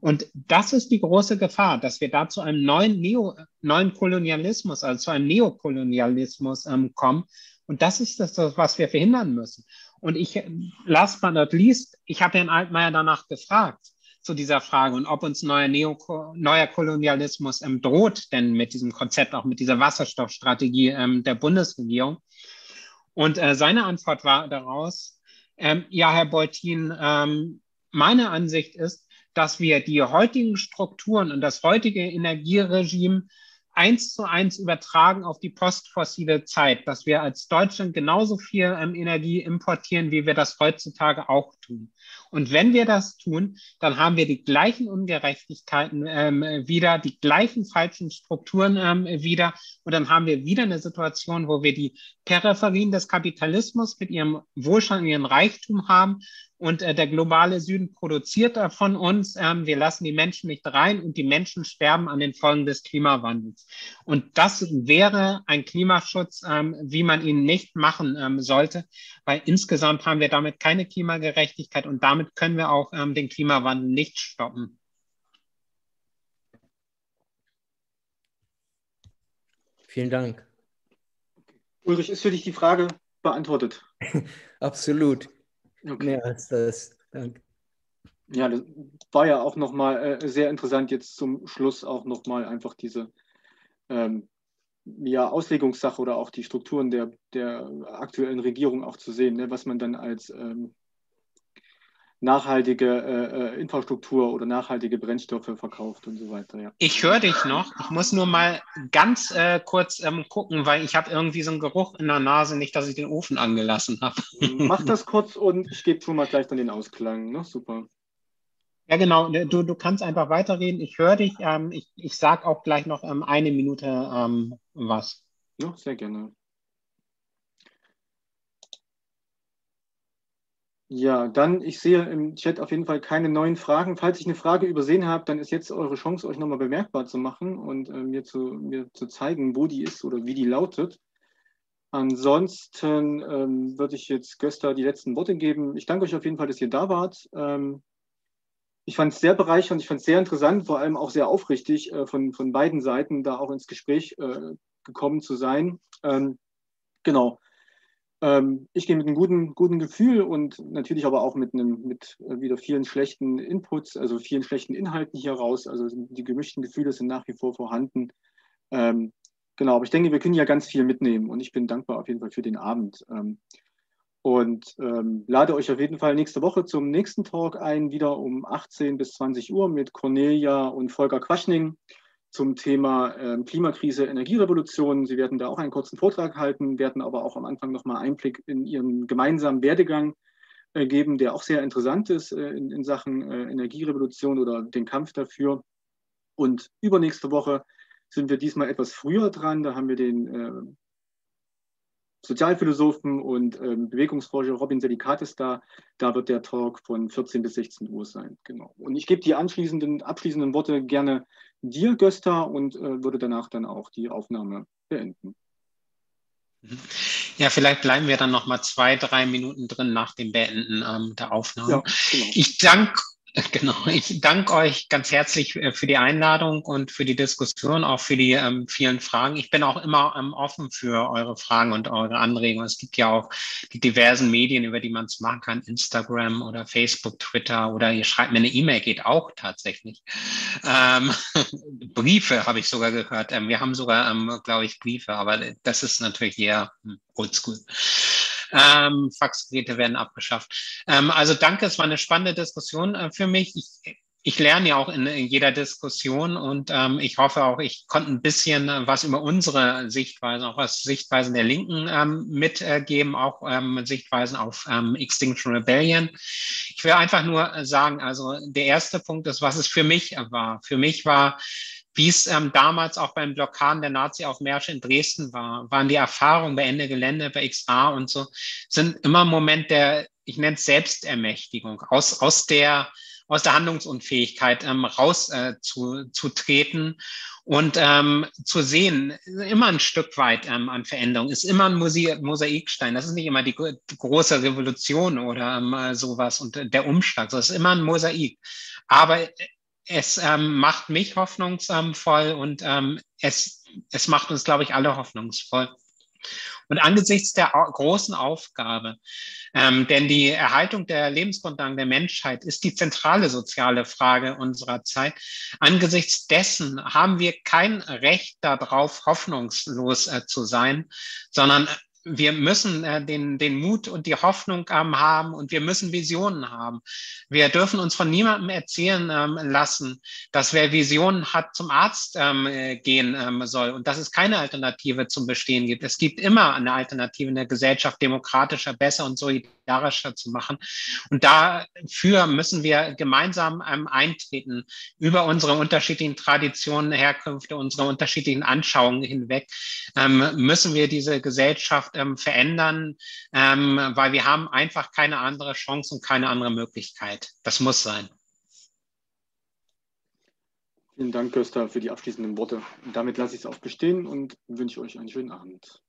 Und das ist die große Gefahr, dass wir da zu einem neuen, Neo, neuen Kolonialismus, also zu einem Neokolonialismus ähm, kommen. Und das ist das, was wir verhindern müssen. Und ich, last but not least, ich habe Herrn Altmaier danach gefragt zu dieser Frage und ob uns neuer, Neo, neuer Kolonialismus ähm, droht, denn mit diesem Konzept, auch mit dieser Wasserstoffstrategie ähm, der Bundesregierung. Und äh, seine Antwort war daraus, ähm, ja, Herr Beutin, ähm, meine Ansicht ist, dass wir die heutigen Strukturen und das heutige Energieregime eins zu eins übertragen auf die postfossile Zeit, dass wir als Deutschland genauso viel ähm, Energie importieren, wie wir das heutzutage auch tun. Und wenn wir das tun, dann haben wir die gleichen Ungerechtigkeiten ähm, wieder, die gleichen falschen Strukturen ähm, wieder. Und dann haben wir wieder eine Situation, wo wir die Peripherien des Kapitalismus mit ihrem Wohlstand und ihrem Reichtum haben und äh, der globale Süden produziert davon uns, ähm, wir lassen die Menschen nicht rein und die Menschen sterben an den Folgen des Klimawandels. Und das wäre ein Klimaschutz, ähm, wie man ihn nicht machen ähm, sollte, weil insgesamt haben wir damit keine Klimagerechtigkeit und damit können wir auch ähm, den Klimawandel nicht stoppen. Vielen Dank. Ulrich, ist für dich die Frage beantwortet? Absolut. Okay. Mehr als das. Danke. Ja, das war ja auch nochmal äh, sehr interessant, jetzt zum Schluss auch nochmal einfach diese ähm, ja, Auslegungssache oder auch die Strukturen der, der aktuellen Regierung auch zu sehen, ne, was man dann als ähm, nachhaltige äh, Infrastruktur oder nachhaltige Brennstoffe verkauft und so weiter. Ja. Ich höre dich noch. Ich muss nur mal ganz äh, kurz ähm, gucken, weil ich habe irgendwie so einen Geruch in der Nase, nicht, dass ich den Ofen angelassen habe. Mach das kurz und ich gebe schon mal gleich dann den Ausklang. Ne? Super. Ja, genau. Du, du kannst einfach weiterreden. Ich höre dich. Ähm, ich ich sage auch gleich noch ähm, eine Minute ähm, was. Ja, sehr gerne. Ja, dann, ich sehe im Chat auf jeden Fall keine neuen Fragen. Falls ich eine Frage übersehen habe, dann ist jetzt eure Chance, euch nochmal bemerkbar zu machen und äh, mir, zu, mir zu zeigen, wo die ist oder wie die lautet. Ansonsten ähm, würde ich jetzt Gösta die letzten Worte geben. Ich danke euch auf jeden Fall, dass ihr da wart. Ähm, ich fand es sehr bereichernd, ich fand es sehr interessant, vor allem auch sehr aufrichtig äh, von, von beiden Seiten da auch ins Gespräch äh, gekommen zu sein. Ähm, genau. Ich gehe mit einem guten, guten Gefühl und natürlich aber auch mit, einem, mit wieder vielen schlechten Inputs, also vielen schlechten Inhalten hier raus. Also die gemischten Gefühle sind nach wie vor vorhanden. Ähm, genau, aber ich denke, wir können ja ganz viel mitnehmen und ich bin dankbar auf jeden Fall für den Abend. Ähm, und ähm, lade euch auf jeden Fall nächste Woche zum nächsten Talk ein, wieder um achtzehn bis zwanzig Uhr mit Cornelia und Volker Quaschning zum Thema äh, Klimakrise, Energierevolution. Sie werden da auch einen kurzen Vortrag halten, werden aber auch am Anfang nochmal Einblick in Ihren gemeinsamen Werdegang äh, geben, der auch sehr interessant ist äh, in, in Sachen äh, Energierevolution oder den Kampf dafür. Und übernächste Woche sind wir diesmal etwas früher dran. Da haben wir den äh, Sozialphilosophen und äh, Bewegungsforscher Robin Selikatis da. Da wird der Talk von vierzehn bis sechzehn Uhr sein. Genau. Und ich gebe die anschließenden, abschließenden Worte gerne dir, Gösta, und äh, würde danach dann auch die Aufnahme beenden. Ja, vielleicht bleiben wir dann noch mal zwei, drei Minuten drin nach dem Beenden ähm, der Aufnahme. Ja, genau. Ich danke Genau, ich danke euch ganz herzlich für die Einladung und für die Diskussion, auch für die ähm, vielen Fragen. Ich bin auch immer ähm, offen für eure Fragen und eure Anregungen. Es gibt ja auch die diversen Medien, über die man es machen kann, Instagram oder Facebook, Twitter oder ihr schreibt mir eine E-Mail, geht auch tatsächlich. Ähm, Briefe habe ich sogar gehört. Ähm, wir haben sogar, ähm, glaube ich, Briefe, aber das ist natürlich eher oldschool. Ähm, Faxgeräte werden abgeschafft. Ähm, also danke, es war eine spannende Diskussion äh, für mich. Ich, ich lerne ja auch in, in jeder Diskussion und ähm, ich hoffe auch, ich konnte ein bisschen äh, was über unsere Sichtweisen, auch was Sichtweisen der Linken ähm, mitgeben, äh, auch ähm, Sichtweisen auf ähm, Extinction Rebellion. Ich will einfach nur äh, sagen, also der erste Punkt ist, was es für mich äh, war. Für mich war, wie es ähm, damals auch beim Blockaden der Nazi-Aufmärsche in Dresden war, waren die Erfahrungen bei Ende Gelände, bei X A und so, sind immer ein Moment der, ich nenne es Selbstermächtigung, aus, aus der, aus der Handlungsunfähigkeit ähm, raus äh, zu, zu treten und ähm, zu sehen, immer ein Stück weit ähm, an Veränderung, ist immer ein Mose- Mosaikstein, das ist nicht immer die, die große Revolution oder ähm, sowas und der Umschlag, das ist immer ein Mosaik, aber es ähm, macht mich hoffnungsvoll und ähm, es, es macht uns, glaube ich, alle hoffnungsvoll. Und angesichts der au- großen Aufgabe, ähm, denn die Erhaltung der Lebensgrundlagen der Menschheit ist die zentrale soziale Frage unserer Zeit, angesichts dessen haben wir kein Recht darauf, hoffnungslos äh, zu sein, sondern wir müssen äh, den, den Mut und die Hoffnung ähm, haben und wir müssen Visionen haben. Wir dürfen uns von niemandem erzählen ähm, lassen, dass wer Visionen hat, zum Arzt ähm, gehen ähm, soll und dass es keine Alternative zum Bestehen gibt. Es gibt immer eine Alternative in der Gesellschaft, demokratischer, besser und solidarischer zu machen. Und dafür müssen wir gemeinsam ähm, eintreten, über unsere unterschiedlichen Traditionen, Herkünfte, unsere unterschiedlichen Anschauungen hinweg, ähm, müssen wir diese Gesellschaft ähm, verändern, ähm, weil wir haben einfach keine andere Chance und keine andere Möglichkeit. Das muss sein. Vielen Dank, Gösta, für die abschließenden Worte. Und damit lasse ich es auch bestehen und wünsche euch einen schönen Abend.